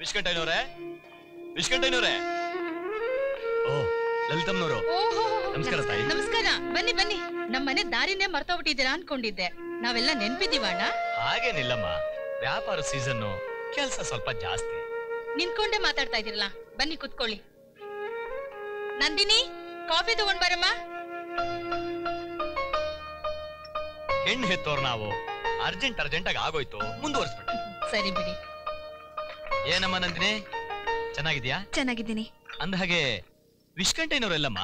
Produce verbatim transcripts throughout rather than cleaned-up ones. Wish container है, wish container है। ओ ललितम्नोरो नमस्कार ताई। नमस्कार बन्नी बन्नी नम मने दारिने मर्तोबिट्टिदीरा ಅನ್ಕೊಂಡಿದ್ದೆ ನಾವೆಲ್ಲ ನೆನಪಿದ್ದೀವಣ್ಣ। ಹಾಗೇನಿಲ್ಲಮ್ಮ, ವ್ಯಾಪಾರ ಸೀಸನ್ ಕೆಲಸ ಸ್ವಲ್ಪ ಜಾಸ್ತಿ। ನಿಂತ್ಕೊಂಡೆ ಮಾತಾಡ್ತಾ ಇದ್ದೀರಲ್ಲ, ಬನ್ನಿ ಕೂತ್ಕೊಳ್ಳಿ। ನಂದಿನಿ ಕಾಫಿ ತಗೊಂಡ್ ಬರಮ್ಮ। ಹೆಣ್ಣು ಹೆತ್ತೋರು ನಾವು ಅರ್ಜೆಂಟ್ ಅರ್ಜೆಂಟ್ ಆಗಿ ಆಗೋಯ್ತು, ಮುಂದುವರಿಸ್ಬಿಡಿ। ಸರಿ ಬಿಡಿ। ಏನಮ್ಮ ನಂದಿನಿ, ಚೆನ್ನಾಗಿದ್ಯಾ? ಚೆನ್ನಾಗಿದ್ದೀನಿ। ಅಂದ ಹಾಗೆ ವಿಶ್ ಕಂಟೈನರ್ ಎಲ್ಲಮ್ಮ?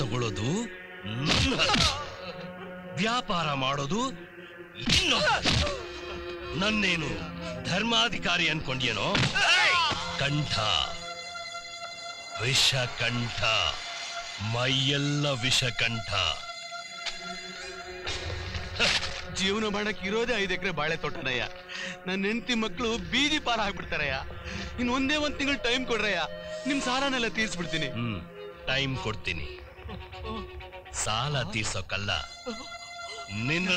ತಗೊಳ್ಳೋದು, ವ್ಯಾಪಾರ ಮಾಡೋದು, ನನ್ನೇನು ಧರ್ಮಾಧಿಕಾರಿ ಅನ್ಕೊಂಡಿಯೇನೋ? ಕಂಠ ವಿಷಕಂಠ, ಮೈಯೆಲ್ಲ ವಿಷಕಂಠ। ಜೀವನ ಮಾಡಕ್ಕೆ ಇರೋದೇ ಐದು ಎಕರೆ ಬಾಳೆ ತೋಟನಯ್ಯ, ನನ್ನ ಹೆಂಡತಿ ಮಕ್ಕಳು ಬೀದಿ ಪಾರ ಹಾಕ್ಬಿಡ್ತಾರಯ್ಯ, ಇನ್ ಒಂದೇ ಒಂದ್ ತಿಂಗಳು ಟೈಮ್ ಕೊಡ್ರಯ್ಯ, ನಿಮ್ ಸಾಲನೆಲ್ಲ ತೀರ್ಸ್ಬಿಡ್ತೀನಿ। ಹ್ಮ್, ಟೈಮ್ ಕೊಡ್ತೀನಿ, ಸಾಲ ತೀರ್ಸೋಕಲ್ಲ, ನಿನ್ನ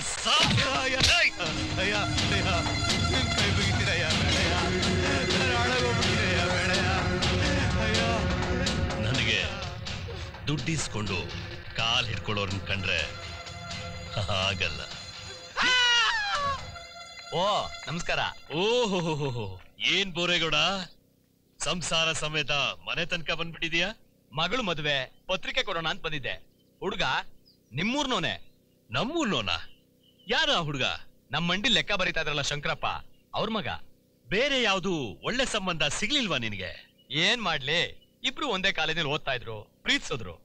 ನನಗೆ ದುಡ್ಡಿಸ್ಕೊಂಡು ಕಾಲ್ ಹಿಡ್ಕೊಳ್ಳೋರ್ನ ಕಂಡ್ರೆ ಆಗಲ್ಲ। ಓ ನಮಸ್ಕಾರ। ಓಹೋ, ಏನ್ ಬೋರೇಗೌಡ, ಸಂಸಾರ ಸಮೇತ ಮನೆ ತನಕ ಬಂದ್ಬಿಟ್ಟಿದ್ಯಾ? ಮಗಳು ಮದುವೆ ಪತ್ರಿಕೆ ಕೊಡೋಣ ಅಂತ ಬಂದಿದ್ದೆ. ಹುಡುಗ ನಿಮ್ಮೂರ್ನೋನೆ? ನಮ್ಮೂರ್ನೋನ? ಯಾರ ಹುಡುಗ? ನಮ್ಮ ಮಂಡಿ ಲೆಕ್ಕ ಬರೀತಾ ಇದ್ರಲ್ಲ ಶಂಕರಪ್ಪ, ಅವ್ರ ಮಗ। ಬೇರೆ ಯಾವ್ದು ಒಳ್ಳೆ ಸಂಬಂಧ ಸಿಗ್ಲಿಲ್ವಾ ನಿನಗೆ? ಏನ್ ಮಾಡ್ಲಿ, ಇಬ್ರು ಒಂದೇ ಕಾಲೇಜಲ್ಲಿ ಓದ್ತಾ ಇದ್ರು, ಪ್ರೀತಿಸಿದ್ರು,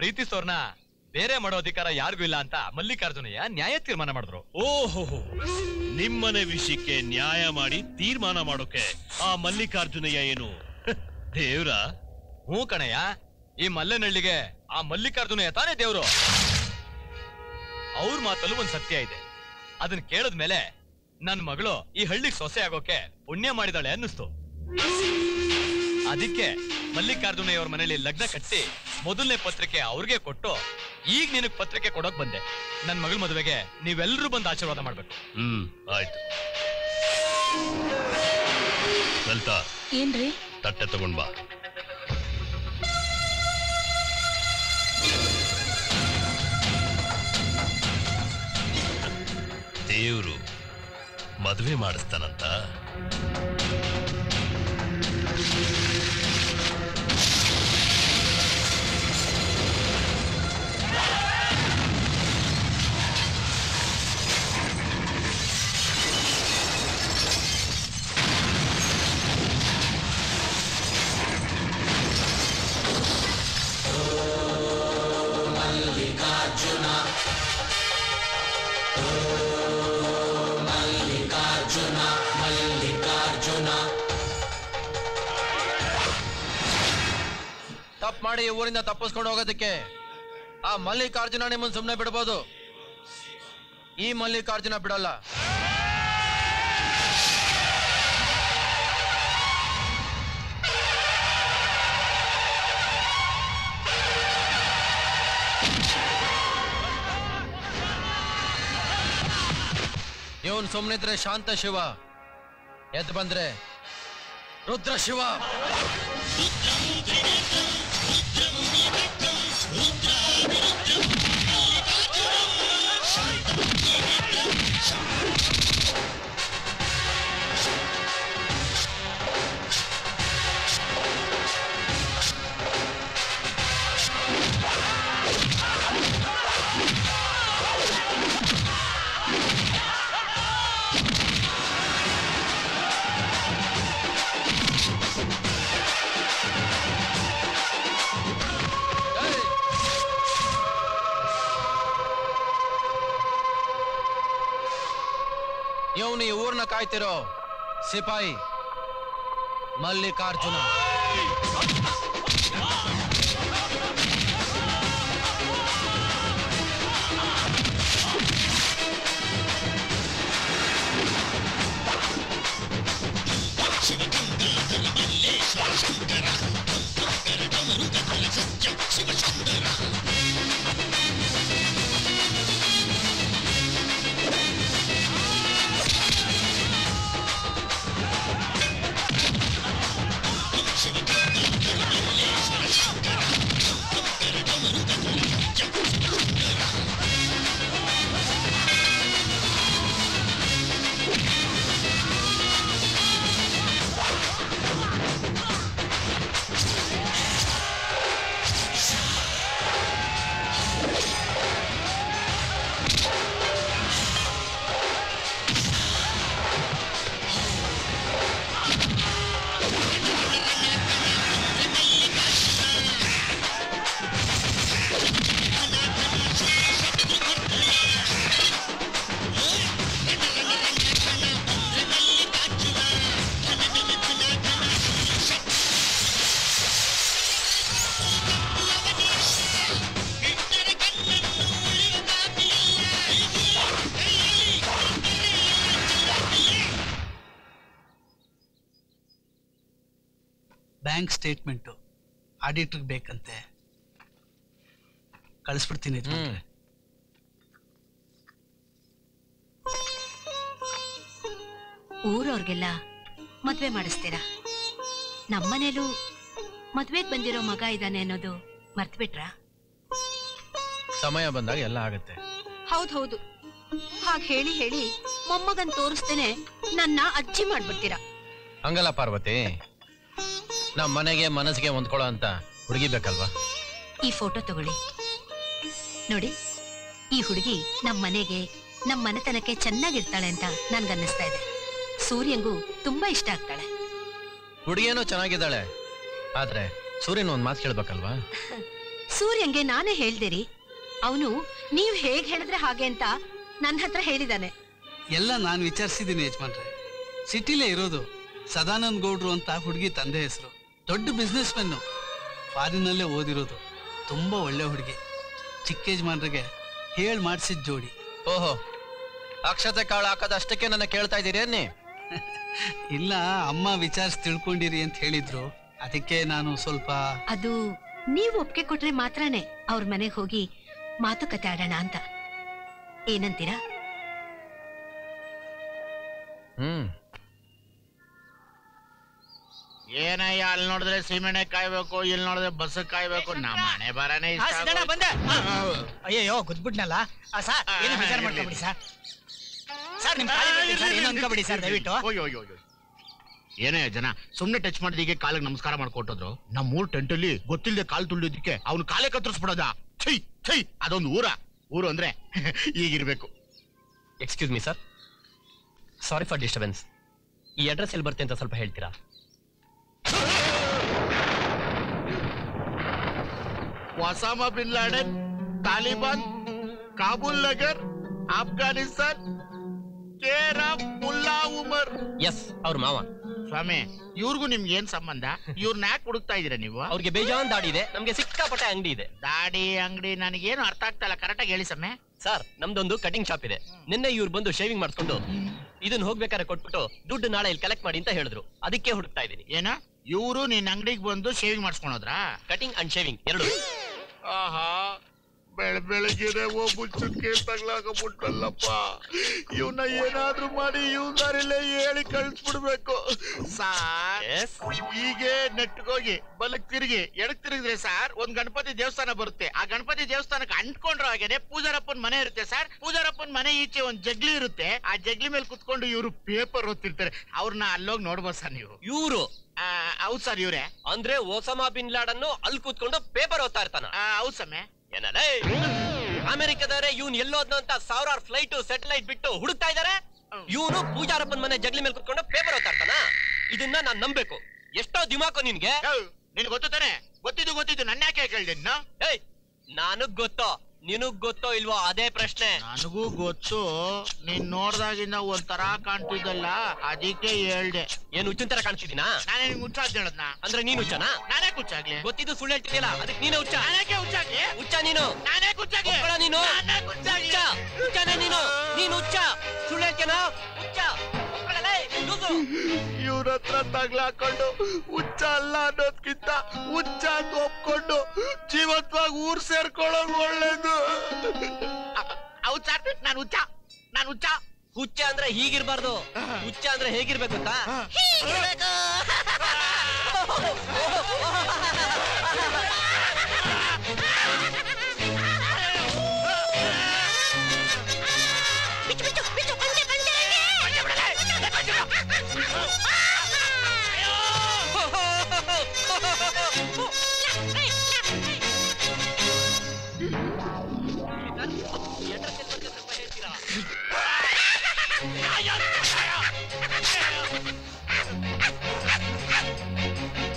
ಪ್ರೀತಿಸೋರ್ನ ಬೇರೆ ಮಾಡೋ ಅಧಿಕಾರ ಯಾರಿಗೂ ಇಲ್ಲ ಅಂತ ಮಲ್ಲಿಕಾರ್ಜುನಯ್ಯ ನ್ಯಾಯ ತೀರ್ಮಾನ ಮಾಡಿದ್ರು। ಓಹೋ, ನಿಮ್ಮನೆ ವಿಷಯಕ್ಕೆ ನ್ಯಾಯ ಮಾಡಿ ತೀರ್ಮಾನ ಮಾಡೋಕೆ ಆ ಮಲ್ಲಿಕಾರ್ಜುನಯ್ಯ ಏನು ದೇವ್ರ? ಹೂ ಕಣಯ್ಯ, ಈ ಮಲ್ಲನಹಳ್ಳಿಗೆ ಆ ಮಲ್ಲಿಕಾರ್ಜುನ ತಾನೇ ದೇವ್ರು। ಅವ್ರ ಮಾತಲ್ಲೂ ಒಂದ್ ಸತ್ಯ ಇದೆ, ಅದನ್ನ ಕೇಳಿದ್ಮೇಲೆ ನನ್ ಮಗಳು ಈ ಹಳ್ಳಿಗೆ ಸೊಸೆ ಆಗೋಕೆ ಪುಣ್ಯ ಮಾಡಿದಾಳೆ ಅನ್ನಿಸ್ತು। ಅದಕ್ಕೆ ಮಲ್ಲಿಕಾರ್ಜುನಯ್ಯವ್ರ ಮನೇಲಿ ಲಗ್ನ ಕಟ್ಟಿ ಮೊದಲನೇ ಪತ್ರಿಕೆ ಅವ್ರಿಗೆ ಕೊಟ್ಟು ಈಗ ನಿನಗ್ ಪತ್ರಿಕೆ ಕೊಡೋಕ್ ಬಂದೆ। ನನ್ ಮಗಳ ಮದುವೆಗೆ ನೀವೆಲ್ಲರೂ ಬಂದು ಆಶೀರ್ವಾದ ಮಾಡ್ಬೇಕು। ಹ್ಮ್, ಆಯ್ತು ಲಲಿತಾ. ಏನ್ರಿ? ತಟ್ಟೆ ತಗೊಂಡ್ ಬಾ. ದೇವರು ಮದುವೆ ಮಾಡಿಸ್ತಾನಂತ ಮಾಡಿ ಊರಿಂದ ತಪ್ಪಿಸ್ಕೊಂಡು ಹೋಗೋದಕ್ಕೆ ಆ ಮಲ್ಲಿಕಾರ್ಜುನ ನಿಮ್ಮನ್ನು ಸುಮ್ಮನೆ ಬಿಡಬಹುದು, ಈ ಮಲ್ಲಿಕಾರ್ಜುನ ಬಿಡಲ್ಲ। ಇವನ್ ಸುಮ್ಮನಿದ್ರೆ ಶಾಂತ ಶಿವ, ಎದ್ದು ಬಂದ್ರೆ ರುದ್ರ ಶಿವ। यूनी ऊर्न काय्तिरो सिपाही मल्लिकार्जुन स्टेटमेंट आडिटर बेकंते कळिस्बिड्तीनि ऊरवरिगेल्ल मद्वे माडिस्तीरा नम्म मनेयल्लू मद्वेगे बंदिरो मग इदाने अन्नोदु मर्तुबिट्रा समय बंदाग एल्ल आगुत्ते हौदु हौदु हागे हेळि हेळि मोम्मगन तोरिस्तेने नन्न अज्जी माड्बिड्तीरा हंगल्ल पार्वती ना मने मनस हुड़गी बेकल्वा फोटो तगोळ्ळि नोडि हुड़गी नम मनेगे नम मनेतनक्के चेन्नागि इर्ताळे अंत ननगे अन्निस्ता इदे सूर्यंगू तुम्बा इष्ट आग्ताळे हुड़गियेनो चेन्नागिद्दाळे आद्रे सूर्यन ओंदु मातु हेळबेकल्वा सूर्यंगे नाने हेळ्दिरि अवनु नीवु हेगे हेळिद्रे हागे अंत नन्न हत्र हेळिदाने एल्ल नानु विचारिसिदिनि यजमानरे सिटीले इरोदु सदानंद गौड्रु अंत हुड़गी तंदे हेसरु दोड्ड बिजनेस मैन फारिनल्ले ओदिरोदु तुम्बा ओळ्ळे हुड़गी चिक्क यजमानरिगे हेळि माडिसिद जोड़ी ओहो अक्षते काळ हाकदष्टक्के नन्न केळ्ता इद्दीरेन्नी इल्ल अम्म विचारिसि तिळ्ಕೊಂಡಿರಿ ಅಂತ ಹೇಳಿದ್ರು ಅದಕ್ಕೆ ನಾನು ಸ್ವಲ್ಪ ಅದು ನೀವು ಒಪ್ಪಿಗೆ ಕೊಟ್ರೆ ಮಾತ್ರನೇ ಅವರ ಮನೆಗೆ ಹೋಗಿ ಮಾತುಕತೆ ಆಡೋಣ ಅಂತ ಏನಂತೀರಾ ಹ್ಮ್ ಏನಯ್ಯ ಅಲ್ಲಿ ನೋಡಿದ್ರೆ ಸಿಮೆಣೆ ಕಾಯಬೇಕು ಇಲ್ಲಿ ನೋಡಿದ್ರೆ ಬಸ್ ಕಾಯಬೇಕು ನಮ್ಮನೆ ಬರನೇ ಇಷ್ಟ ಆ ಸಿದಣ್ಣ ಬಂದೆ ಅಯ್ಯೋ ಗುದ್ಬಿಟ್ನಲ್ಲ ಆ ಸರ್ ಏನು ವಿಚಾರ ಮಾಡ್ಕೊಬಿಡಿ ಸರ್ ಸರ್ ನಿಮ್ಮ ಕಾಲಿಗೆ ಬಿಡಿ ಸರ್ ಏನು ಅನ್ಕೊಬಿಡಿ ಸರ್ ದಯವಿಟ್ಟು ಅಯ್ಯೋ ಅಯ್ಯೋ ಏನಯ್ಯ ಜನ ಸುಮ್ಮನೆ ಟಚ್ ಮಾಡಿದಿಗೆ ಕಾಲಿಗೆ ನಮಸ್ಕಾರ ಮಾಡ್ಕೊಟ್ಟದ್ರು ನಮ್ಮ ಊರ್ ಟೆಂಟ್ ಅಲ್ಲಿ ಗೊತ್ತಿಲ್ಲದೆ ಕಾಲು ತುಳಿದಿದ್ದಕ್ಕೆ ಅವನು ಕಾಲೇ ಕತ್ತರಿಸ್ಬಿಡೋದ ಛೈ ಛೈ ಅದೊಂದು ಊರ ಊರು ಅಂದ್ರೆ ಹೀಗಿರಬೇಕು excuse me sir sorry for disturbance ಈ ಅಡ್ರೆಸ್ ಎಲ್ಲಿ ಬರುತ್ತೆ ಅಂತ ಸ್ವಲ್ಪ ಹೇಳ್ತೀರಾ Osama bin Laden, Taliban, Kabul नगर, अफगानिस्तान, केरा मुल्ला उमर। यस, और मावा। स्वामी, इवरिगू निम्गे एनु संबंध? इवरन्न याके हुडुक्ता इदीरा नीवु? अवरिगे बेजान दाढ़ी इदे, नमगे सिक्कापट्टे अंगड़ी इदे। दाढ़ी अंगड़ी ननगे एनु अर्थ आगता इल्ल, करेक्ट आगि हेळि स्वामी। सर, नम्दोंदु कटिंग शाप इदे। निन्ने इवर बंदु शेविंग माड्सकोंडु इदन्न होगबेकारे कोट्बिट्टु दुड्डु नाळे इल्ल कलेक्ट माडि अंत हेळिद्रु। अदक्के हुडुक्ता इदीनि। एनु? इवरु निन्न अंगडिगे बंदु शेविंग माड्सकोंडोद्रा? कटिंग अंड शेविंग एरडु। ಆಹಾ ಬೆಳೆ ಬೆಳೆಗೆ ಒಬ್ಬು ಚುಕ್ಕೆ ತಗ್ಲಾಕಬಿಟ್ಟಲ್ಲಪ್ಪ ಇವನ್ನ ಏನಾದ್ರೂ ಮಾಡಿ ಇವ್ದಾರಿಲ್ಲೇ ಹೇಳಿ ಕಳಿಸ್ಬಿಡ್ಬೇಕು ಸಾರ್ ಹೀಗೆ ನೆಟ್ಗೋಗಿ ಬಲಕ್ ತಿರುಗಿ ಎಡಕ್ ತಿರುಗಿದ್ರೆ ಸಾರ್ ಒಂದ್ ಗಣಪತಿ ದೇವಸ್ಥಾನ ಬರುತ್ತೆ ಆ ಗಣಪತಿ ದೇವಸ್ಥಾನಕ್ಕೆ ಅಂಟ್ಕೊಂಡ್ರ ಹಾಗೇನೆ ಪೂಜಾರಪ್ಪನ್ ಮನೆ ಇರುತ್ತೆ ಸರ್ ಪೂಜಾರಪ್ಪನ್ ಮನೆ ಈಚೆ ಒಂದ್ ಜಗ್ಲಿ ಇರುತ್ತೆ ಆ ಜಗ್ಲಿ ಮೇಲೆ ಕುತ್ಕೊಂಡು ಇವ್ರು ಪೇಪರ್ ಓದ್ತಿರ್ತಾರೆ ಅವ್ರನ್ನ ಅಲ್ಲೋಗಿ ನೋಡ್ಬೋದು ಸರ್ ನೀವು ಇವ್ರು ಹೌದು ಸರ್ ಇವ್ರೆ ಅಂದ್ರೆ ಒಸಾಮಾ ಬಿನ್ ಲಾಡನ್ ಅಲ್ಲಿ ಕೂತ್ಕೊಂಡು ಪೇಪರ್ ಓದ್ತಾ ಇರ್ತಾನ ಹೌದು ಸಮಯ ಏನಲೇ ಅಮೆರಿಕದವರೇ ಇವನ್ ಎಲ್ಲೋದ್ನ ಅಂತ ಸಾವಿರಾರು ಫ್ಲೈಟ್ ಸ್ಯಾಟಲೈಟ್ ಬಿಟ್ಟು ಹುಡುಕ್ತಾ ಇದಾರೆ ಇವನು ಪೂಜಾರಪ್ಪನ್ ಮನೆ ಜಗ್ಲಿ ಮೇಲೆ ಕೂತ್ಕೊಂಡು ಪೇಪರ್ ಓದ್ತಾ ಇರ್ತಾನ ಇದನ್ನ ನಾನು ನಂಬಬೇಕು ಎಷ್ಟೋ ದಿಮಾಕು ನಿನ್ಗೆ ನಿನ್ಗೆ ಗೊತ್ತು ತಾನೆ ಗೊತ್ತಿದ್ದು ಗೊತ್ತಿದ್ದು ನನ್ನ ಯಾಕೆ ಕೇಳಿದೆ ನಾನು ಗೊತ್ತು ನಿನಗೆ ಗೊತ್ತೋ ಇಲ್ವಾ ಅದೇ ಪ್ರಶ್ನೆ ನನಗೂ ಗೊತ್ತು ನೀನು ನೋಡಿದಾಗಿನ ಒಂತರ ಕಾಣ್ತಿದ್ದಲ್ಲ ಅದಕ್ಕೆ ಹೇಳ್ದೆ ಏನು ಹುಚ್ಚನ ತರ ಕಾಣ್ತಿದ್ದೀನಾ ನಾನು ನಿಮಗೆ ಹುಚ್ಚ ಅಂತ ಹೇಳೋದನಾ ಅಂದ್ರೆ ನೀನು ಹುಚ್ಚನಾ ನಾನೇ ಹುಚ್ಚಾಗ್ಲಿ ಗೊತ್ತಿದ್ದು ಸುಳ್ಳು ಹೇಳ್ತಿದ್ದೀಯಲ್ಲ ಅದಕ್ಕೆ ನೀನು ಹುಚ್ಚ ನಾನೇಕೆ ಹುಚ್ಚಾಗ್ಲಿ ಹುಚ್ಚ ನೀನು ನಾನೇ ಹುಚ್ಚಾಗ್ಲಿ ಒಪ್ಪಳ ನೀನು ನಾನೇ ಹುಚ್ಚಾಗ್ಲಿ ಹುಚ್ಚನೇ ನೀನು ನೀನು ಹುಚ್ಚ ಸುಳ್ಳು ಹೇಳ್ತಿಯಾ ಹುಚ್ಚ ಒಪ್ಪಳಲೇ ಲೂಸು ಇವರತ್ರ ತಗ್ಲಾಕೊಂಡು ಹುಚ್ಚ ಅಲ್ಲ ಅನ್ನೋದಕ್ಕಿಂತ ಹುಚ್ಚ ಅಂತ ಒಪ್ಪಿಕೊಂಡು ಜೀವತ್ವಾಗಿ ಊರು ಸೇರ್ಕೊಳ್ಳೋದು ಒಳ್ಳೆದು ನಾನು ಹುಚ್ಚ ನಾನು ಹುಚ್ಚ ಹುಚ್ಚ ಅಂದ್ರೆ ಹೀಗಿರ್ಬಾರ್ದು ಹುಚ್ಚ ಅಂದ್ರೆ ಹೇಗಿರ್ಬೇಕು ಅಂತ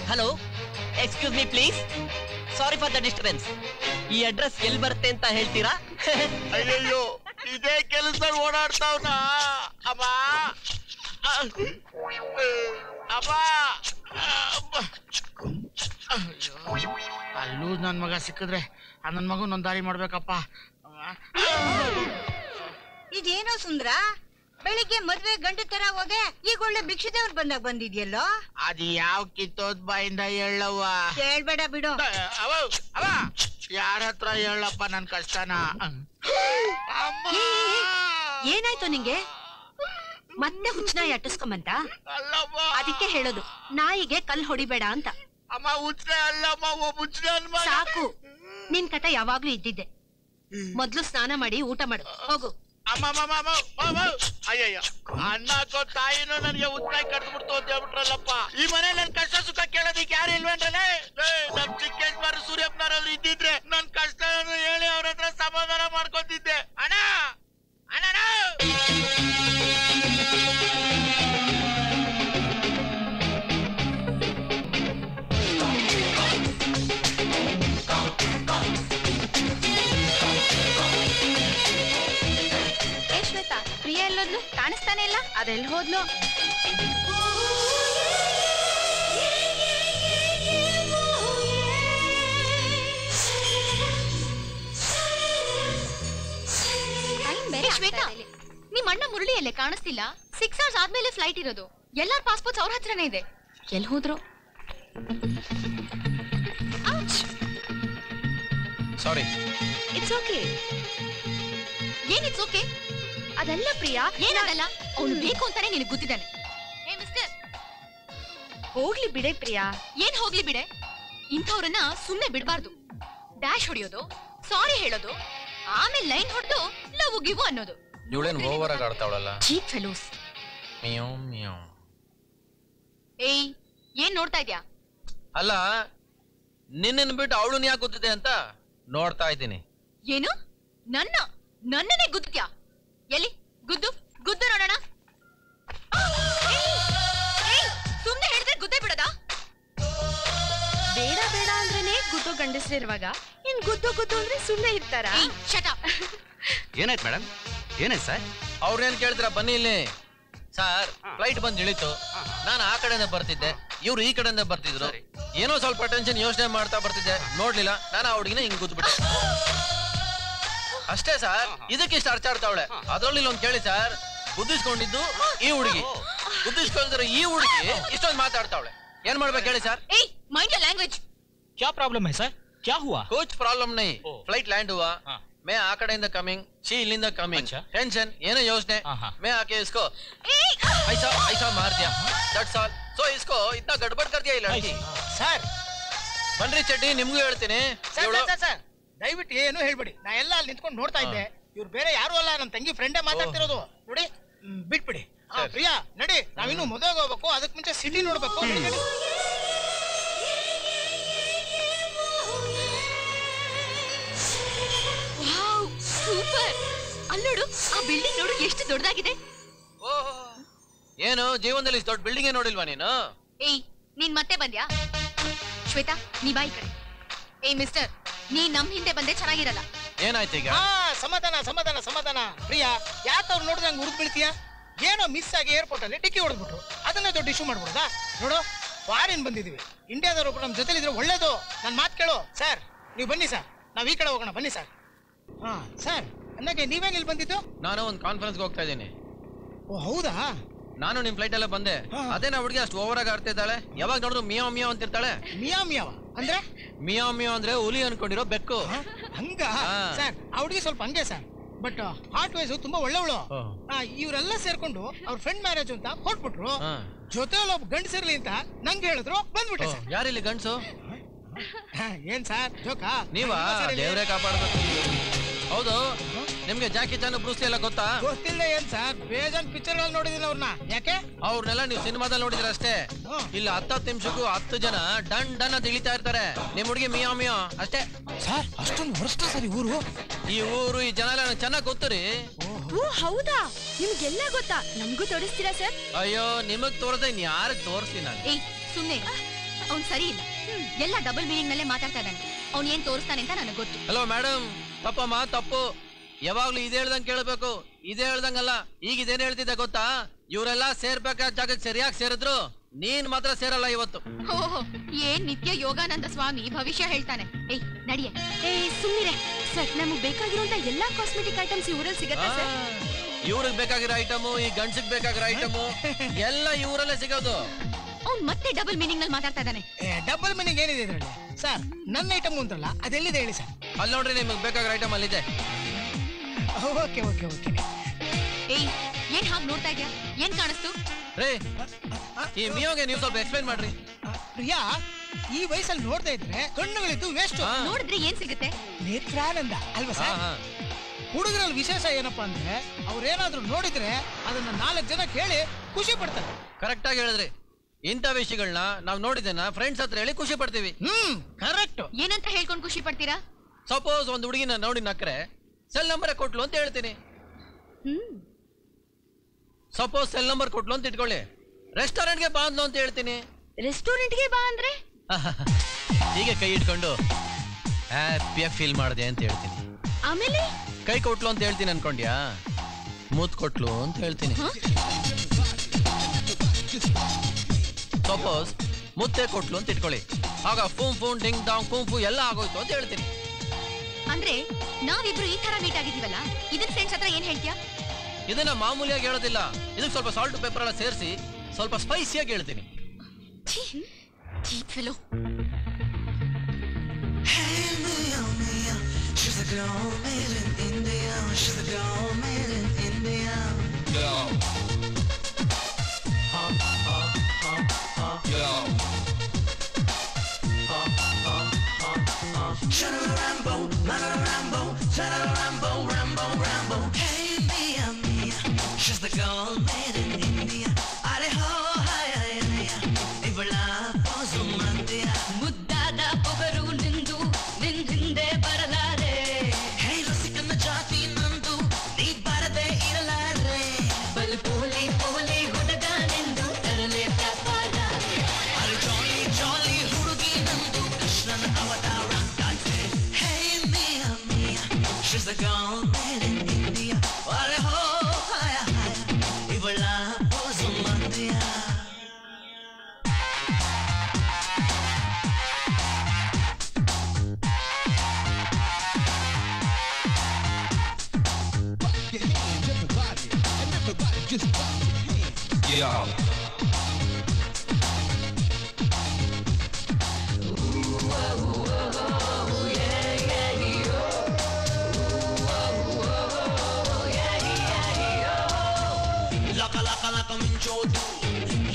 hello excuse me please sorry for the disturbance ये एड्रेस ಎಲ್ಲಿ ಬರುತ್ತೆ ಅಂತ ಹೇಳ್ತೀರಾ ಅಯ್ಯೋ ಇದೇ ಕೆಲಸ ಓಡಾಡ್ತಾವನಾ ಅಮ್ಮ ಅಮ್ಮ ಅಯ್ಯೋ ಅಲ್ಲೂ ನನ್ನ ಮಗ ಸಿಕ್ಕಿದ್ರೆ ಆ ನನ್ನ ಮಗನ ಒಂದಾರಿ ಮಾಡಬೇಕಪ್ಪ ಇದೇನೋ ಸುಂದರ ಬೆಳಿಗ್ಗೆ ಮದುವೆ ಗಂಡು ತರ ಹೋದೆ ಈಗ ಒಳ್ಳೆ ಭಿಕ್ಷುದೇವ್ರು ಬಂದಾಗ ಬಂದಿದ್ಯಲ್ಲೋ ಅದು ಯಾವ ಕಿತ್ತೋದ್ ಬಾಯಿಂದ ಹೇಳವ್ವ ಹೇಳ್ಬೇಡ ಬಿಡು ಯಾರ ಹತ್ರ ಹೇಳಪ್ಪ ನನ್ ಕಷ್ಟನ ಏನಾಯ್ತು ನಿಂಗೆ ಮತ್ತೆ ಹುಚ್ಚನಾಯಿ ಅಟ್ಟಿಸ್ಕೊಂಬಂತ ಅದಕ್ಕೆ ಹೇಳೋದು ನಾಯಿಗೆ ಕಲ್ ಹೊಡಿಬೇಡ ಅಂತ ಸಾಕು ನಿನ್ ಕಥೆ ಯಾವಾಗ್ಲೂ ಇದ್ದಿದ್ದೆ ಮೊದ್ಲು ಸ್ನಾನ ಮಾಡಿ ಊಟ ಮಾಡು ಹೋಗು ಅಯ್ಯಯ್ಯ ಅಣ್ಣ ಹಾಕೋ ತಾಯಿನೂ ನನಗೆ ಉತ್ತಾಯಿ ಕಡ್ದ್ಬಿಡ್ತು ಅಂತ ಹೇಳ್ಬಿಟ್ರಲ್ಲಪ್ಪ ಈ ಮನೆ ನನ್ ಕಷ್ಟ ಸುಖ ಕೇಳೋದಿಕ್ ಯಾರು ಇಲ್ವೇನ್ರಲ್ಲೇ ನಮ್ ಚಿಕ್ಕೇಶ್ವರ ಸೂರ್ಯಪ್ಪನವ್ರು ಇದ್ದಿದ್ರೆ ನನ್ ಕಷ್ಟ ಹೇಳಿ ಅವ್ರ ಹತ್ರ ಸಮಾಧಾನ ಮಾಡ್ಕೊತಿದ್ದೆ ಅಣ್ಣ ಅಣ್ಣ ಕಾಣಿಸ್ತಾನೆ ಇಲ್ಲ ಅದೆಲ್ಲ ಹೋದ್ಲು ನಿಮ್ ಅಣ್ಣ ಮುರಳಿಯಲ್ಲೇ ಕಾಣಿಸ್ತಿಲ್ಲ ಸಿಕ್ಸ್ ಅವರ್ಸ್ ಆದ್ಮೇಲೆ ಫ್ಲೈಟ್ ಇರೋದು ಎಲ್ಲಾರ ಪಾಸ್ಪೋರ್ಟ್ಸ್ ಅವ್ರ ಹತ್ರನೇ ಇದೆ ಎಲ್ಲಿ ಹೋದ್ರು ಸಾರಿ ಇಟ್ಸ್ ಓಕೆ ಏನ್ ಇಟ್ಸ್ ಓಕೆ ಅದಲ್ಲ ಪ್ರಿಯಾ ಏನಾಗಲ್ಲ ಅವನು ಬೇಕು ಅಂತಾನೆ ನಿನಗೆ ಗೊತ್ತಿದ್ದಾನೆ ಹೇ ಮಿಸ್ಟರ್ ಹೋಗ್ಲಿ ಬಿಡೆ ಪ್ರಿಯಾ ಏನ್ ಹೋಗ್ಲಿ ಬಿಡೆ ಇಂಥವ್ರನ್ನ ಸುಮ್ಮನೆ ಬಿಡಬಾರ್ದು ಡ್ಯಾಶ್ ಹೊಡಿಯೋದು ಸಾರಿ ಹೇಳೋದು ಆಮೇಲೆ ಲೈನ್ ಹೊಡೆದು ಲವ್ ಗಿವ್ ಅನ್ನೋದು ಇವಳೇನ್ ಓವರ್ ಆಗಿ ಆಡ್ತಾವಳಲ್ಲ ಚೀಪ್ ಫೆಲೋಸ್ ಮಿಯೋ ಮಿಯೋ ಏಯ್ ಏನ್ ನೋಡ್ತಾ ಇದ್ಯಾ ಅಲ್ಲ ನಿನ್ನನ್ನ ಬಿಟ್ಟು ಅವಳನ್ನ ಯಾಕೆ ಗೊತ್ತಿದೆ ಅಂತ ನೋಡ್ತಾ ಇದ್ದೀನಿ ಏನು ನನ್ನ ನನ್ನನೇ ಗೊತ್ತಿದ್ಯಾ ಎಲ್ಲಿ ಗುದ್ದು ಗುದ್ದು ನೋಡೋಣ ಸುಮ್ನೆ ಹೇಳಿದ್ರೆ ಗುದ್ದೇ ಬಿಡೋದಾ ಬೇಡ ಬೇಡ ಅಂದ್ರೆ ಗುದ್ದು ಗಂಡಸ್ರಿರುವಾಗ ಇನ್ ಗುದ್ದು ಗುದ್ದು ಅಂದ್ರೆ ಸುಮ್ನೆ ಇರ್ತಾರ ಏನಾಯ್ತು ಮೇಡಮ್ ಏನಾಯ್ತು ಸರ್ ಅವ್ರೇನ್ ಕೇಳಿದ್ರ ಬನ್ನಿ ಇಲ್ಲಿ ಸರ್ ಫ್ಲೈಟ್ ಬಂದ್ ಇಳಿತು ನಾನು ಆ ಕಡೆಯಿಂದ ಬರ್ತಿದ್ದೆ ಇವ್ರು ಈ ಕಡೆಯಿಂದ ಬರ್ತಿದ್ರು ಏನೋ ಸ್ವಲ್ಪ ಟೆನ್ಷನ್ ಯೋಚನೆ ಮಾಡ್ತಾ ಬರ್ತಿದ್ದೆ ನೋಡ್ಲಿಲ್ಲ ನಾನು ಅವ್ರಿಗಿನ ಹಿಂಗ್ ಗುದ್ಬಿಟ್ಟೆ ಅಷ್ಟೇ ಸರ್ ಇದಕ್ಕಿಷ್ಟ ಅರ್ಚಾಡ್ತಾವಳೆ ಅದ್ರಲ್ಲಿ ಇಲ್ಲೊಂದು ಕೇಳಿ ಸರ್ ಗುದ್ದಿಸ್ಕೊಂಡಿದ್ದು ಈ ಹುಡುಗಿ ಗುದ್ದಿಸ್ಕೊಂಡಿದ್ರೆ ಈ ಹುಡುಗಿ ಇಷ್ಟೊಂದು ಮಾತಾಡ್ತಾವಳೆ ಏನ್ ಮಾಡ್ಬೇಕು ಹೇಳಿ ಸರ್ ಮೈಂಡ್ ಲ್ಯಾಂಗ್ವೇಜ್ ಕ್ಯಾ ಪ್ರಾಬ್ಲಮ್ ಹೈ ಸರ್ ಕ್ಯಾ ಹುವಾ ಕೋಚ್ ಪ್ರಾಬ್ಲಮ್ ನೈ ಫ್ಲೈಟ್ ಲ್ಯಾಂಡ್ ಹುವಾ ಮೇ ಆ ಕಡೆಯಿಂದ ಕಮಿಂಗ್ ಶಿ ಇಲ್ಲಿಂದ ಕಮಿಂಗ್ ಟೆನ್ಷನ್ ಏನೋ ಯೋಚನೆ ಮೇ ಆಕೆ ಇಸ್ಕೋ ಐಸಾ ಐಸಾ ಮಾರ್ ದಿಯಾ ದಟ್ಸ್ ಆಲ್ ಸೊ ಇಸ್ಕೋ ಇತ್ನಾ ಗಡ್ಬಡ್ ಕರ್ ದಿಯಾ ಈ ಲಡ್ಕಿ ಸರ್ ಬನ್ರಿ ಚಡ್ಡಿ ನಿಮಗೂ ಹೇಳ್ತೀನಿ ದಯವಿಟ್ಟು ಏನು ಹೇಳ್ಬಿಡಿ ನಾ ಎಲ್ಲ ಅಲ್ಲಿ ನಿಂತ್ಕೊಂಡು ನೋಡ್ತಾ ಇದ್ದೆ ಇವ್ರು ಬೇರೆ ಯಾರು ಅಲ್ಲ ನನ್ನ ತಂಗಿ ಫ್ರೆಂಡೇ ಮಾತಾಡ್ತಿರೋದು ನೋಡಿ ಬಿಟ್ಬಿಡಿ ಪ್ರಿಯಾ ನಡಿ ನಾವಿನ್ನು ಮದುವೆ ಹೋಗ್ಬೇಕು ಅದಕ್ಕೆ ಮುಂಚೆ ಸಿಡ್ನಿ ನೋಡ್ಬೇಕು ಸೂಪರ್ ಅಲ್ಲೋಡು ಆ ಬಿಲ್ಡಿಂಗ್ ನೋಡು ಎಷ್ಟು ದೊಡ್ಡದಾಗಿದೆ ಏನು ಜೀವನದಲ್ಲಿ ದೊಡ್ಡ ಬಿಲ್ಡಿಂಗ್ ನೋಡಿಲ್ವಾ ನೀನು ಏಯ್ ನೀನ್ ಮತ್ತೆ ಬಂದ್ಯಾ ಶ್ವೇತಾ ನೀ ಬಾಯ್ ಕಡೆ ಏಯ್ ಮಿಸ್ಟರ್ ನೀ ನಮ್ ಹಿಂದೆ ಬಂದೆ ಚೆನ್ನಾಗಿರಲ್ಲ ಏನಾಯ್ತು ಈಗ? ಆ ಸಮಾಧಾನ ಸಮಾಧಾನ ಸಮಾಧಾನ ಪ್ರಿಯಾ ಯಾಕೆ ಅವರು ನೋಡಿದ್ರೆ ಹಂಗೆ ಹುಡುಕ್ ಬಿಳ್ತೀಯಾ? ಏನೋ ಮಿಸ್ ಆಗಿ ಏರ್ಪೋರ್ಟ್ ಅಲ್ಲಿ ಟಿಕ್ಕಿ ಹೊಡೆದ್ಬಿಟ್ರು. ಅದನ್ನ ದೊಡ್ಡ ಇಶ್ಯೂ ಮಾಡ್ಬೋದಾ? ನೋಡು ಫಾರಿನ್ ಬಂದಿದ್ದೀವಿ, ಇಂಡಿಯಾದವರು ಒಬ್ರು ನಮ್ಮ ಜೊತೆಲಿದ್ರೆ ಒಳ್ಳೇದು. ನಾನು ಮಾತು ಕೇಳು ಸರ್, ನೀವು ಬನ್ನಿ ಸರ್, ನಾವು ಈ ಕಡೆ ಹೋಗೋಣ ಬನ್ನಿ ಸರ್. ಹಾ ಸರ್, ಅನ್ನಕ್ಕೆ ನೀವೇನು ಇಲ್ಲಿ ಬಂದಿದ್ದು? ನಾನು ಒಂದು ಕಾನ್ಫರೆನ್ಸ್ಗೆ ಹೋಗ್ತಾ ಇದ್ದೀನಿ. ಓ ಹೌದಾ? ನಾನು ನಿಮ್ಮ ಫ್ಲೈಟ್ ಎಲ್ಲ ಬಂದೆ. ಅದೇನಾ ಹುಡುಗಿ ಅಷ್ಟು ಓವರ್ ಆಗಿ ಆಡ್ತಾ ಇದ್ದಾಳೆ, ಯಾವಾಗ ನೋಡಿದ್ರು ಮಿಯಾವ್ ಮಿಯಾವ್ ಅಂತಿರ್ತಾಳೆ. ಮಿಯಾವ್ ಮಿಯಾವ್ ಅಂದ್ರೆ? ಮಿಯಾವ್ ಮಿಯಾವ್ ಅಂದ್ರೆ ಹುಲಿ ಅನ್ಕೊಂಡಿರೋ ಬೆಕ್ಕು. ಹಂಗ ಸರ್, ಆ ಹುಡುಗಿ ಸ್ವಲ್ಪ ಹಂಗೆ ಸರ್, ಬಟ್ ಹಾರ್ಟ್ ವೈಸ್ ತುಂಬಾ ಒಳ್ಳೆವಳು. ಇವರೆಲ್ಲ ಸೇರ್ಕೊಂಡು ಅವ್ರ ಫ್ರೆಂಡ್ ಮ್ಯಾರೇಜ್ ಅಂತ ಹೊರಟ್ಬಿಟ್ರು. ಜೊತೆಯಲ್ಲಿ ಒಬ್ಬ ಗಂಡಸಿರ್ಲಿ ಅಂತ ನಂಗೆ ಹೇಳಿದ್ರು, ಬಂದ್ಬಿಟ್ಟೆ ಸರ್. ಯಾರಿಲ್ಲಿ ಗಂಡಸು? ಏನ್ ಸರ್ ಜೋಕಾ? ನೀವಾ? ದೇವರೇ ಕಾಪಾಡ್ಬೇಕು. ಹೌದು, ನಿಮ್ಗೆ ಜಾಕಿ ಚಾನ್ ಬ್ರೂಸ್ ಎಲ್ಲ ಗೊತ್ತಾ? ಗೊತ್ತಿಲ್ಲ ಏನ್ ಸರ್, ಬೇಜಾನ್ ಪಿಕ್ಚರ್ ಗಳಲ್ಲಿ ನೋಡಿದಿಲ್ಲ ಅವ್ರನ್ನ. ಯಾಕೆ? ಅವ್ರನ್ನೆಲ್ಲ ನೀವು ಸಿನಿಮಾದಲ್ಲಿ ನೋಡಿದ್ರ ಅಷ್ಟೇ. ಇಲ್ಲ ಹತ್ತತ್ತು ನಿಮಿಷಕ್ಕೂ ಹತ್ತು ಜನ ಡನ್ ಡನ್ ಅಂತ ಇಳಿತಾ ಇರ್ತಾರೆ. ನಿಮ್ ಹುಡುಗಿ ಮಿಯಾ ಮಿಯಾ ಅಷ್ಟೇ ಸರ್. ಅಷ್ಟೊಂದು ಹೊರಸ್ತಾ ಸರ್ ಈ ಊರು ಈ ಊರು ಈ ಜನ ಎಲ್ಲ ಚೆನ್ನಾಗ್ ಗೊತ್ತು ರೀ. ಓ ಹೌದಾ? ನಿಮ್ಗೆಲ್ಲ ಗೊತ್ತಾ? ನಮ್ಗೂ ತೋರಿಸ್ತೀರಾ ಸರ್? ಅಯ್ಯೋ ನಿಮಗ್ ತೋರದೆ ಇನ್ ಯಾರಿಗೆ ತೋರಿಸ್ತೀನಿ ನಾನು. ಏ ಸುಮ್ನೆ, ಅವ್ನ್ ಸರಿ ಇಲ್ಲ, ಎಲ್ಲ ಡಬಲ್ ಮೀನಿಂಗ್ ನಲ್ಲೇ ಮಾತಾಡ್ತಾ ಇದ್ದಾನೆ. ಅವ್ನ್ ಏನ್ ತೋರಿಸ್ತಾನೆ ಅಂತ ನನಗ್ ಗೊತ್ತು. ಹಲೋ ಮೇಡಮ್, ತಪ್ಪಮ್ಮ ತಪ್ಪು. ಯಾವಾಗ್ಲೂ ಇದೇ ಹೇಳ್ದಂಗೆ ಕೇಳಬೇಕು, ಇದೇ ಹೇಳ್ದಂಗಲ್ಲ. ಈಗ ಇದೇನು ಹೇಳ್ತಿದ್ದ ಗೊತ್ತಾ? ಇವರೆಲ್ಲ ಸೇರ್ಬೇಕಾದ ಜಾಗಕ್ಕೆ ಸರಿಯಾಗಿ ಸೇರಿದ್ರು, ನೀನ್ ಮಾತ್ರ ಸೇರಲ್ಲ ಇವತ್ತು. ಓಹೋ, ಏನ್ ನಿತ್ಯ ಯೋಗಾನಂದ ಸ್ವಾಮಿ ಭವಿಷ್ಯ ಹೇಳ್ತಾನೆ. ಏಯ್ ನಡಿಯೇ. ಏ ಸುಮ್ಮನೆ ಸರ್, ನಮಗ್ ಬೇಕಾಗಿರುವಂತ ಎಲ್ಲಾ ಕಾಸ್ಮೆಟಿಕ್ ಐಟಮ್ಸ್ ಇವರಲ್ಲಿ ಸಿಗತ್ತಾ ಸರ್? ಇವ್ರಿಗೆ ಬೇಕಾಗಿರೋ ಐಟಮು, ಈ ಗಂಡಸಿಗೆ ಬೇಕಾಗಿರೋ ಐಟಮು ಎಲ್ಲ ಇವರಲ್ಲೇ ಸಿಗೋದು. ಅವ್ನು ಮತ್ತೆ ಡಬಲ್ ಮೀನಿಂಗ್ ನಲ್ಲಿ ಮಾತಾಡ್ತಾ ಇದ್ದಾನೆ. ಡಬಲ್ ಮೀನಿಂಗ್ ಏನಿದೆ ಇದರಲ್ಲಿ ಸರ್? ನನ್ನ ಐಟಮ್ ಅಂತಲ್ಲ, ಅದೆಲ್ಲಿದೆ ಹೇಳಿ ಸರ್. ಅಲ್ಲಿ ನೋಡ್ರಿ, ನಿಮಗೆ ಬೇಕಾಗಿರೋ ಐಟಮ್ ಅಲ್ಲಿದೆ. Okay okay okay. ಏಯ್ ಏನ್ ಹಾಗೆ ನೋಡ್ತಾ ಇದ್ಯಾ? ಏನ್ ಕಾಣಿಸ್ತು ರೇ? ಈ ಮಿಯೋಗೆ ನೀವು ಸ್ವಲ್ಪ ಎಕ್ಸ್ಪ್ಲೈನ್ ಮಾಡ್ರಿ. ಪ್ರಿಯಾ, ಈ ವಯಸ್ಸಲ್ಲಿ ನೋಡ್ತಾ ಇದ್ರೆ ಕಣ್ಣುಗಳಿದ್ದು ವೇಸ್ಟ್. ನೋಡಿದ್ರೆ ಏನ್ ಸಿಗುತ್ತೆ? ನೇತ್ರಾನಂದ ಅಲ್ವಾ ಸರ್? ಹುಡುಗರಲ್ಲಿ ವಿಶೇಷ ಏನಪ್ಪಾ ಅಂದ್ರೆ, ಅವ್ರೇನಾದ್ರೂ ನೋಡಿದ್ರೆ ಅದನ್ನ ನಾಲ್ಕು ಜನ ಕೇಳಿ ಖುಷಿ ಪಡ್ತಾರೆ. ಕರೆಕ್ಟ್ ಆಗಿ ಹೇಳಿದ್ರಿ. ಇಂಥ ವಿಷಯಗಳನ್ನ ನಾವು ನೋಡಿದನ್ನ ಫ್ರೆಂಡ್ಸ್ ಹತ್ರ ಹೇಳಿ ಖುಷಿ ಪಡ್ತೀವಿ. ಹ್ಮ್ ಕರೆಕ್ಟ್. ಏನಂತ ಹೇಳ್ಕೊಂಡು ಖುಷಿ ಪಡ್ತೀರಾ? ಸಪೋಸ್ ಒಂದು ಹುಡುಗಿನ ನೋಡಿ ನಕ್ರೆ ಸೆಲ್ ನಂಬರ್ ಕೊಟ್ಲು ಅಂತ ಹೇಳ್ತೀನಿ. ಸಪೋಸ್ ಸೆಲ್ ನಂಬರ್ ಕೊಟ್ಲು ಅಂತ ಇಟ್ಕೊಳ್ಳಿ. ರೆಸ್ಟೋರೆಂಟ್ಗೆ ಬಾ ಅಂದ್ಲು ಅಂತ ಹೇಳ್ತೀನಿ. ರೆಸ್ಟೋರೆಂಟ್ಗೆ ಬಾ ಅಂದ್ರೆ ಹೀಗೆ ಕೈ ಇಟ್ಕೊಂಡು ಹ್ಯಾಪಿಯಾಗಿ ಫೀಲ್ ಮಾಡಿದೆ ಅಂತ ಹೇಳ್ತೀನಿ. ಆಮೇಲೆ ಕೈ ಕೊಟ್ಲು ಅಂತ ಹೇಳ್ತೀನಿ ಅನ್ಕೊಂಡ್ಯಾ? ಮೂತ್ ಕೊಟ್ಲು ಅಂತ ಹೇಳ್ತೀನಿ. ಸಪೋಸ್ ಮುತ್ತೆ ಕೊಟ್ಲು ಅಂತ ಇಟ್ಕೊಳ್ಳಿ. ಆಗ ಫೂಂ ಫೂಂ ಡಿಂಗ್ ಡಾಂಗ್ ಫೂಂ ಫೂ ಎಲ್ಲ ಆಗೋಯ್ತು ಅಂತ ಹೇಳ್ತೀನಿ. ಅಂದ್ರೆ ನಾವಿಬ್ರು ಈ ತರ ಮೀಟ್ ಆಗಿದೀವಲ್ಲ, ಇದನ್ನ ಫ್ರೆಂಡ್ಸ್ ಹತ್ರ ಏನ್ ಹೇಳ್ತೀಯಾ? ಇದನ್ನ ಮಾಮೂಲಿಯಾಗಿ ಹೇಳೋದಿಲ್ಲ, ಇದಕ್ಕೆ ಸ್ವಲ್ಪ ಸಾಲ್ಟ್ ಪೇಪರ್ ಎಲ್ಲ ಸೇರಿಸಿ ಸ್ವಲ್ಪ ಸ್ಪೈಸಿಯಾಗಿ ಹೇಳ್ತೀನಿ.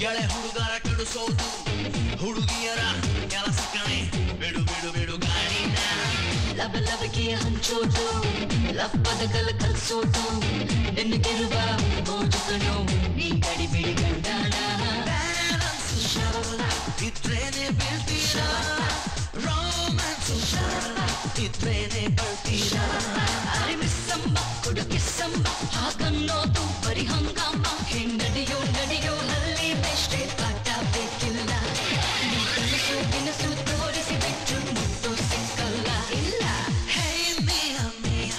ಎಳೆ ಹುಡುಗರ ಕೆಡಿಸೋದು ಹುಡುಗಿಯರ ಕೆಲಸ ಕಣೆ. ಬಿಡು ಬಿಡು ಬಿಡು ಗಾಡಿನ ಲಬ ಲಬಕಿ ಹಂಚೋದು ಲಪ್ಪದ ಕಲ ಕಲ್ಸೋದು ನಿನಗಿರುವ ಬೋಜು ಕಣೋ ನೀ ಗಡಿ ಬಿಡಿ ಗಂಡಾಣ ಇತ್ರೇನೆ ಬೀಳ್ತೀರ ರೋಮ್ಯಾನ್ಸ್ ಇತ್ರೇನೆ ಬಳ್ತೀರ ಅರೆ ಮಿಸ್ಸಮ್ಮ ಕೊಡು ಕಿಸ್ಸಮ್ಮ ಹಾಗನ್ನೋದು ಬರಿ ಹಂಗಮ್ಮ ಹೆಂಗಡಿಯೋ ನಡಿಯೋ ಅಲ್ಲಿ ಬೆಷ್ಟೇ ಪಾಠ ಬೇಕಿಲ್ಲ ಕನಸು ಗಿನಸು ತೋರಿಸಿ ಬಿಟ್ಟು ಮುಟ್ಟು ಸಿಕ್ಕಲ್ಲ ಇಲ್ಲ. ಹೇ ಮಿಯಾ ಮಿಯಾ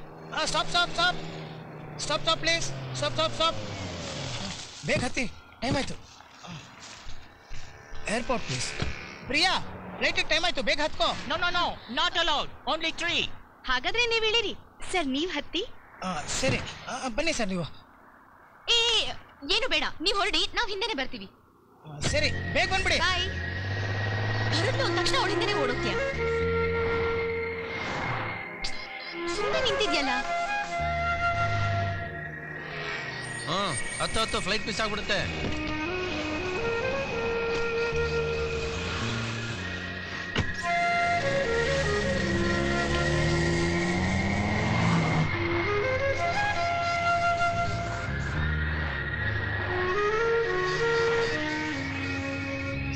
फ्लाइट मिस आगते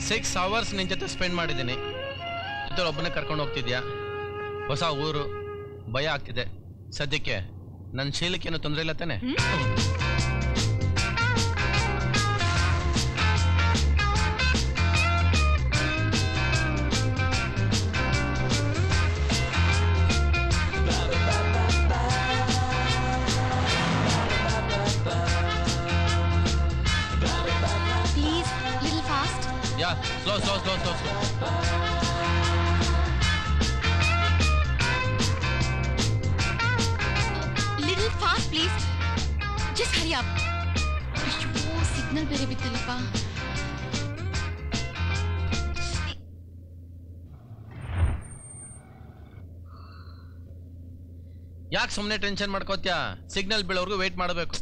सिक्स हवर्स निन् जो स्पेंड जोतने कर्कंड होग्तिद्या होस ऊर भय आगे सद्यक्के नन्न शीलक्केनु तोंदरे इल्ल ताने Slow, slow, slow, slow, slow. Little fast, please. Just hurry up. Ayyo, signal bere bittalappa. Yak sumne tension madkotya. Signal bilovarigu wait madabeku.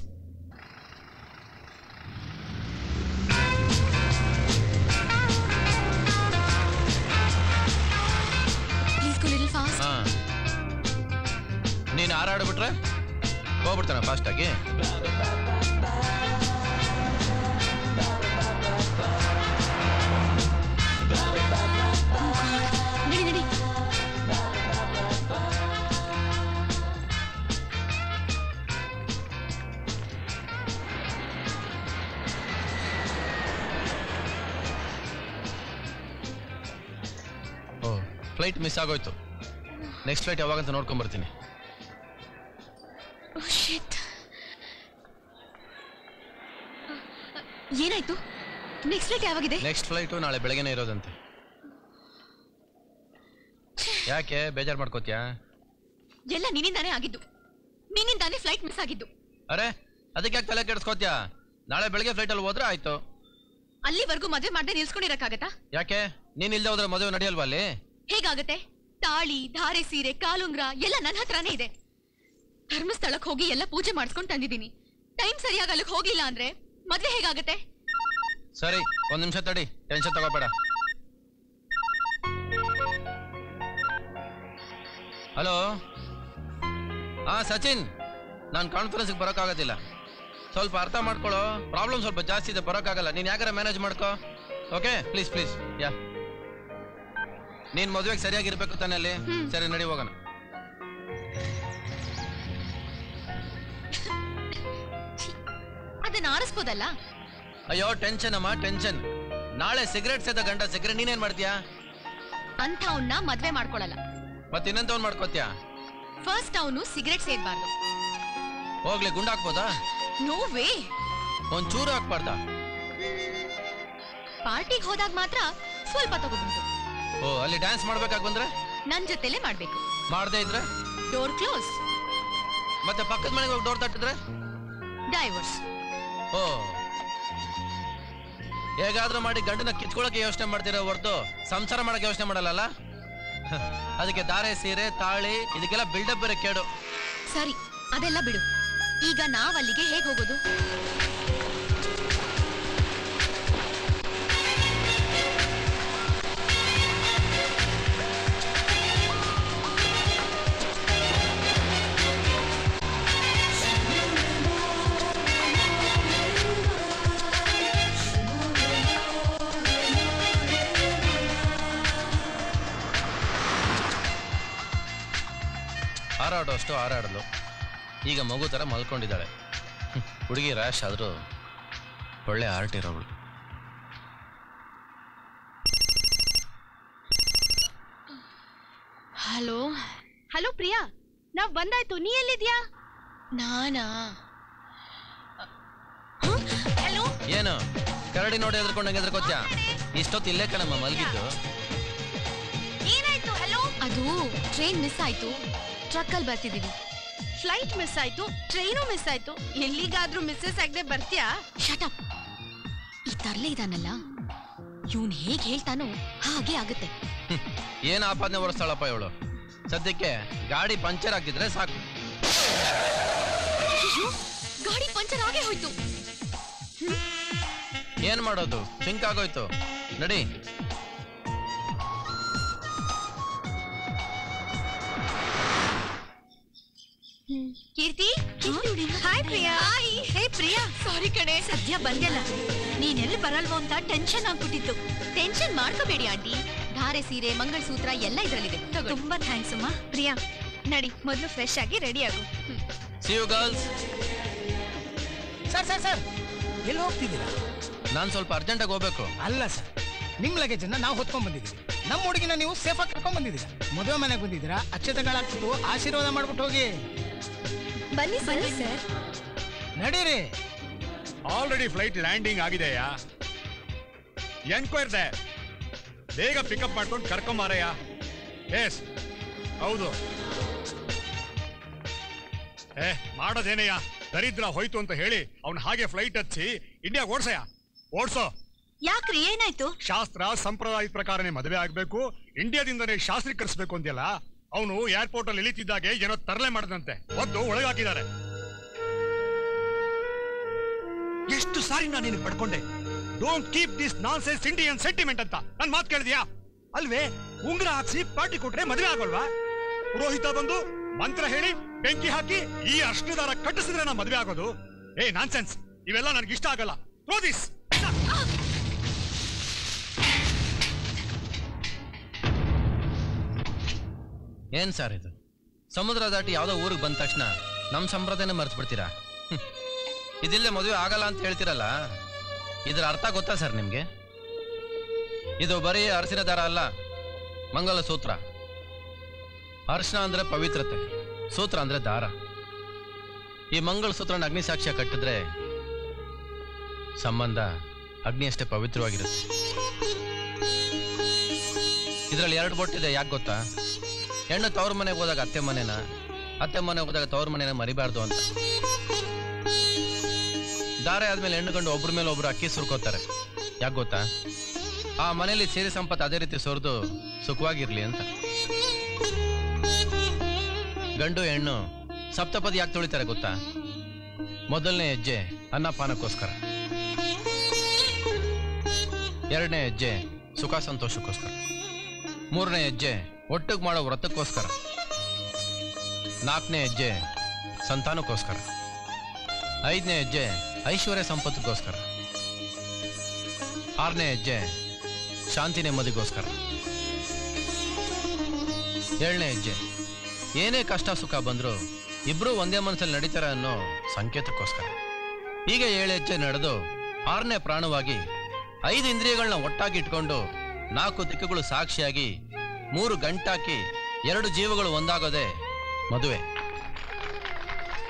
ಹಾರಾಡ್ಬಿಟ್ರೆ ಹೋಗ್ಬಿಡ್ತಾನ ಫಾಸ್ಟ್ ಆಗಿ ಫ್ಲೈಟ್ ಮಿಸ್ ಆಗೋಯ್ತು ನೆಕ್ಸ್ಟ್ ಫ್ಲೈಟ್ ಯಾವಾಗ ಅಂತ ನೋಡ್ಕೊಂಡು ಬರ್ತೀನಿ ಏನಾಯ್ತು ನೆಕ್ಸ್ಟ್ ಫ್ಲೈಟ್ ಯಾವಾಗಿದೆ ನೆಕ್ಸ್ಟ್ ಫ್ಲೈಟ್ ನಾಳೆ ಬೆಳಗ್ಗೆನೇ ಇರೋದಂತೆ ಯಾಕೆ ಬೇಜಾರ್ ಮಾಡ್ಕೋತ್ಯಾ ಎಲ್ಲ ನಿನ್ನಿಂದಾನೇ ಆಗಿದ್ದು ನಿನ್ನಿಂದಾನೇ ಫ್ಲೈಟ್ ಮಿಸ್ ಆಗಿದ್ದು ಅರೆ ಅದಕ್ಕೆ ಯಾಕೆ ತಲೆ ಕೆಡಿಸ್ಕೋತ್ಯಾ ನಾಳೆ ಬೆಳಗ್ಗೆ ಫ್ಲೈಟ್ ಅಲ್ಲಿ ಹೋದ್ರೆ ಆಯ್ತು ಅಲ್ಲಿವರೆಗೂ ಮದುವೆ ಮಾಡದೆ ನಿಲ್ಸ್ಕೊಂಡಿರಕಾಗತ್ತಾ ಯಾಕೆ ನೀನ್ ಇಲ್ಲದೆ ಹೋದ್ರೆ ಮದುವೆ ನಡೆಯಲ್ವಾ ಅಲ್ಲಿ ಹೇಗಾಗುತ್ತೆ ತಾಳಿ ಧಾರೆ ಸೀರೆ ಕಾಲುಂಗ್ರ ಎಲ್ಲ ನನ್ನ ಹತ್ರನೇ ಇದೆ ಧರ್ಮಸ್ಥಳಕ್ಕೆ ಹೋಗಿ ಎಲ್ಲ ಪೂಜೆ ಮಾಡಿಸ್ಕೊಂಡು ತಂದಿದ್ದೀನಿ ಟೈಮ್ ಸರಿಯಾಗಿ ಅಲ್ಲಿಗೆ ಹೋಗಲಿಲ್ಲ ಅಂದ್ರೆ मद्वे हेगागुत्ते सरी ओंदु निमिष तडी टेंशन तगोबेड हलो हाँ सचिन नानु कॉन्फरेंस गे बरोक्कागोदिल्ल स्वल्प अर्थ माड्कोळ्ळो प्रॉब्लम स्वल्प जास्ति इदे बरोक्कागल्ल नीनु यागार मैनेज माड्को ओके प्लीज प्लीज या नीनु मदुवेगे सरियागि इरबेकु ताने अल्ली सरी नडी होगोण ಅದನ್ನ ಆರಿಸಬಹುದಲ್ಲ अयो टेंशन अम्मा टेंशन नाळे सिगरेट सेद ಗಂಡ ಸಿಗರೆ ನೀನೇನ್ ಮಾಡ್ತೀಯಾ ಅಂತವನ್ನ ಮದುವೆ ಮಾಡ್ಕೊಳ್ಳಲ್ಲ ಮತ್ತೆ ಇನ್ನಂತವನ್ನ ಮಾಡ್ಕೊತ್ಯಾ ಫಸ್ಟ್ ಅವನು ಸಿಗರೆಟ್ ಸೇದಬಾರದು ಹೋಗ್ಲೇ ಗುಂಡ ಹಾಕ್ಬೋದಾ ನೋ ವೇ ಒಂದ ಚೂರು ಹಾಕ್ಬಾರ್ದಾ ಪಾರ್ಟಿಗೆ ಹೋದಾಗ ಮಾತ್ರ ಸ್ವಲ್ಪ ತಗೊಂಡು ಓ ಅಲ್ಲಿ ಡ್ಯಾನ್ಸ್ ಮಾಡಬೇಕಾಗಿ ಬಂದ್ರೆ ನನ್ನ ಜೊತೆಲೇ ಮಾಡಬೇಕು ಮಾಡ್ದೆ ಇದ್ರೆ ಡೋರ್ ಕ್ಲೋಸ್ ಮತ್ತೆ ಪಕ್ಕದ ಮನೆಗೆ ಹೋಗಿ ಡೋರ್ ತಟ್ಟಿದ್ರೆ ಡೈವರ್ಸ್ ಓ ಹೇಗಾದರೂ ಮಾಡಿ ಗಂಡನ ಕಿತ್ಕೊಳ್ಳೋಕೆ ಯೋಚನೆ ಮಾಡ್ತಿರೋ ಹೊರತು ಸಂಸಾರ ಮಾಡೋಕೆ ಯೋಚನೆ ಮಾಡಲ್ಲ ಅದಕ್ಕೆ ಧಾರೆ ಸೀರೆ ತಾಳಿ ಇದಕ್ಕೆಲ್ಲ ಬಿಲ್ಡ್ ಅಪ್ ಬರ ಕೇಡು ಸರಿ ಅದೆಲ್ಲ ಬಿಡು ಈಗ ನಾವು ಅಲ್ಲಿಗೆ ಹೇಗೆ ಹೋಗೋದು ಆರಾಡೋಷ್ಟು ಆರಾಡಲು ಈಗ ಮಗು ತರ ಮಲ್ಕೊಂಡಿದ್ದಾಳೆ ಹುಡುಗಿ ರಾಶ್ ಆದರೂ ಒಳ್ಳೆ ಆರ್ಟ್ ಇರೋಳು ಹಲೋ ಹಲೋ ಪ್ರಿಯಾ ನಾವು ಬಂದಾಯ್ತು ನೀ ಎಲ್ಲಿದ್ಯಾ ನಾನಾ ಹಲೋ ಏನು ಕರಡಿ ನೋಡಿ ಎದ್ರಕೊಂಡಂಗೆ ಎದ್ರಕೊತ್ಯಾ ಇಷ್ಟೊತ್ತು ಇಲ್ಲೇ ಕಣಮ್ಮ ಮಲಗಿದ್ದು ಏನಾಯ್ತು ಹಲೋ ಅದು ಟ್ರೈನ್ ಮಿಸ್ ಆಯ್ತು ಟ್ರಕ್ಕಲ್ಲಿ ಬರ್ತಿದ್ದೀವಿ ಫ್ಲೈಟ್ ಮಿಸ್ ಆಯ್ತು ಟ್ರೈನು ಮಿಸ್ ಆಯ್ತು ಎಲ್ಲಿಗಾದ್ರೂ ಮಿಸ್ಸಸ್ ಆಗದೆ ಬರ್ತೀಯಾ ಶಟ್ ಅಪ್ ಈ ತರಲೆ ಇದಾನಲ್ಲ ಇವನು ಹೇಗೆ ಹೇಳ್ತಾನೋ ಹಾಗೆ ಆಗುತ್ತೆ ಏನು ಆಪಾದನೆ ಹೊರಸ್ತಾಳಪ್ಪ ಇವಳು ಸದ್ಯಕ್ಕೆ ಗಾಡಿ ಪಂಚರ್ ಆಗಿದ್ರೆ ಸಾಕು ಗಾಡಿ ಪಂಚರ್ ಆಗೇ ಹೋಯ್ತು ಏನ್ ಮಾಡೋದು ಸಿಂಕ್ ಆಗೋಯ್ತು ನಡಿ Keerthi hi Priya hey Priya sorry ಕಣೆ ಸದ್ಯ ಬಂದಿಲ್ಲ ನೀನೆಲ್ಲಿ ಬರಲ್ವೋ ಅಂತ ಟೆನ್ಷನ್ ಆಗ್ಬಿಟ್ಟಿತ್ತು ಟೆನ್ಷನ್ ಮಾಡ್ಕೋಬೇಡಿ ಆಂಟಿ ಧಾರೆ ಸೀರೆ ಮಂಗಳಸೂತ್ರ ಎಲ್ಲ ಇದರಲ್ಲಿದೆ ತುಂಬಾ ಥ್ಯಾಂಕ್ಸ್ ಅಮ್ಮ ಪ್ರಿಯಾ ನಡಿ ಮೊದಲು ಫ್ರೆಶ್ ಆಗಿ ರೆಡಿ ಆಗು see you girls sir sir sir ಎಲ್ಲಿ ಹೋಗ್ತಿದ್ದೀರಾ ನಾನು ಸ್ವಲ್ಪ ಅರ್ಜೆಂಟಾಗಿ ಹೋಗ್ಬೇಕು ಅಲ್ಲ ಸರ್ ನಿಮ್ಮ ಲಗೇಜನ್ನ ನಾವು ಹೊತ್ಕೊಂಡು ಬಂದಿದ್ದೀವಿ ನಮ್ಮ ಹುಡುಗಿನ ನೀವು ಸೇಫಾಗಿ ಕರ್ಕೊಂಡು ಬಂದಿದ್ದೀರಾ ಮದುವೆ ಮನೆಗೆ ಬಂದಿದ್ದೀರಾ ಅಕ್ಷತೆಗಳಾಗ್ಬಿಟ್ಟು ಆಶೀರ್ವಾದ ಮಾಡ್ಬಿಟ್ಟು ಹೋಗಿ ಬನ್ನಿ ಬನ್ನಿ ಸರ್ ನಡೀರಿ ಆಲ್ರೆಡಿ ಫ್ಲೈಟ್ ಲ್ಯಾಂಡಿಂಗ್ ಆಗಿದೆಯಾ ಎನ್ಕ್ವೈರ್ದೆ ಬೇಗ ಪಿಕಪ್ ಮಾಡ್ಕೊಂಡು ಕರ್ಕೊಂಬಾರಯ್ಯ ಎಸ್ ಹೌದು ಏ ಮಾಡೋದೇನಯ್ಯ ದರಿದ್ರ ಹೋಯ್ತು ಅಂತ ಹೇಳಿ ಅವ್ನು ಹಾಗೆ ಫ್ಲೈಟ್ ಹಚ್ಚಿ ಇಂಡಿಯಾಗ ಓಡ್ಸಯ್ಯ ಓಡ್ಸೋ ಯಾಕ್ರಿ ಏನಾಯ್ತು ಶಾಸ್ತ್ರ ಸಂಪ್ರದಾಯದ ಪ್ರಕಾರನೇ ಮದುವೆ ಆಗ್ಬೇಕು ಇಂಡಿಯಾದಿಂದನೇ ಶಾಸ್ತ್ರೀಕರಿಸ್ಬೇಕು ಅಂತೆಲ್ಲ ಅವನು ಏರ್ಪೋರ್ಟ್ ಅಲ್ಲಿ ಇಳಿತಿದ್ದಾಗೆ ಏನೋ ತರಲೆ ಮಾಡದಂತೆ ಒದ್ದು ಒಳಗಾಕಿದ್ದಾರೆ ಎಷ್ಟು ಸಾರಿ ನಾನು ನಿನ್ನ ಪಡ್ಕೊಂಡೆ don't keep this nonsense Indian sentiment ಅಂತ ನನ್ನ ಮಾತು ಕೇಳಿದ್ಯಾ ಅಲ್ವೇ ಉಂಗ್ರ ಹಾಕ್ಸಿ ಪಾರ್ಟಿ ಕೊಟ್ರೆ ಮದುವೆ ಆಗೋಲ್ವಾ ಪುರೋಹಿತ ಬಂದು ಮಂತ್ರ ಹೇಳಿ ಬೆಂಕಿ ಹಾಕಿ ಈ ಅರ್ಶಿನ ದಾರ ಕಟ್ಟಿಸಿದ್ರೆ ನಾ ಮದುವೆ ಆಗೋದು ಏ ನಾನ್ಸೆನ್ಸ್ ಇವೆಲ್ಲ ನನಗೆ ಇಷ್ಟ ಆಗಲ್ಲ ಥ್ರೋ ದಿಸ್ ಏನ್ ಸರ್ ಇದು ಸಮುದ್ರ ದಾಟಿ ಯಾವುದೋ ಊರಿಗೆ ಬಂದ ತಕ್ಷಣ ನಮ್ಮ ಸಂಪ್ರದಾಯನ ಮರೆತು ಬಿಡ್ತೀರಾ ಇದಿಲ್ಲೇ ಮದುವೆ ಆಗಲ್ಲ ಅಂತ ಹೇಳ್ತಿರಲ್ಲ ಇದರ ಅರ್ಥ ಗೊತ್ತಾ ಸರ್ ನಿಮಗೆ ಇದು ಬರೀ ಅರಸಿನ ದಾರ ಅಲ್ಲ ಮಂಗಲ ಸೂತ್ರ ಅರ್ಶನ ಅಂದ್ರೆ ಪವಿತ್ರತೆ ಸೂತ್ರ ಅಂದ್ರೆ ದಾರ ಈ ಮಂಗಳ ಸೂತ್ರನ ಅಗ್ನಿಸಾಕ್ಷ್ಯ ಕಟ್ಟಿದ್ರೆ ಸಂಬಂಧ ಅಗ್ನಿಯಷ್ಟೇ ಪವಿತ್ರವಾಗಿರುತ್ತೆ ಇದರಲ್ಲಿ ಎರಡು ಬೊಟ್ಟಿದೆ ಯಾಕೆ ಗೊತ್ತಾ ಹೆಣ್ಣು ತವ್ರ ಮನೆಗೆ ಹೋದಾಗ ಅತ್ತೆ ಮನೇನ ಅತ್ತೆ ಮನೆಗೆ ಹೋದಾಗ ತವ್ರ ಮನೇನ ಮರಿಬಾರ್ದು ಅಂತ ದಾರೆ ಆದ್ಮೇಲೆ ಹೆಣ್ಣು ಗಂಡು ಒಬ್ರ ಮೇಲೆ ಒಬ್ರು ಅಕ್ಕಿ ಸುರ್ಕೋತಾರೆ ಯಾಕೆ ಗೊತ್ತಾ ಆ ಮನೇಲಿ ಸೇರಿ ಸಂಪತ್ತು ಅದೇ ರೀತಿ ಸುರಿದು ಸುಖವಾಗಿರ್ಲಿ ಅಂತ ಗಂಡು ಹೆಣ್ಣು ಸಪ್ತಪದಿ ಯಾಕೆ ತುಳಿತಾರೆ ಗೊತ್ತಾ ಮೊದಲನೇ ಹೆಜ್ಜೆ ಅನ್ನಪಾನಕ್ಕೋಸ್ಕರ ಎರಡನೇ ಹೆಜ್ಜೆ ಸುಖ ಸಂತೋಷಕ್ಕೋಸ್ಕರ ಮೂರನೇ ಹೆಜ್ಜೆ ಒಟ್ಟಿಗೆ ಮಾಡೋ ವ್ರತಕ್ಕೋಸ್ಕರ ನಾಲ್ಕನೇ ಹೆಜ್ಜೆ ಸಂತಾನಕ್ಕೋಸ್ಕರ ಐದನೇ ಹೆಜ್ಜೆ ಐಶ್ವರ್ಯ ಸಂಪತ್ತಿಗೋಸ್ಕರ ಆರನೇ ಹೆಜ್ಜೆ ಶಾಂತಿ ನೆಮ್ಮದಿಗೋಸ್ಕರ ಏಳನೇ ಹೆಜ್ಜೆ ಏನೇ ಕಷ್ಟ ಸುಖ ಬಂದರೂ ಇಬ್ಬರೂ ಒಂದೇ ಮನಸ್ಸಲ್ಲಿ ನಡೀತಾರೆ ಅನ್ನೋ ಸಂಕೇತಕ್ಕೋಸ್ಕರ ಹೀಗೆ ಏಳು ಹೆಜ್ಜೆ ನಡೆದು ಆರನೇ ಪ್ರಾಣವಾಗಿ ಐದು ಇಂದ್ರಿಯಗಳನ್ನ ಒಟ್ಟಾಗಿ ಇಟ್ಕೊಂಡು ನಾಲ್ಕು ದಿಕ್ಕುಗಳು ಸಾಕ್ಷಿಯಾಗಿ ಮೂರು ಗಂಟಾಕಿ ಎರಡು ಜೀವಗಳು ಒಂದಾಗೋದೆ ಮದುವೆ.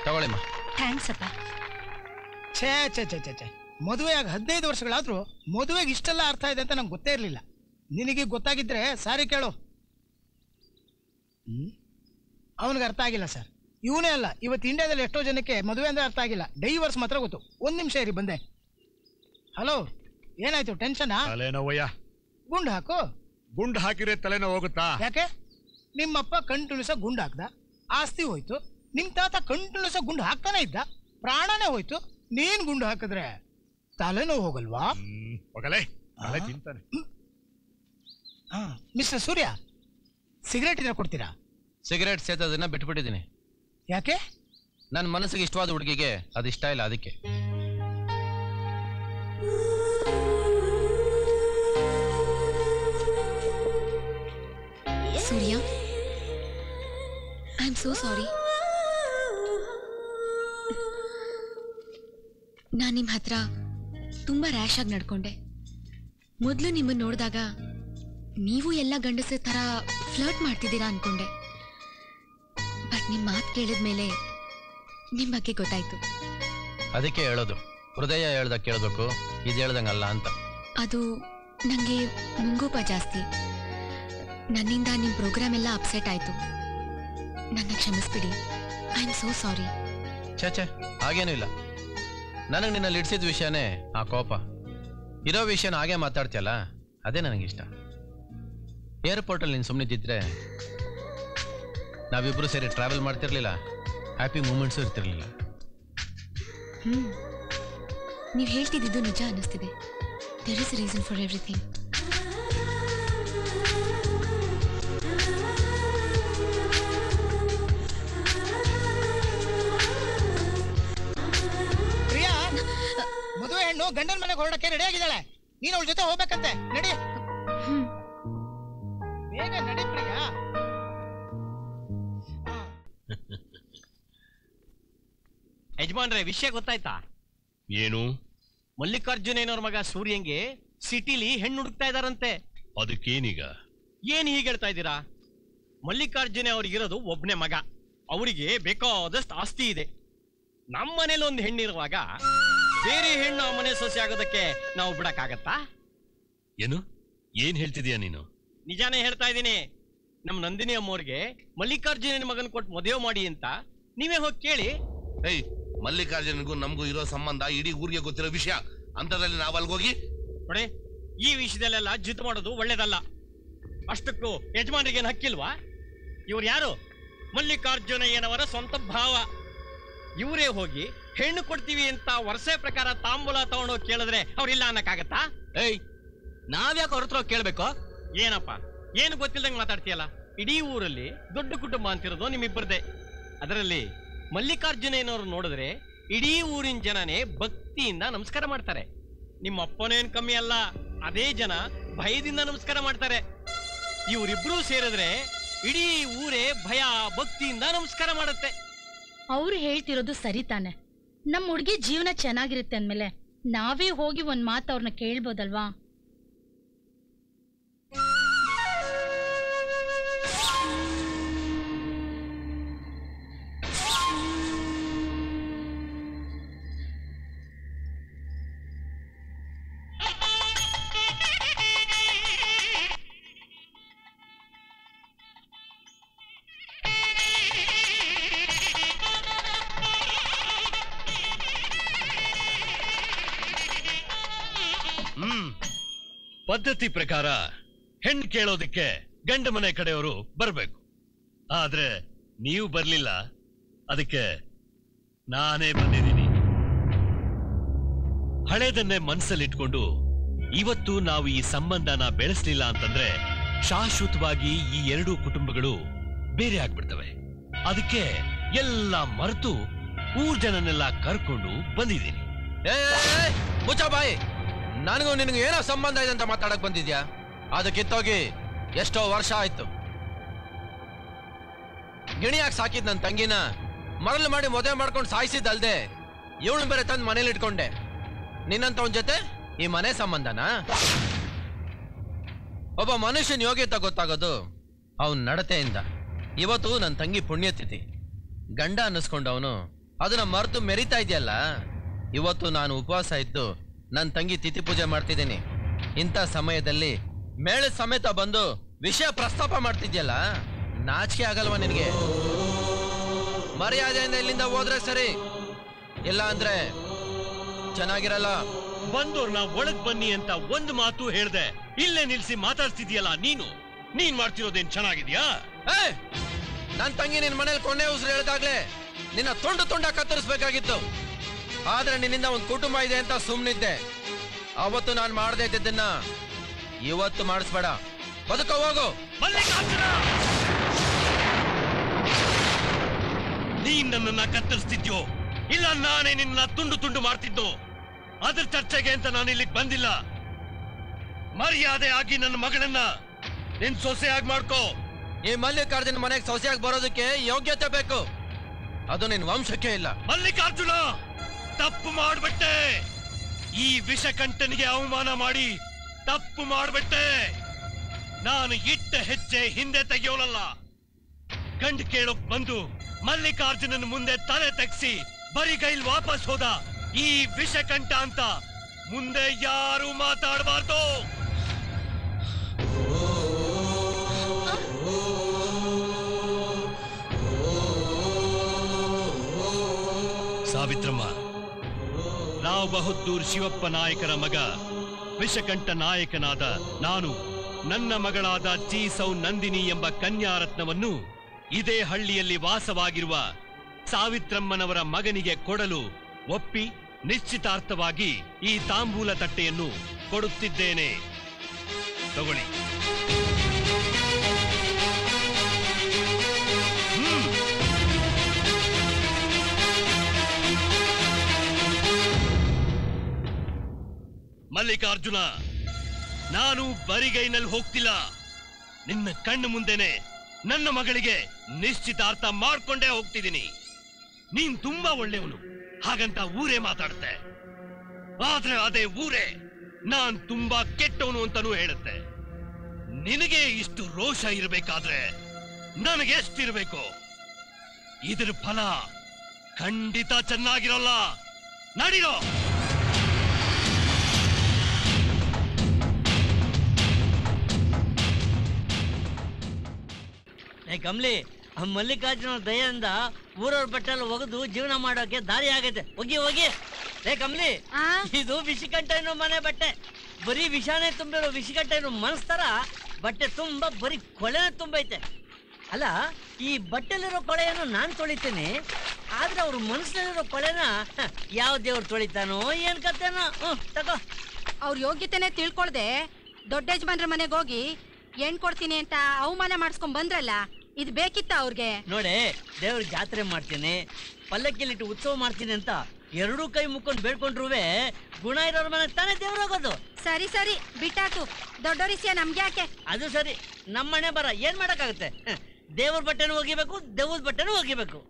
ತಗೊಳ್ಳಿಮ್ಮ. ಥ್ಯಾಂಕ್ಸ್ ಅಪ್ಪ. ಛೇ ಛೇ ಛೇ ಛೇ ಮದುವೆಯಾಗಿ ಹದಿನೈದು ವರ್ಷಗಳಾದರೂ ಮದುವೆಗೆ ಇಷ್ಟೆಲ್ಲ ಅರ್ಥ ಇದೆ ಅಂತ ನಂಗೆ ಗೊತ್ತೇ ಇರಲಿಲ್ಲ. ನಿನಗೆ ಗೊತ್ತಾಗಿದ್ರೆ ಸಾರಿ ಕೇಳು. ಅವನಿಗೆ ಅರ್ಥ ಆಗಿಲ್ಲ ಸರ್. ಇವನೇ ಅಲ್ಲ, ಇವತ್ತು ಇಂಡಿಯಾದಲ್ಲಿ ಎಷ್ಟೋ ಜನಕ್ಕೆ ಮದುವೆ ಅಂದರೆ ಅರ್ಥ ಆಗಿಲ್ಲ, ಡೈವರ್ಸ್ ಮಾತ್ರ ಗೊತ್ತು. ಒಂದು ನಿಮಿಷ ಇರಿ, ಬಂದೆ. ಹಲೋ, ಏನಾಯ್ತು? ಟೆನ್ಷನಾ? ತಲೆನೋವಯ್ಯ. ಗುಂಡು ಹಾಕು. ಗುಂಡು ಹಾಕಿದ್ರೆ ತಲೆನೋವು ಹೋಗುತ್ತಾ? ಯಾಕೆ? ನಿಮ್ಮಪ್ಪ ಕಂಟುಳಿಸ ಗುಂಡು ಹಾಕ್ದ, ಆಸ್ತಿ ಹೋಯ್ತು. ನಿಮ್ಮ ತಾತ ಕಂಟುಳಿಸ ಗುಂಡು ಹಾಕ್ತಾನೆ ಇದ್ದ, ಪ್ರಾಣನೇ ಹೋಯ್ತು. ನೀನ್ ಗುಂಡು ಹಾಕಿದ್ರೆ ತಲೆನೋವು ಹೋಗಲ್ವಾ? ಹೋಗಲೇ. ಮಿಸ್ಟರ್ ಸೂರ್ಯ, ಸಿಗರೇಟ್ ಇದ್ರೆ ಕೊಡ್ತೀರಾ? ಸಿಗರೇಟ್ ಸೇದೋದನ್ನ ಬಿಟ್ಬಿಟ್ಟಿದ್ದೀನಿ. ಯಾಕೆ? ನನ್ನ ಮನಸ್ಸಿಗೆ ಇಷ್ಟವಾದ ಹುಡುಗಿಗೆ ಅದು ಇಷ್ಟ ಇಲ್ಲ, ಅದಕ್ಕೆ. Surya, I am so sorry. ನಾನು ನಿಮ್ಮ ಹತ್ರ ತುಂಬಾ ರ್ಯಾಶ್ ಆಗಿ ನಡ್ಕೊಂಡೆ. ಮೊದಲು ನಿಮ್ಮನ್ನು ನೋಡಿದಾಗ ನೀವು ಎಲ್ಲ ಗಂಡಸರ ತರ ಫ್ಲರ್ಟ್ ಮಾಡ್ತಿದ್ದೀರಾ ಅನ್ಕೊಂಡೆ. ಬಟ್ ನಿಮ್ಮ ಮಾತು ಕೇಳಿದ್ಮೇಲೆ ನಿಮ್ಮ ಬಗ್ಗೆ ಗೊತ್ತಾಯ್ತು. ಅದಕ್ಕೆ ಹೇಳೋದು, ಹೃದಯ ಹೇಳ್ದಾಗ ಕೇಳಬೇಕು, ಇದು ಹೇಳ್ದಂಗಲ್ಲ ಅಂತ. ಅದು ನನಗೆ ಮುಂಗೋಪ ಜಾಸ್ತಿ. ನನ್ನಿಂದ ನಿಮ್ಮ ಪ್ರೋಗ್ರಾಮ್ ಎಲ್ಲ ಅಪ್ಸೆಟ್ ಆಯ್ತು. ನನ್ನ ಕ್ಷಮಿಸ್ಬಿಡಿ. I am so sorry. ಛೇ ಛೇ, ಹಾಗೇನೂ ಇಲ್ಲ. ನನಗೆ ನಿನ್ನಲ್ಲಿ ಇಡ್ಸಿದ ವಿಷಯನೇ ಆ ಕೋಪ. ಇರೋ ವಿಷಯನ ಹಾಗೆ ಮಾತಾಡ್ತೀಯಲ್ಲ, ಅದೇ ನನಗಿಷ್ಟ. ಏರ್ಪೋರ್ಟಲ್ಲಿ ನೀನು ಸುಮ್ಮನಿದ್ದಿದ್ರೆ ನಾವಿಬ್ಬರು ಸೇರಿ ಟ್ರಾವೆಲ್ ಮಾಡ್ತಿರ್ಲಿಲ್ಲ, ಹ್ಯಾಪಿ ಮೂಮೆಂಟ್ಸು ಇರ್ತಿರ್ಲಿಲ್ಲ. ಹ್ಞೂ, ನೀವು ಹೇಳ್ತಿದ್ದಿದ್ದು ನಿಜ ಅನ್ನಿಸ್ತಿದೆ. There is a reason for everything. Priya, ಮದುವೆ ಹೆಣ್ಣು ಗಂಡನ ಮನೆಗೆ ಹೊರಡಕ್ಕೆ ರೆಡಿ ಆಗಿದ್ದಾಳೆ. ನೀನು ಅವಳ ಜೊತೆ ಹೋಗ್ಬೇಕಂತೆ. ನಡಿ, ಬೇಗ ನಡಿ ಪ್ರಿಯಾ. ಯಜಮಾನ್ರೆ, ವಿಷಯ ಗೊತ್ತಾಯ್ತಾ? ಏನು? ಮಲ್ಲಿಕಾರ್ಜುನ ಏನೋರ್ ಮಗ ಸೂರ್ಯಂಗೆ ಸಿಟಿಲಿ ಹೆಣ್ಣು ಹುಡುಕ್ತಾ ಇದಾರಂತೆ. ಅದಕ್ಕೇನೀಗ? ಏನ್ ಹೀಗೆ ಹೇಳ್ತಾ ಇದ್ದೀರಾ? ಮಲ್ಲಿಕಾರ್ಜುನ ಅವ್ರಿಗಿರೋದು ಒಬ್ಬನೇ ಮಗ, ಅವರಿಗೆ ಬೇಕಾದಷ್ಟು ಆಸ್ತಿ ಇದೆ. ನಮ್ಮ ಮನೇಲಿ ಒಂದು ಹೆಣ್ಣಿರುವಾಗ ಬೇರೆ ಹೆಣ್ಣು ಆ ಮನೆ ಸೊಸೆ ಆಗೋದಕ್ಕೆ ನಾವು ಬಿಡಕ್ಕಾಗತ್ತಾ? ಏನು ಏನ್ ಹೇಳ್ತಿದೀಯ ನೀನು? ನಿಜಾನೇ ಹೇಳ್ತಾ ಇದ್ದೀನಿ. ನಮ್ಮ ನಂದಿನಿ ಅಮ್ಮವ್ರಿಗೆ ಮಲ್ಲಿಕಾರ್ಜುನ ಮಗನ್ ಕೊಟ್ಟು ಮದುವೆ ಮಾಡಿ ಅಂತ ನೀವೇ ಹೋಗಿ ಕೇಳಿ. ಏಯ್, ಮಲ್ಲಿಕಾರ್ಜುನಗೂ ನಮಗೂ ಇರೋ ಸಂಬಂಧ ಇಡೀ ಊರಿಗೆ ಗೊತ್ತಿರೋ ವಿಷಯ. ಅಂತದ್ರಲ್ಲಿ ನಾವು ಅಲ್ಗೋಗಿ ನೋಡಿ ಈ ವಿಷಯದಲ್ಲೆಲ್ಲ ಜಿತ್ ಮಾಡೋದು ಒಳ್ಳೇದಲ್ಲ. ಅಷ್ಟಕ್ಕೂ ಯಜಮಾನರಿಗೆ ಏನು ಹಕ್ಕಿಲ್ವಾ? ಇವ್ರು ಯಾರು? ಮಲ್ಲಿಕಾರ್ಜುನಯ್ಯನವರ ಸ್ವಂತ ಭಾವ. ಇವರೇ ಹೋಗಿ ಹೆಣ್ಣು ಕೊಡ್ತೀವಿ ಅಂತ ವರ್ಷ ಪ್ರಕಾರ ತಾಂಬೂಲ ತಗೊಂಡು ಕೇಳಿದ್ರೆ ಅವ್ರಿಲ್ಲ ಅನ್ನಕ್ಕಾಗತ್ತಾ? ಏಯ್, ನಾವ್ಯಾಕೆ ಅವ್ರ ಹತ್ರ ಕೇಳ್ಬೇಕು? ಏನಪ್ಪ ಏನು ಗೊತ್ತಿಲ್ಲದಂಗೆ ಮಾತಾಡ್ತೀಯಲ್ಲ. ಇಡೀ ಊರಲ್ಲಿ ದೊಡ್ಡ ಕುಟುಂಬ ಅಂತಿರೋದು ನಿಮ್ಮಿಬ್ಬರದೇ. ಅದರಲ್ಲಿ ಮಲ್ಲಿಕಾರ್ಜುನೇನವ್ರು ನೋಡಿದ್ರೆ ಇಡೀ ಊರಿನ ಜನನೇ ಭಕ್ತಿಯಿಂದ ನಮಸ್ಕಾರ ಮಾಡ್ತಾರೆ. ನಿಮ್ಮ ಅಪ್ಪನೇನು ಕಮ್ಮಿ ಅಲ್ಲ, ಅದೇ ಜನ ಭಯದಿಂದ ನಮಸ್ಕಾರ ಮಾಡ್ತಾರೆ. ಇವರಿಬ್ರು ಸೇರಿದ್ರೆ ಇಡೀ ಊರೇ ಭಯ ಭಕ್ತಿಯಿಂದ ನಮಸ್ಕಾರ ಮಾಡುತ್ತೆ. ಅವ್ರು ಹೇಳ್ತಿರೋದು ಸರಿತಾನೆ. ನಮ್ಮ ಹುಡುಗಿ ಜೀವನ ಚೆನ್ನಾಗಿರುತ್ತೆ ಅಂದಮೇಲೆ ನಾವೇ ಹೋಗಿ ಒಂದು ಮಾತು ಅವ್ರನ್ನ ಕೇಳ್ಬೋದಲ್ವಾ? ಪದ್ಧತಿ ಪ್ರಕಾರ ಹೆಣ್ಣು ಕೇಳೋದಕ್ಕೆ ಗಂಡ ಮನೆ ಕಡೆಯವರು ಬರಬೇಕು. ಆದ್ರೆ ನೀವು ಬರ್ಲಿಲ್ಲ, ಅದಕ್ಕೆ ನಾನೇ ಬಂದಿದ್ದೀನಿ. ಹಳೇದನ್ನೇ ಮನಸ್ಸಲ್ಲಿಟ್ಕೊಂಡು ಇವತ್ತು ನಾವು ಈ ಸಂಬಂಧನ ಬೆಳೆಸಲಿಲ್ಲ ಅಂತಂದ್ರೆ ಶಾಶ್ವತವಾಗಿ ಈ ಎರಡೂ ಕುಟುಂಬಗಳು ಬೇರೆ ಆಗ್ಬಿಡ್ತವೆ. ಅದಕ್ಕೆ ಎಲ್ಲ ಮರೆತು ಊರ್ ಜನನೆಲ್ಲ ಕರ್ಕೊಂಡು ಬಂದಿದ್ದೀನಿ. ನನಗೂ ನಿನಗೆ ಏನೋ ಸಂಬಂಧ ಇದೆ ಅಂತ ಮಾತಾಡಕ್ ಬಂದಿದ್ಯಾ? ಅದಕ್ಕಿತ್ತೋಗಿ ಎಷ್ಟೋ ವರ್ಷ ಆಯ್ತು. ಗಿಣಿಯಾಗಿ ಸಾಕಿದ್ ನನ್ನ ತಂಗಿನ ಮರಳು ಮಾಡಿ ಮದುವೆ ಮಾಡ್ಕೊಂಡು ಸಾಯಿಸಿದ್ದಲ್ದೆ ಇವಳು ಬೇರೆ ತಂದು ಮನೇಲಿ ಇಟ್ಕೊಂಡೆ. ನಿನ್ನಂತವನ ಜೊತೆ ಈ ಮನೆ ಸಂಬಂಧನಾ? ಒಬ್ಬ ಮನುಷ್ಯನ ಯೋಗ್ಯತೆ ಗೊತ್ತಾಗೋದು ಅವನ ನಡತೆಯಿಂದ. ಇವತ್ತು ನನ್ನ ತಂಗಿ ಪುಣ್ಯತಿಥಿ. ಗಂಡ ಅನ್ನಿಸ್ಕೊಂಡು ಅವನು ಅದನ್ನ ಮರೆತು ಮೆರಿತಾ ಇದೆಯಲ್ಲ. ಇವತ್ತು ನಾನು ಉಪವಾಸ ಇದ್ದು ನನ್ನ ತಂಗಿ ತಿಥಿ ಪೂಜೆ ಮಾಡ್ತಿದ್ದೀನಿ. ಇಂಥ ಸಮಯದಲ್ಲಿ ಮೇಳೆ ಸಮೇತ ಬಂದು ವಿಷಯ ಪ್ರಸ್ತಾಪ ಮಾಡ್ತಿದ್ಯಲ್ಲ, ನಾಚಿಕೆ ಆಗಲ್ವಾ ನಿನಗೆ? ಮರ್ಯಾದೆಯಿಂದ ಇಲ್ಲಿಂದ ಹೋದ್ರೆ ಸರಿ, ಇಲ್ಲ ಅಂದ್ರೆ ಚೆನ್ನಾಗಿರಲ್ಲ. ಬಂದೋರ್ನ ಒಳಗ್ ಬನ್ನಿ ಅಂತ ಒಂದು ಮಾತು ಹೇಳ್ದೆ ಇಲ್ಲೇ ನಿಲ್ಸಿ ಮಾತಾಡ್ತಿದ್ಯಲ್ಲ ನೀನು. ನೀನ್ ಮಾಡ್ತಿರೋದೇನ್ ಚೆನ್ನಾಗಿದ್ಯಾ? ನನ್ ತಂಗಿ ನಿನ್ ಮನೇಲಿ ಕೊನೆ ಉಸಿರು ಹೇಳಿದಾಗ್ಲೆ ನಿನ್ನ ತುಂಡು ತುಂಡ ಕತ್ತರಿಸ್ಬೇಕಾಗಿತ್ತು. ಆದ್ರೆ ನಿನ್ನಿಂದ ಒಂದ್ ಕುಟುಂಬ ಇದೆ ಅಂತ ಸುಮ್ನಿದ್ದೆ. ಅವತ್ತು ನಾನ್ ಮಾಡದೇ ಇದ್ದದನ್ನ ಇವತ್ತು ಮಾಡಿಸ್ಬೇಡ, ಬದುಕೋ ಹೋಗು. ನೀನ್ ನನ್ನನ್ನ ಕತ್ತರಿಸ್ತಿದ್ಯೋ ಇಲ್ಲ ನಾನೇ ನಿನ್ನ ತುಂಡು ತುಂಡು ಮಾಡ್ತಿದ್ದು, ಅದ್ರ ಚರ್ಚೆಗೆ ಅಂತ ನಾನು ಇಲ್ಲಿಗೆ ಬಂದಿಲ್ಲ. ಮರ್ಯಾದೆ ಆಗಿ ನನ್ನ ಮಗಳನ್ನ ನಿನ್ ಸೊಸೆಯಾಗಿ ಮಾಡ್ಕೋ. ಈ ಮಲ್ಲಿಕಾರ್ಜುನ ಮನೆಗೆ ಸೊಸೆಯಾಗಿ ಬರೋದಕ್ಕೆ ಯೋಗ್ಯತೆ ಬೇಕು, ಅದು ನಿನ್ ವಂಶಕ್ಕೆ ಇಲ್ಲ. ಮಲ್ಲಿಕಾರ್ಜುನ ತಪ್ಪು ಮಾಡ್ಬಿಟ್ಟೆ. ಈ ವಿಷಕಂಠನಿಗೆ ಅವಮಾನ ಮಾಡಿ ತಪ್ಪು ಮಾಡ್ಬಿಟ್ಟೆ. ನಾನು ಇಟ್ಟ ಹೆಜ್ಜೆ ಹಿಂದೆ ತೆಗೆಯೋಲಲ್ಲ. ಗಂಡು ಕೇಳೋಕ್ ಬಂದು ಮಲ್ಲಿಕಾರ್ಜುನನ ಮುಂದೆ ತಲೆ ತೆಗ್ಸಿ ಬರೀ ಕೈಲಿ ವಾಪಸ್ ಹೋದ ಈ ವಿಷಕಂಠ ಅಂತ ಮುಂದೆ ಯಾರು ಮಾತಾಡಬಾರ್ದು. ಸಾವಿತ್ರಮ್ಮ, ರಾವ್ ಬಹದ್ದೂರ್ ಶಿವಪ್ಪ ನಾಯಕರ ಮಗ ವಿಷಕಂಠ ನಾಯಕನಾದ ನಾನು ನನ್ನ ಮಗಳಾದ ಜಿ ಸೌ ನಂದಿನಿ ಎಂಬ ಕನ್ಯಾರತ್ನವನ್ನು ಇದೇ ಹಳ್ಳಿಯಲ್ಲಿ ವಾಸವಾಗಿರುವ ಸಾವಿತ್ರಮ್ಮನವರ ಮಗನಿಗೆ ಕೊಡಲು ಒಪ್ಪಿ ನಿಶ್ಚಿತಾರ್ಥವಾಗಿ ಈ ತಾಂಬೂಲ ತಟ್ಟೆಯನ್ನು ಕೊಡುತ್ತಿದ್ದೇನೆ. ತಗೊಳ್ಳಿ. ಮಲ್ಲಿಕಾರ್ಜುನ, ನಾನು ಬರಿಗೈನಲ್ಲಿ ಹೋಗ್ತಿಲ್ಲ. ನಿನ್ನ ಕಣ್ಣು ಮುಂದೆನೆ ನನ್ನ ಮಗಳಿಗೆ ನಿಶ್ಚಿತಾರ್ಥ ಮಾಡ್ಕೊಂಡೇ ಹೋಗ್ತಿದ್ದೀನಿ. ನೀನ್ ತುಂಬಾ ಒಳ್ಳೆಯವನು ಹಾಗಂತ ಊರೇ ಮಾತಾಡುತ್ತೆ, ಆದ್ರೆ ಅದೇ ಊರೇ ನಾನ್ ತುಂಬಾ ಕೆಟ್ಟವನು ಅಂತಾನೂ ಹೇಳುತ್ತೆ. ನಿನಗೆ ಇಷ್ಟು ರೋಷ ಇರಬೇಕಾದ್ರೆ ನನಗೆ ಎಷ್ಟಿರ್ಬೇಕು? ಇದ್ರ ಫಲ ಖಂಡಿತ ಚೆನ್ನಾಗಿರೋಲ್ಲ. ನಡೀರೋ. ಕಮಲಿ, ಮಲ್ಲಿಕಾರ್ಜುನ ದಯೆಯಿಂದ ಊರವ್ರ ಬಟ್ಟೆಲ್ಲ ಒಗೆದು ಜೀವನ ಮಾಡೋಕೆ ದಾರಿ ಆಗೈತೆ. ಹೋಗಿ ಹೋಗಿ. ಏ ಕಮಲಿ, ಇದು ವಿಷಕಂಠನ ಮನೆ ಬಟ್ಟೆ. ಬರೀ ವಿಷಾನೇ ತುಂಬಿರೋ ವಿಷಕಂಠನ ಮನಸ್ತರ ಬಟ್ಟೆ ತುಂಬಾ ಬರೀ ಕೊಳೆನೇ ತುಂಬೈತೆ. ಅಲ್ಲ, ಈ ಬಟ್ಟೆಲಿರೋ ಕೊಳೆಯನ್ನು ನಾನು ತೊಳಿತೀನಿ, ಆದ್ರೆ ಅವ್ರ ಮನಸ್ಸಲ್ಲಿರೋ ಕೊಳೆನ ಯಾವ ದೇವ್ರು ತೊಳಿತಾನೋ ಏನ್ ಕತ್ತೇನೋ. ಹ್ಮ್, ತಗೋ. ಅವ್ರ ಯೋಗ್ಯತೆನೆ ತಿಳ್ಕೊಳ್ದೆ ದೊಡ್ಡ ಯಜಮಾನ್ರ ಮನೆಗೆ ಹೋಗಿ ಏನ್ ಕೊಡ್ತೀನಿ ಅಂತ ಅವಮಾನ ಮಾಡಿಸ್ಕೊಂಡ್ ಬಂದ್ರಲ್ಲ, ಇದು ಬೇಕಿತ್ತ ಅವ್ರಿಗೆ? ನೋಡೇ, ದೇವ್ರ ಜಾತ್ರೆ ಮಾಡ್ತೀನಿ, ಪಲ್ಲಕ್ಕಿಲಿಟ್ಟು ಉತ್ಸವ ಮಾಡ್ತೀನಿ ಅಂತ ಎರಡೂ ಕೈ ಮುಕ್ಕೊಂಡು ಬೇಡ್ಕೊಂಡ್ರುವೆ ಗುಣ ಇರೋರ್ ಮನೆ ತಾನೇ ದೇವ್ರಾಗೋದು. ಸರಿ ಸರಿ ಬಿಟ್ಟಾತು, ದೊಡ್ಡೋರಿಸಿಯ ನಮ್ಗೆ ಯಾಕೆ? ಅದು ಸರಿ, ನಮ್ಮನೆ ಬರ ಏನ್ ಮಾಡಕ್ಕಾಗತ್ತೆ? ದೇವ್ರ ಬಟ್ಟೆನೂ ಒಗಿಬೇಕು, ದೇವ್ರ ಬಟ್ಟೆನೂ ಒಗಿಬೇಕು.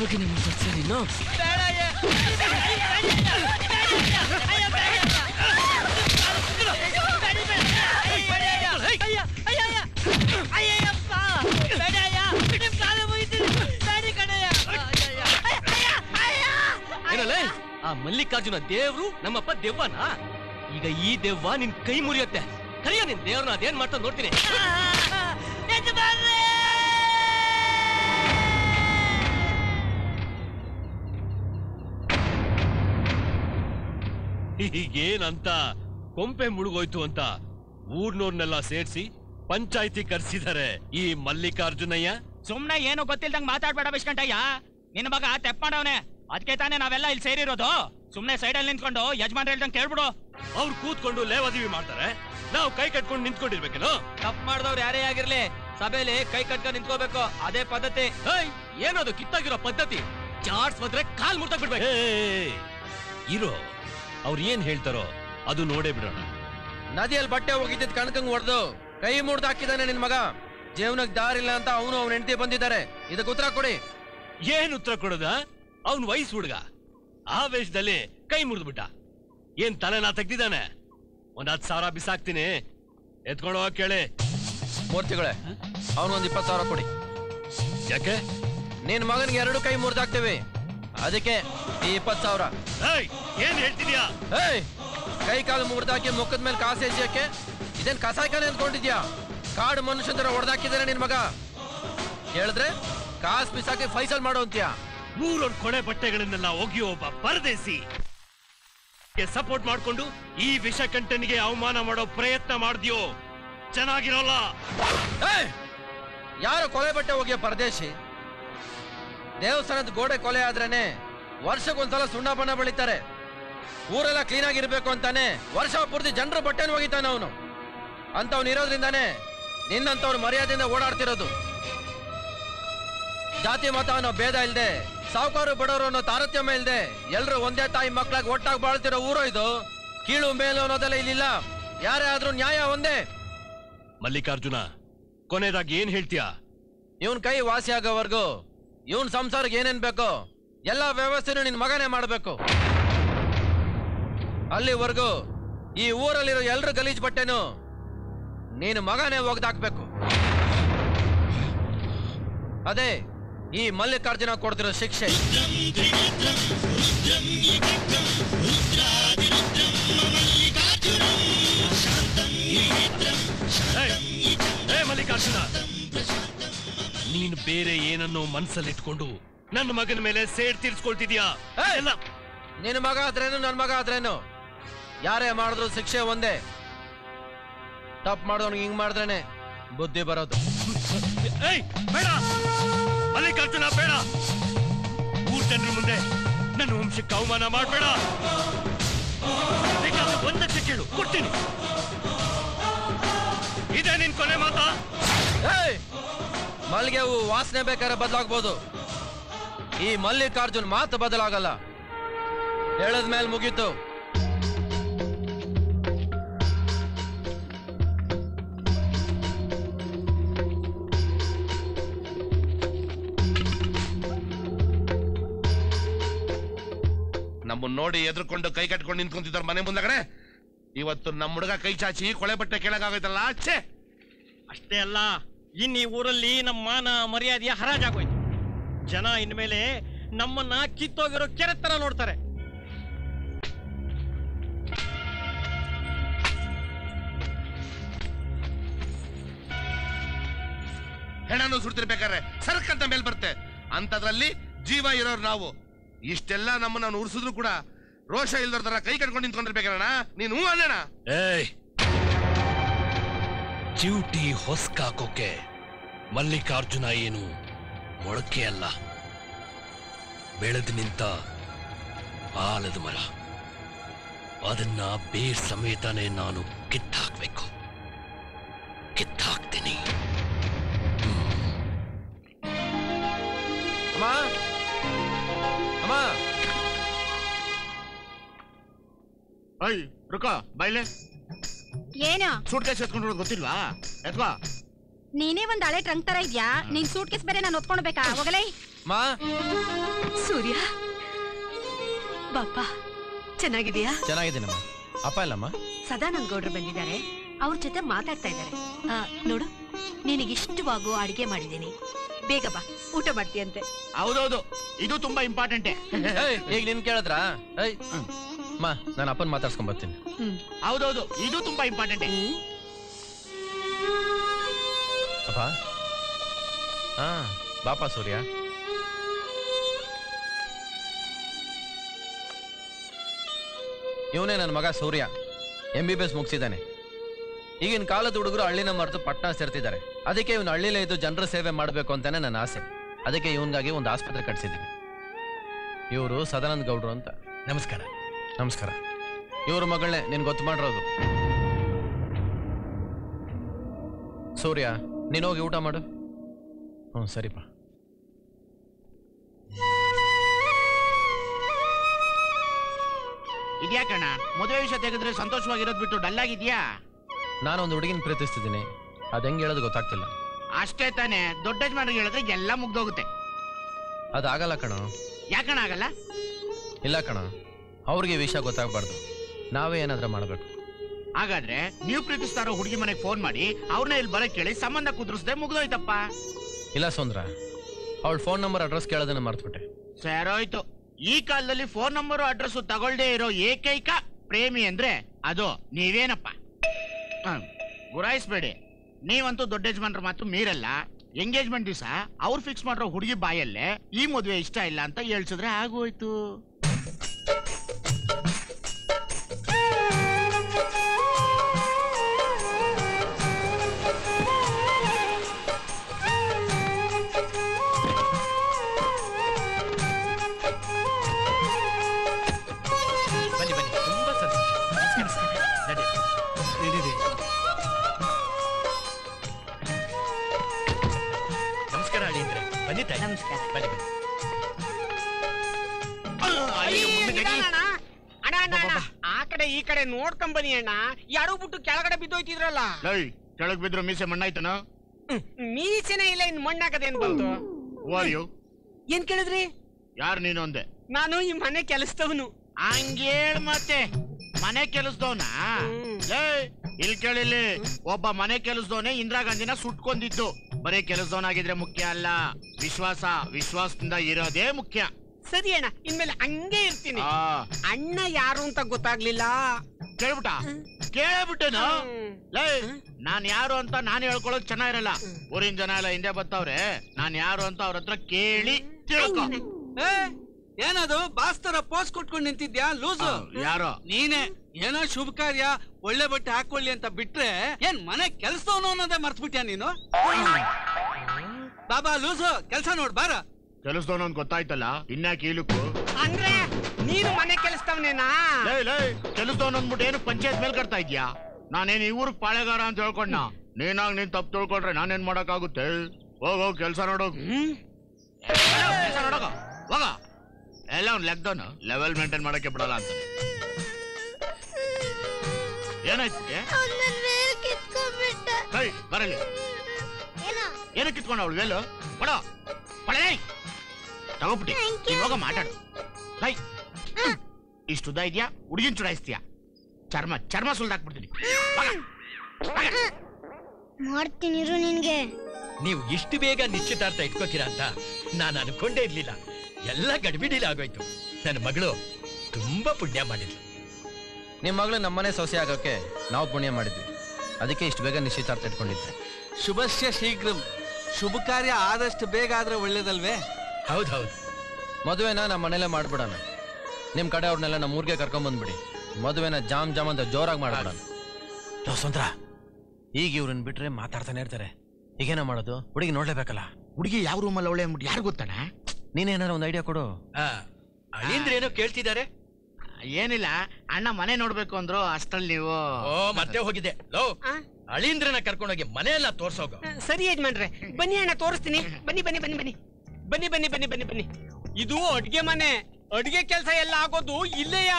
ಬಗ್ಗೆ ನಿಮ್ಮ ಸತ್ಸರಿನೋ? ಆ ಮಲ್ಲಿಕಾರ್ಜುನ ದೇವ್ರು ನಮ್ಮಪ್ಪ ದೆವ್ವನಾ? ಈಗ ಈ ದೆವ್ವ ನಿನ್ ಕೈ ಮುರಿಯತ್ತೆ. ಕರಿಯ ನಿನ್ ದೇವ್ರನ್ನ, ಅದೇನ್ ಮಾಡ್ತಾ ನೋಡ್ತೀನಿ. ಈಗೇನಂತ ಕೊಂಪೆ ಮುಳುಗೋಯ್ತು ಅಂತ ಊರ್ನೋರ್ನೆಲ್ಲ ಸೇರ್ಸಿ ಪಂಚಾಯ್ತಿ ಕರ್ಸಿದಾರೆ ಈ ಮಲ್ಲಿಕಾರ್ಜುನಯ್ಯ. ಸುಮ್ನೆ ಏನು ಗೊತ್ತಿಲ್ದಂಗ್ ಮಾತಾಡ್ಬೇಡ ವಿಷ್ಕಂಠಯ್ಯ, ನಿನ್ನ ಮಗ ತೆಪ್ಪವನೆ. ಅದಕ್ಕೆ ತಾನೇ ನಾವೆಲ್ಲ ಇಲ್ಲಿ ಸೇರಿರೋದು. ಸುಮ್ನೆ ಸೈಡಲ್ಲಿ ನಿಂತ್ಕೊಂಡು ಯಜಮಾನ್ ಹೇಳ್ದಂಗ್ ಕೇಳ್ಬಿಡು. ಅವ್ರು ಕೂತ್ಕೊಂಡು ಲೇವಾದೇವಿ ಮಾಡ್ತಾರೆ, ನಾವು ಕೈ ಕಟ್ಕೊಂಡು ನಿಂತ್ಕೊಂಡಿರ್ಬೇಕೇನು? ತಪ್ಪು ಮಾಡಿದವ್ರು ಯಾರೇ ಆಗಿರ್ಲಿ ಸಭೆಯಲ್ಲಿ ಕೈ ಕಟ್ಕೊಂಡು ನಿಂತ್ಕೋಬೇಕು, ಅದೇ ಪದ್ಧತಿ. ಏನದು ಕಿತ್ತಾಗಿರೋ ಪದ್ಧತಿ? ಚಾರ್ಟ್ಸ್ ಬಂದ್ರೆ ಕಾಲ್ ಮುರ್ತ ಬಿಡ್ಬೇಕು. ಇರೋ ಅವ್ರು ಏನ್ ಹೇಳ್ತಾರೋ ಅದು ನೋಡೇ ಬಿಡೋಣ. ನದಿಯಲ್ಲಿ ಬಟ್ಟೆ ಹೋಗಿದ್ದ ಕಣಕಂಗ್ ಹೊರದು ಕೈ ಮುರಿದಾಕಿದಾನೆ ನಿನ್ನ ಮಗ ಜೀವನಕ್ಕೆ ದಾರಿ ಇಲ್ಲ ಅಂತ ಅವನು ಅವನ ಹೆಂಡತಿ ಬಂದಿದ್ದಾರೆ ಇದಕ್ಕೆ ಉತ್ತರ ಕೊಡಿ ಏನು ಉತ್ತರ ಕೊಡೋದಾ ಅವನು ವಯಸ್ಸು ಹುಡುಗ ಆವೇಶದಲ್ಲಿ ಕೈ ಮುರಿದುಬಿಟ್ಟ ಏನು ತಲೆನಾ ತೆಗ್ದಿದಾನೆ ಒಂದು ಹತ್ತು ಸಾವಿರ ಬಿಸಾಕ್ತಿನಿ ಎತ್ಕೊಂಡು ಹೋಗಿ ಕೇಳಿ ಮೂರ್ತಿಗಳೇ ಅವನು ಒಂದು ಇಪ್ಪತ್ತು ಸಾವಿರ ಕೊಡಿ ಯಾಕೆ ನಿನ್ನ ಮಗನಿಗೆ ಎರಡು ಕೈ ಮುರಿದಾಕ್ತೇವೆ ಅದಕ್ಕೆ ಈ ಇಪ್ಪತ್ತು ಸಾವಿರ ಏಯ್ ಏನು ಹೇಳ್ತಿದ್ಯಾ ಏಯ್ ಕೈ ಕಾಲು ಮುರಿದಾಕಿ ಮುಖದ ಮೇಲೆ ಕಾಸೆ ಇಜ್ಜಕ್ಕೆ ಇದನ್ನ ಕಸಾಯಿಕಾನೆ ಅಂದ್ಕೊಂಡಿದ್ಯಾ ಕಾಡು ಮನುಷ್ಯನ ತರ ಹೊಡೆದಾಕಿದಾನೆ ನಿನ್ನ ಮಗ ಹೇಳಿದ್ರೆ ಕಾಸು ಬಿಸಾಕಿ ಫೈಸಲ್ ಮಾಡು ಅಂತೀಯಾ ನೂರೊಂದು ಕೊಳೆ ಬಟ್ಟೆಗಳನ್ನೆಲ್ಲ ಒಗೆಯೋ ಒಬ್ಬ ಪರದೇಸಿ ಸಪೋರ್ಟ್ ಮಾಡಿಕೊಂಡು ಈ ವಿಷಕಂಠನಿಗೆ ಅವಮಾನ ಮಾಡೋ ಪ್ರಯತ್ನ ಮಾಡಿದ್ಯೋ ಚೆನ್ನಾಗಿರೋಲ್ಲ ಯಾರು ಕೊಳೆ ಬಟ್ಟೆ ಒಗೆಯೋ ಪರದೇಶಿ ದೇವಸ್ಥಾನದ ಗೋಡೆ ಕೊಲೆ ಆದ್ರೇನೆ ವರ್ಷಕ್ಕೊಂದ್ಸಲ ಸುಣ್ಣ ಬಣ್ಣ ಬೆಳಿತಾರೆ ಊರೆಲ್ಲ ಕ್ಲೀನ್ ಆಗಿರ್ಬೇಕು ಅಂತಾನೆ ವರ್ಷ ಪೂರ್ತಿ ಜನರು ಬಟ್ಟೆನ ಒಗಿತಾನೆ ಅವನು ಅಂತವ್ನು ಇರೋದ್ರಿಂದಾನೆ ನಿನ್ನಂತವ್ರು ಮರ್ಯಾದೆಯಿಂದ ಓಡಾಡ್ತಿರೋದು ಜಾತಿ ಮತ ಅನ್ನೋ ಭೇದ ಇಲ್ಲದೆ ಸಾವುಕಾರು ಬಡವರು ಅನ್ನೋ ತಾರತಮ್ಯ ಇಲ್ಲದೆ ಎಲ್ಲರೂ ಒಂದೇ ತಾಯಿ ಮಕ್ಕಳಾಗಿ ಒಟ್ಟಾಗಿ ಬಾಳ್ತಿರೋ ಊರು ಇದು ಕೀಳು ಮೇಲು ಅನ್ನೋದೆಲ್ಲ ಇಲ್ಲಿಲ್ಲ ಯಾರೇ ಆದ್ರೂ ನ್ಯಾಯ ಒಂದೇ ಮಲ್ಲಿಕಾರ್ಜುನ ಕೊನೆಯದಾಗಿ ಏನ್ ಹೇಳ್ತೀಯಾ ಇವನ್ ಕೈ ವಾಸಿ ಆಗೋವರೆಗೂ ಇವನ್ ಸಂಸಾರಕ್ಕೆ ಏನೇನ್ ಬೇಕೋ ಎಲ್ಲ ವ್ಯವಸ್ಥೆನೂ ನಿನ್ ಮಗನೇ ಮಾಡ್ಬೇಕು ಅಲ್ಲಿವರೆಗೂ ಈ ಊರಲ್ಲಿರೋ ಎಲ್ರು ಗಲೀಜ್ ಬಟ್ಟೆನು ನೀನು ಮಗನೇ ಒಗ್ದಾಕ್ಬೇಕು ಅದೇ ಈ ಮಲ್ಲಿಕಾರ್ಜುನ ಕೊಡ್ತಿರೋ ಶಿಕ್ಷೆ ಮಲ್ಲಿಕಾರ್ಜುನ ನೀನು ಬೇರೆ ಏನನ್ನೋ ಮನಸ್ಸಲ್ಲಿಟ್ಕೊಂಡು ನನ್ನ ಮಗನ ಮೇಲೆ ಸೇಡ್ ತೀರ್ಸ್ಕೊಳ್ತಿದ್ಯಾ ನಿನ್ನ ಮಗ ಆದ್ರೇನು ನನ್ನ ಮಗ ಆದ್ರೇನು ಯಾರೇ ಮಾಡಿದ್ರು ಶಿಕ್ಷೆ ಒಂದೇ ತಪ್ಪು ಮಾಡೋನು ಹಿಂಗ್ ಮಾಡಿದ್ರೇನೆ ಬುದ್ಧಿ ಬರೋದು ಬೇಡ ಮಲ್ಲಿಕಾರ್ಜುನ ಬೇಡ ಊರ್ ಜನರ ಮುಂದೆ ನನ್ನ ವಂಶಕ್ಕೆ ಅವಮಾನ ಮಾಡಬೇಡ ಒಂದಕ್ಕೆ ಕೇಳು ಕೊಡ್ತೀನಿ ಇದೇ ನಿನ್ ಕೊನೆ ಮಾತಾ ಮಲ್ಲಿಗೆ ಹೂ ವಾಸನೆ ಬೇಕಾದ್ರೆ ಬದಲಾಗ್ಬೋದು ಈ ಮಲ್ಲಿಕಾರ್ಜುನ್ ಮಾತು ಬದಲಾಗಲ್ಲ ಹೇಳದ್ಮೇಲೆ ಮುಗೀತು ನಮ್ಮನ್ನು ನೋಡಿ ಎದುರ್ಕೊಂಡು ಕೈ ಕಟ್ಕೊಂಡು ನಿಂತ್ಕೊಂತಿದ್ದಾರೆ ಮನೆ ಮುಂದಗಡೆ ಇವತ್ತು ನಮ್ಮ ಹುಡುಗ ಕೈ ಚಾಚಿ ಕೊಳೆ ಬಟ್ಟೆ ಕೇಳಕ್ಕಾಗೈತಲ್ಲ ಅಚ್ಚೆ ಅಷ್ಟೇ ಅಲ್ಲ ಇನ್ನು ಈ ಊರಲ್ಲಿ ನಮ್ಮ ಮಾನ ಮರ್ಯಾದೆಯ ಹರಾಜಾಗೋಯ್ತು ಜನ ಇನ್ಮೇಲೆ ನಮ್ಮನ್ನ ಕಿತ್ತೋಗಿರೋ ಕೆರೆ ತರ ನೋಡ್ತಾರೆ ಹೆಣನು ಸುಡ್ತಿರ್ಬೇಕಾದ್ರೆ ಸರ್ಕಂತ ಮೇಲ್ ಬರುತ್ತೆ ಅಂತದ್ರಲ್ಲಿ ಜೀವ ಇರೋರು ನಾವು ಇಷ್ಟೆಲ್ಲ ನಮ್ಮನ್ನ ಉರ್ಸಿದ್ರು ಕೂಡ ರೋಷ ಇಲ್ದರ ಕೈ ಕಟ್ಕೊಂಡು ನಿಂತ್ಕೊಂಡಿರ್ಬೇಕಣ್ಣ ನೀನು ಅಣ್ಣ ಚೀಟಿ ಹೊಸ್ಕಾಕೋಕೆ ಮಲ್ಲಿಕಾರ್ಜುನ ಏನು ಮೊಳಕೆ ಅಲ್ಲ ಬೆಳೆದು ನಿಂತ ಆಲದ ಮರ ಅದನ್ನ ಬೇರ್ ಸಮೇತನೇ ನಾನು ಕಿತ್ತಾಕ್ಬೇಕು ಕಿತ್ತಾಕ್ತೀನಿ ಅಯ್ ರುಕೋ ಬೈಲೆ ಏನೋ ಸೂಟ್ ಕೇಸ್ ಎತ್ಕೊಂಡು ಗೊತ್ತಿಲ್ವಾ ಎತ್ವಾ ನೀನೇ ಒಂದ್ ಹಳೆ ಟ್ರಂಕ್ ತರ ಇದ್ಯಾ ನೀನ್ ಸೂಟ್ ಕೇಸ್ ಬೇರೆ ನಾನು ಒತ್ಕೊಂಡ್ಬೇಕಾ ಹೋಗಲೇ ಮಾ ಸೂರ್ಯ ಬಾಪಾ ಚೆನ್ನಾಗಿದ್ಯಾ ಚೆನ್ನಾಗಿದ್ದೀನಮ್ಮ ಅಪ್ಪ ಇಲ್ಲಮ್ಮ ಸದಾನಂದ್ ಗೌಡ್ರು ಬಂದಿದ್ದಾರೆ ಅವ್ರ ಜೊತೆ ಮಾತಾಡ್ತಾ ಇದ್ದಾರೆ ನೋಡು ನಿನಗಿಷ್ಟವಾಗೋ ಅಡಿಗೆ ಮಾಡಿದ್ದೀನಿ ಬೇಗ ಬಾ ಊಟ ಮಾಡ್ತೀಯಂತೆ ಹೌದೌದು ಇದು ತುಂಬಾ ಇಂಪಾರ್ಟೆಂಟ್ ಈಗ ನಿನ್ ಕೇಳಿದ್ರ ಮಾ ನಾನು ಅಪ್ಪನ ಮಾತಾಡ್ಸ್ಕೊಂಡ್ ಬರ್ತೀನಿ ಹೌದೌದು ಇದು ತುಂಬಾ ಇಂಪಾರ್ಟೆಂಟ್ ಅಪ್ಪ ಹಾ ಬಾಪಾ ಸೂರ್ಯ ಇವನೇ ನನ್ನ ಮಗ Surya M B B S ಮುಗಿಸಿದ್ದಾನೆ ಈಗಿನ ಕಾಲದ ಹುಡುಗರು ಹಳ್ಳಿನ ಮರೆತು ಪಟ್ಟಣ ಸೇರ್ತಿದ್ದಾರೆ ಅದಕ್ಕೆ ಇವನು ಹಳ್ಳಿಲೇ ಇದ್ದು ಜನರ ಸೇವೆ ಮಾಡಬೇಕು ಅಂತಾನೆ ನನ್ನ ಆಸೆ ಅದಕ್ಕೆ ಇವನಿಗಾಗಿ ಒಂದು ಆಸ್ಪತ್ರೆ ಕಟ್ಸಿದ್ದೀನಿ ಇವರು ಸದಾನಂದ ಗೌಡ್ರು ಅಂತ ನಮಸ್ಕಾರ ನಮಸ್ಕಾರ ಇವ್ರ ಮಗಳನ್ನೇ ನೀನು ಗೊತ್ತು ಮಾಡಿರೋದು ಸೂರ್ಯ ನೀನು ಹೋಗಿ ಊಟ ಮಾಡು ಹ್ಞೂ ಸರಿಪಾ इद्या कण मद्वे विषय तेगद्रे संतोषवागि इरोदु बिट्टु डल आगिद्या नानु ओंदु हुडुगिन प्रीतिस्तिदिनि अदु हेंगे हेळोदु गोत्ताग्तिल्ल अष्टे ताने दोड्ड यजमानरिगे हेळिद्रे एल्ल मुगिद होगुत्ते अदु आगल्ल कण याकण आगल्ल इल्ल कण अवरिगे विषय गोत्तागबारदु नावे एनादरू माडबेकु हागाद्रे नीवु प्रीतिस्तारो हुडुगि मनेगे फोन माडि अवरन्न इल्ल बरक्के हेळि संबंध कुद्रिसिद्रे मुगिद होय्तप्प इल्ल सोंद्रा अवळ फोन नंबर अड्रेस केळोदन्न मर्तुबिट्टे सेरोय्तु ಈ ಕಾಲದಲ್ಲಿ ಫೋನ್ ನಂಬರ್ ಅಡ್ರೆಸ್ ತಗೊಳ್ಳದೇ ಇರೋ ಏಕೈಕ ಪ್ರೇಮಿ ಅಂದ್ರೆ ಅದು ನೀವೇನಪ್ಪ ಗುರಾಯಿಸಬೇಡಿ ನೀವಂತೂ ದೊಡ್ಡ ಯಜಮಾನರು ಮಾತ್ರ ಮೀರಲ್ಲ ಎಂಗೇಜ್ಮೆಂಟ್ ದಿವಸ ಅವರು ಫಿಕ್ಸ್ ಮಾಡಿರೋ ಹುಡುಗಿ ಬಾಯಲ್ಲೇ ಈ ಮದುವೆ ಇಷ್ಟ ಇಲ್ಲ ಅಂತ ಹೇಳ್ಸಿದ್ರೆ ಆಗೋಯ್ತು ನೋಡ್ಕೊಂಬನಿ ಅಣ್ಣ ಯಾರು ಬಿಟ್ಟು ಕೆಳಗಡೆ ಬಿದ್ದೋಯ್ತಿದ್ರಲ್ಲ ಕೆಳಗ್ ಬಿದ್ರು ಮೀಸೆ ಮಣ್ಣಾಯ್ತನ ಮೀಸೆನೇ ಇಲ್ಲ ಇನ್ ಮಣ್ಣಾಕದೇನ್ ಬಂತು ಏನ್ ಕೇಳಿದ್ರಿ ಯಾರು ನೀನು ಅಂದೆ ನಾನು ಈ ಮನೆ ಕೆಲಸದವನು ಹಂಗೇಳ್ ಮತ್ತೆ ಮನೆ ಕೆಲಸದವನ ಇಲ್ಲಿ ಕೇಳಿಲ್ಲಿ ಒಬ್ಬ ಮನೆ ಕೆಲಸದವನೇ ಇಂದಿರಾ ಗಾಂಧಿನ ಸುಟ್ಕೊಂಡಿದ್ದು ಬರೀ ಕೆಲಸದವನಾಗಿದ್ರೆ ಮುಖ್ಯ ಅಲ್ಲ ವಿಶ್ವಾಸ ವಿಶ್ವಾಸದಿಂದ ಇರೋದೇ ಮುಖ್ಯ ಸರಿ ಅಣ್ಣ ಇನ್ಮೇಲೆ ಹಂಗೆ ಇರ್ತೀನಿ ಅಣ್ಣ ಯಾರು ಅಂತ ಗೊತ್ತಾಗ್ಲಿಲ್ಲ ಕೇಳ್ಬಿಟ್ಟ ಕೇಳ್ಬಿಟ್ಟೇನು ಲೇ ನಾನು ಯಾರು ಅಂತ ನಾನು ಹೇಳ್ಕೊಳ್ಳೋದು ಚೆನ್ನಾಗಿರಲ್ಲ ಊರಿನ ಜನ ಎಲ್ಲ ಹಿಂದೆ ಬರ್ತವ್ರೆ ನಾನು ಯಾರು ಅಂತ ಅವ್ರ ಹತ್ರ ಕೇಳಿ ತಿಳ್ಕೊ ಏನದು ಬಾಸ್ ತರ ಪೋಸ್ ಕೊಟ್ಕೊಂಡು ನಿಂತಿದ್ಯಾ ಲೂಸು ಯಾರೋ ನೀನೆ ಏನೋ ಶುಭ ಕಾರ್ಯ ಒಳ್ಳೆ ಬಟ್ಟೆ ಹಾಕೊಳ್ಳಿ ಅಂತ ಬಿಟ್ರೆ ಏನ್ ಮನೆ ಕೆಲ್ಸದವನು ಅನ್ನೋದೇ ಮರ್ತ್ಬಿಟ್ಯಾ ನೀನು ಬಾಬಾ ಲೂಸು ಕೆಲ್ಸ ನೋಡ್ ಬಾರ ಕೆಲಸದವನು ಅಂತ ಗೊತ್ತಾಯ್ತಲ್ಲ ಇನ್ನ ಕೀಲುಕು ಅಂದ್ರೆ ನೀನು ಮನೆ ಕೆಲಸದವನೇನಾ ಲೇ ಲೇ ಕೆಲಸದವನು ಅಂದ್ಬಿಟ್ಟು ಏನು ಪಂಚಾಯತ್ ಮೇಲೆ ಕಟ್ತಾ ಇದ್ಯಾ ನಾನೇನು ಈ ಊರಿಗೆ ಪಾಳೆಗಾರ ಅಂತ ಹೇಳ್ಕೊಂಡ ನೀನಾಗ ನೀನ್ ತಪ್ಪು ತಿಳ್ಕೊಂಡ್ರೆ ನಾನೇನ್ ಮಾಡಕ್ಕಾಗುತ್ತೆ ಹೋಗ್ ಹೋಗ್ ಕೆಲಸ ನೋಡೋಗ ಕೆಲಸ ನೋಡೋಗ ಹೋಗ ಎಲ್ಲ ಅವ್ನು ಲೆಕ್ದವನು ಲೆವೆಲ್ ಮೇಂಟೈನ್ ಮಾಡಕ್ಕೆ ಬಿಡಲ್ಲ ಅಂತ ಏನಾಯ್ತು ಬರಲಿ ಏನೋ ಕಿತ್ಕೊಂಡ ಅವಳು ವೇಲು ಬಡ ತಗೋಬಿಟ್ಟಿ ಇವಾಗ ಮಾತಾಡು ಲೈ ಇಷ್ಟು ಉದ್ದ ಇದೆಯಾ ಹುಡುಗಿನ ಚುಡಾಯಿಸ್ತೀಯಾ ಚರ್ಮ ಚರ್ಮ ಸುಲ್ದಾಕ್ಬಿಡ್ತೀನಿ ಮಾಡ್ತೀನಿ ನಿನ್ಗೆ ನೀವು ಇಷ್ಟು ಬೇಗ ನಿಶ್ಚಿತಾರ್ಥ ಇಟ್ಕೋತೀರಾ ಅಂತ ನಾನು ಅನ್ಕೊಂಡೇ ಇರ್ಲಿಲ್ಲ ಎಲ್ಲ ಗಡಿಬಿಡಿಲಿ ಆಗೋಯ್ತು ನನ್ನ ಮಗಳು ತುಂಬಾ ಪುಣ್ಯ ಮಾಡಿದ್ಲು ನಿಮ್ಮ ಮಗಳು ನಮ್ಮನೆ ಸೊಸೆ ಆಗೋಕೆ ನಾವು ಪುಣ್ಯ ಮಾಡಿದ್ವಿ ಅದಕ್ಕೆ ಇಷ್ಟು ಬೇಗ ನಿಶ್ಚಿತಾರ್ಥ ಇಟ್ಕೊಂಡಿದ್ದೆ ಶುಭಸ್ಯ ಶೀಘ್ರ ಶುಭ ಕಾರ್ಯ ಆದಷ್ಟು ಬೇಗ ಆದ್ರೆ ಒಳ್ಳೇದಲ್ವೇ ಹೌದೌದು ಮದುವೆನ ನಮ್ಮ ಮನೇಲೆ ಮಾಡ್ಬಿಡೋಣ ನಿಮ್ಮ ಕಡೆ ಅವ್ರನ್ನೆಲ್ಲ ನಮ್ಮ ಊರಿಗೆ ಕರ್ಕೊಂಡ್ಬಂದ್ಬಿಡಿ ಮದುವೆನ ಜಾಮ್ ಜಾಮ್ ಅಂತ ಜೋರಾಗಿ ಮಾಡ್ಬಿಡೋಣ ಸಂತ್ರ ಈಗ ಇವ್ರನ್ನ ಬಿಟ್ರೆ ಮಾತಾಡ್ತಾನೆ ಇರ್ತಾರೆ ಈಗೇನ ಮಾಡೋದು ಹುಡುಗಿ ನೋಡ್ಲೇಬೇಕಲ್ಲ ಹುಡುಗಿ ಯಾವ ರೂಮಲ್ಲಿ ಅವಳೆ ಅಂದ್ಬಿಟ್ಟು ಯಾರು ಗೊತ್ತಾನ ನೀನೇನಾರ ಒಂದು ಐಡಿಯಾ ಕೊಡು ಅಳಿಂದ್ರೆ ಏನೋ ಕೇಳ್ತಿದ್ದಾರೆ ಏನಿಲ್ಲ ಅಣ್ಣ ಮನೆ ನೋಡ್ಬೇಕು ಅಂದ್ರು ಅಷ್ಟರಲ್ಲಿ ನೀವು ಮತ್ತೆ ಹೋಗಿದ್ದೆ ಲೋ ಅಳಿಂದ್ರನ ಕರ್ಕೊಂಡೋಗಿ ಮನೆ ಎಲ್ಲ ತೋರ್ಸೋಗ ಸರಿ ಯಜಮಾನ್ರೆ ಬನ್ನಿ ಅಣ್ಣ ತೋರಿಸ್ತೀನಿ ಬನ್ನಿ ಬನ್ನಿ ಬನ್ನಿ ಬನ್ನಿ ಬನ್ನಿ ಬನ್ನಿ ಬನ್ನಿ ಬನ್ನಿ ಬನ್ನಿ ಇದು ಅಡ್ಗೆ ಮನೆ ಅಡ್ಗೆ ಕೆಲಸ ಎಲ್ಲ ಆಗೋದು ಇಲ್ಲೇಯಾ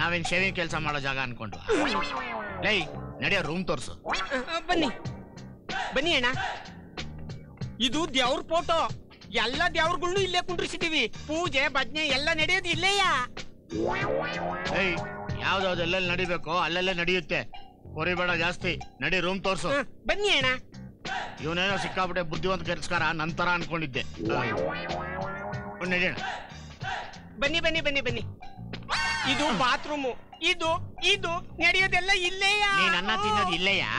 ನಾವೇನ್ ಶೇವಿಂಗ್ ಕೆಲಸ ಮಾಡೋ ಜಾಗ ಅನ್ಕೊಂಡು ಲೈ ನಡೆಯ ರೂಮ್ ತೋರ್ಸು ಬನ್ನಿ ಬನ್ನಿ ಅಣ್ಣ ಇದು ದೇವ್ರ ಫೋಟೋ ಎಲ್ಲ ದೇವ್ರಗಳನ್ನೂ ಇಲ್ಲೇ ಕುಂಡ್ರಿಸಿದೀವಿ ಪೂಜೆ ಭಜನೆ ಎಲ್ಲ ನಡೆಯೋದು ಇಲ್ಲೇಯಾ ಯಾವ್ದಾವ್ದು ಎಲ್ಲೆಲ್ಲಿ ನಡಿಬೇಕೋ ಅಲ್ಲೆಲ್ಲೇ ನಡೆಯುತ್ತೆ ಹೊರಿಬೇಡ ಜಾಸ್ತಿ ನಡಿ ರೂಮ್ ತೋರ್ಸು ಬನ್ನಿ ಅಣ್ಣ ಇವನೇನೋ ಸಿಕ್ಕಾಬಿಟ್ಟೆ ಬುದ್ಧಿವಂತ ತಿರಸ್ಕಾರ ನಂತರ ಅನ್ಕೊಂಡಿದ್ದೆ ನಡಿಯೋಣ ಬನ್ನಿ ಬನ್ನಿ ಬನ್ನಿ ಬನ್ನಿ ಇದು ಬಾತ್ರೂಮು ಇದು ಇದು ನಡೆಯೋದೆಲ್ಲ ಇಲ್ಲೇಯಾ ನೀನ್ ಅನ್ನ ತಿನ್ನೋದು ಇಲ್ಲೇಯಾ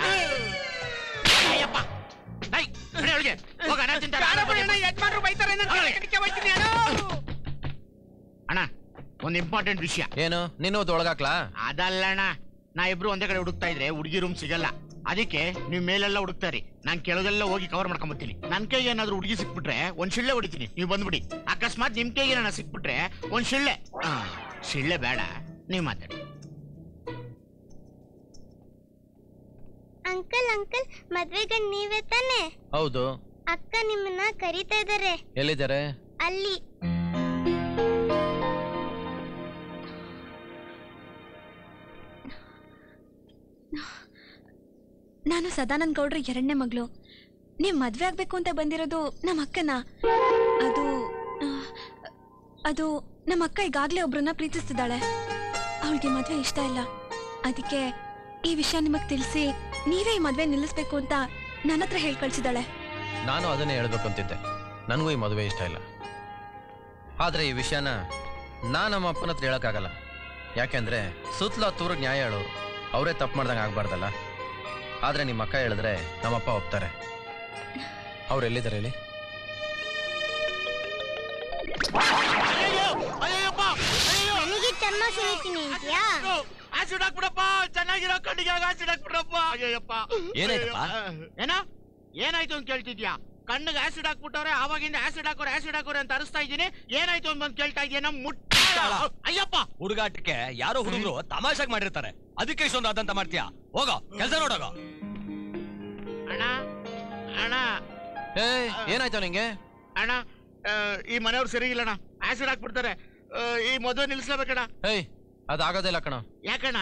ಅಣ್ಣ ಒಂದ್ ಇಂಪಾರ್ಟೆಂಟ್ ವಿಷಯ ಏನು ನೀನು ಒಳಗಾಕ್ಲಾ ಅದಲ್ಲಣ್ಣ ನಾ ಇಬ್ರು ಒಂದೇ ಕಡೆ ಹುಡುಕ್ತಾ ಇದ್ರೆ ಹುಡುಗಿ ರೂಮ್ ಸಿಗಲ್ಲ ಅದಕ್ಕೆ ನೀವ್ ಮೇಲೆಲ್ಲ ಹುಡುಕ್ತಾರಿ ನಾನ್ ಕೆಳಗೆಲ್ಲ ಹೋಗಿ ಕವರ್ ಮಾಡ್ಕೊಂಬರ್ತೀನಿ ನನ್ ಕೈಗೆ ಏನಾದ್ರು ಹುಡುಗಿ ಸಿಕ್ಬಿಟ್ರೆ ಒಂದ್ ಶಿಳ್ಳೆ ಹೊಡಿತೀನಿ ನೀವ್ ಬಂದ್ಬಿಡಿ ಅಕಸ್ಮಾತ್ ನಿಮ್ ಕೈಗೆ ಏನ ಸಿಕ್ಬಿಟ್ರೆ ಒಂದ್ ಶಿಳ್ಳೆ ಶಿಳ್ಳೆ ಬೇಡ ನೀವ್ ಮಾತಾಡಿ ಅಂಕಲ್ ಅಂಕಲ್ ಮದ್ವೆಗೆ ನೀವೇ ತಾನೆ ಹೌದು ಅಕ್ಕ ನಿಮ್ಮನ್ನ ಕರೀತಾ ಇದಾರೆ ಎಲ್ಲಿದ್ದಾರೆ ಅಲ್ಲಿ ಸದಾನಂದ ಗೌಡ್ರ ಎರಡನೇ ಮಗಳು. ನೀವು ಮದುವೆ ಆಗಬೇಕು ಅಂತ ಬಂದಿರೋದು ನಮ್ಮ ಅಕ್ಕನ. ಅದು ಅದು ನಮ್ಮ ಅಕ್ಕ ಈಗಾಗಲೇ ಒಬ್ಬರನ್ನ ಪ್ರೀತಿಸ್ತಿದ್ದಾಳೆ. ಅವಳಿಗೆ ಮದುವೆ ಇಷ್ಟ ಇಲ್ಲ. ಅದಕ್ಕೆ ಈ ವಿಷಯ ನಿಮಗೆ ತಿಳಿಸಿ ನೀವೇ ಈ ಮದುವೆ ನಿಲ್ಲಿಸಬೇಕು ಅಂತ ನನ್ನ ಹತ್ರ ಹೇಳಿ ಕಳಿಸಿದ್ದಾಳೆ. ನಾನು ಅದನ್ನೇ ಹೇಳಬೇಕು ಅಂತಿದ್ದೆ. ನನಗೂ ಈ ಮದುವೆ ಇಷ್ಟ ಇಲ್ಲ. ಆದರೆ ಈ ವಿಷಯನ ನಾನು ನಮ್ಮ ಅಪ್ಪನ ಹತ್ರ ಹೇಳೋಕ್ಕಾಗಲ್ಲ. ಯಾಕೆಂದರೆ ಸುತ್ತಲ ತೂರ ನ್ಯಾಯ ಹೇಳೋರು. ಅವರೇ ತಪ್ಪು ಮಾಡ್ದಂಗೆ ಆಗಬಾರ್ದಲ್ಲ. ಆದರೆ ನಿಮ್ಮ ಅಕ್ಕ ಹೇಳಿದ್ರೆ ನಮ್ಮಪ್ಪ ಒಪ್ತಾರೆ. ಅವ್ರು ಎಲ್ಲಿದ್ದಾರೆ ಹೇಳಿ? ಏನಾಯ್ತು ಅಂತ ಕೇಳ್ತಿದ್ಯಾ? ಕಣ್ಣಿಗೆ ಆಸಿಡ್ ಹಾಕ್ಬಿಟ್ಟವ್ರೆ. ಆವಾಗಿಂದ ಆಸಿಡ್ ಹಾಕೋರ್ ಆಸಿಡ್ ಹಾಕೋರೆ ಅಂತ ಅರಿಸ್ತಾ ಇದ್ದೀನಿ. ಏನಾಯ್ತು ಅಂತ ಬಂದು ಕೇಳ್ತಾ ಇದೀಯ? ನಮ್ ಮುಟ್ಟ ಅಯ್ಯಪ್ಪ ಹುಡುಗಾಟಕ್ಕೆ ಯಾರೋ ಹುಡುಗರು ತಮಾಷೆಗೆ ಮಾಡಿರ್ತಾರೆ. ಅದಕ್ಕೆ ಇಷ್ಟೊಂದು ಅದಂತ ಮಾಡ್ತೀಯಾ? ಹೋಗೋ ಕೆಲಸ ನೋಡೋಗ. ಅಣ್ಣ ಅಣ್ಣ ಏನಾಯ್ತು ನಿಂಗೆ? ಅಣ್ಣ ಈ ಮನೆಯವ್ರು ಸರಿ ಇಲ್ಲಣ್ಣ. ಆಸಿಡ್ ಹಾಕ್ಬಿಡ್ತಾರೆ. ಈ ಮದುವೆ ನಿಲ್ಸ್ಲೇಬೇಕಣ್ಣ. ಏಯ್ ಅದಾಗೋದಿಲ್ಲ ಕಣ. ಯಾಕಣ್ಣ?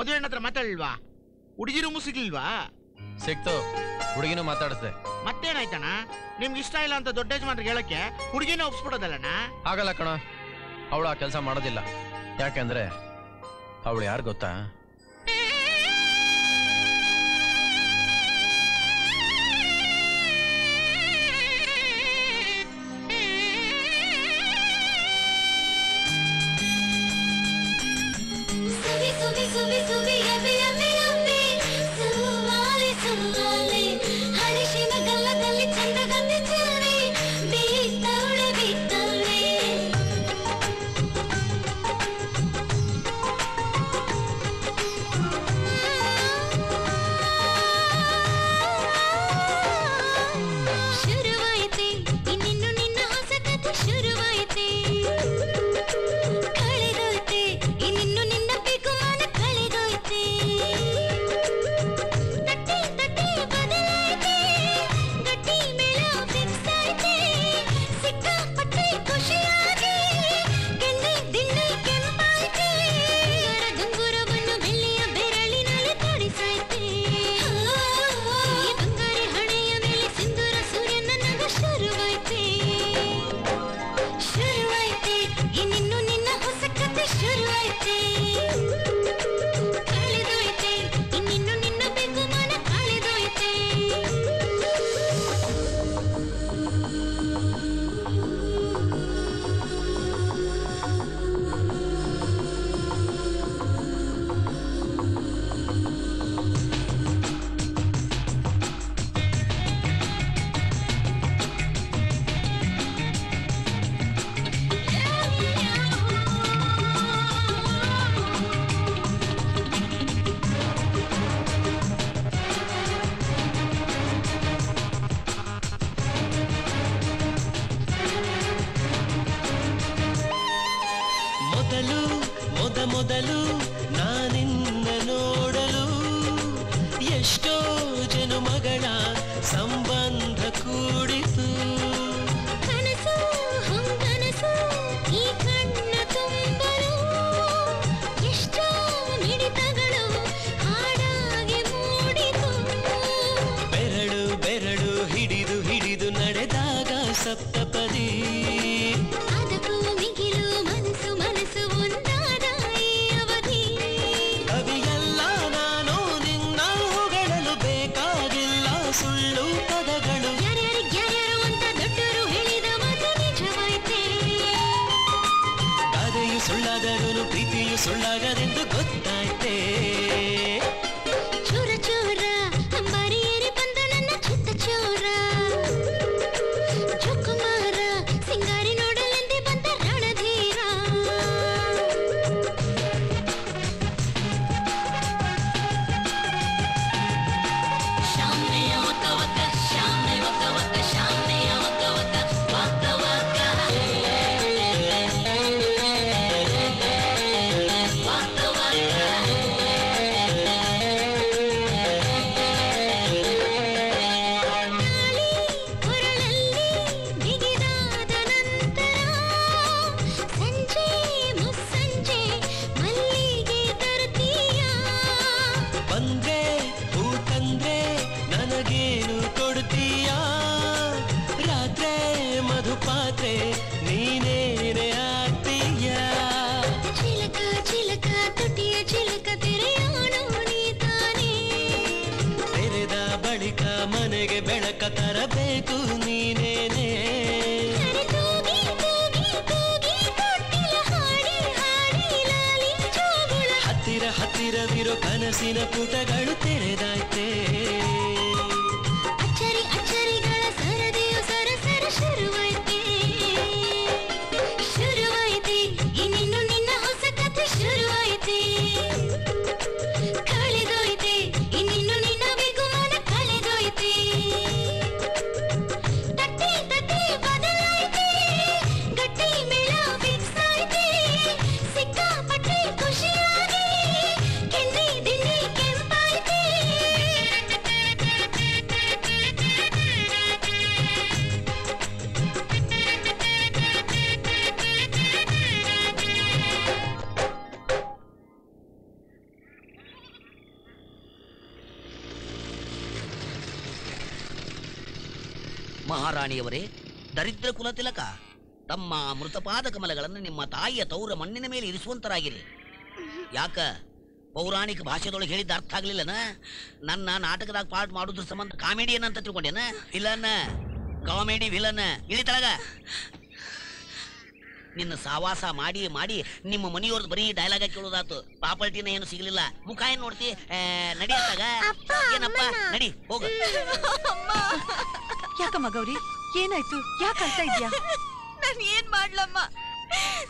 ಮದುವೆ ಹತ್ರ ಮಾತಾಡ್ಲಿಲ್ವಾ? ಹುಡುಗಿರು ಮುಸುಗಿಲ್ವಾ? ಸಿಕ್ತು, ಹುಡುಗಿನೂ ಮಾತಾಡಿಸ್ದೆ. ಮತ್ತೇನಾಯ್ತಣ್ಣ? ನಿಮ್ಗೆ ಇಷ್ಟ ಇಲ್ಲ ಅಂತ ದೊಡ್ಡ ಯಜಮಾನ್ರಿಗೆ ಹೇಳಕ್ಕೆ ಹುಡುಗಿನ ಒಪ್ಸ್ಬಿಡೋದಲ್ಲಣ್ಣ? ಆಗಲ್ಲ ಕಣ, ಅವಳು ಆ ಕೆಲಸ ಮಾಡೋದಿಲ್ಲ. ಯಾಕೆಂದ್ರೆ ಅವಳು ಯಾರು ಗೊತ್ತಾ? ಬಳಿಕ ಮನೆಗೆ ಬೆಳಕ ತರಬೇಕು ನೀನೇನೆ. ಹತ್ತಿರ ಹತ್ತಿರವಿರೋ ಕನಸಿನ ಪುಟಗಳು ತೆರೆದಾಯ್ತೆ. ಅಚ್ಚರಿ ಅಚ್ಚರಿಗಳ ಸರದಿಯು ಸರಸರ ಶುರುವಾಯ್ತೆ. ಶುರುವಾಯ್ತೆ ಇನ್ನೇನು ನಿನ್ನ ಹೊಸ ಕಥೆ ಶುರುವಾಯ್ತೆ. ಮಹಾರಾಣಿಯವರೇ, ದರಿದ್ರ ಕುಲತಿಲಕ ತಮ್ಮ ಮೃತಪಾದ ಕಮಲಗಳನ್ನು ನಿಮ್ಮ ತಾಯಿಯ ತೌರ ಮಣ್ಣಿನ ಮೇಲೆ ಇರಿಸುವಂತರಾಗಿರಿ. ಯಾಕ ಪೌರಾಣಿಕ ಭಾಷೆದೊಳಗೆ ಹೇಳಿದ ಅರ್ಥ ಆಗ್ಲಿಲ್ಲನ? ನನ್ನ ನಾಟಕದಾಗ ಪಾಠ ಮಾಡುದ್ರ ಸಂಬಂಧ ಕಾಮಿಡಿಯನ್ ಅಂತ ತಿಳ್ಕೊಂಡೇನ? ವಿಲನ್, ಕಾಮಿಡಿ ವಿಲನ್ ಇಳಿತಳಗ. ನಿನ್ನ ಸಾವಾಸ ಮಾಡಿ ಮಾಡಿ ನಿಮ್ಮ ಮನೆಯವ್ರದ್ದು ಬರೀ ಡೈಲಾಗ ಕೇಳೋದಾತು, ಪಾಪಲ್ಟಿನ ಏನು ಸಿಗ್ಲಿಲ್ಲ. ಮುಖ ಏನ್ ನೋಡ್ತಿ? ನಡಿಯತ್ತಾಗ ಏನಪ್ಪ ನಡಿ ಹೋಗ. ಯಾಕಮ್ಮ ಗೌರಿ, ಏನಾಯ್ತು? ಯಾಕೆ ಅಳ್ತಾ ಇದ್ಯಾ? ನಾನು ಏನ್ ಮಾಡ್ಲಮ್ಮ,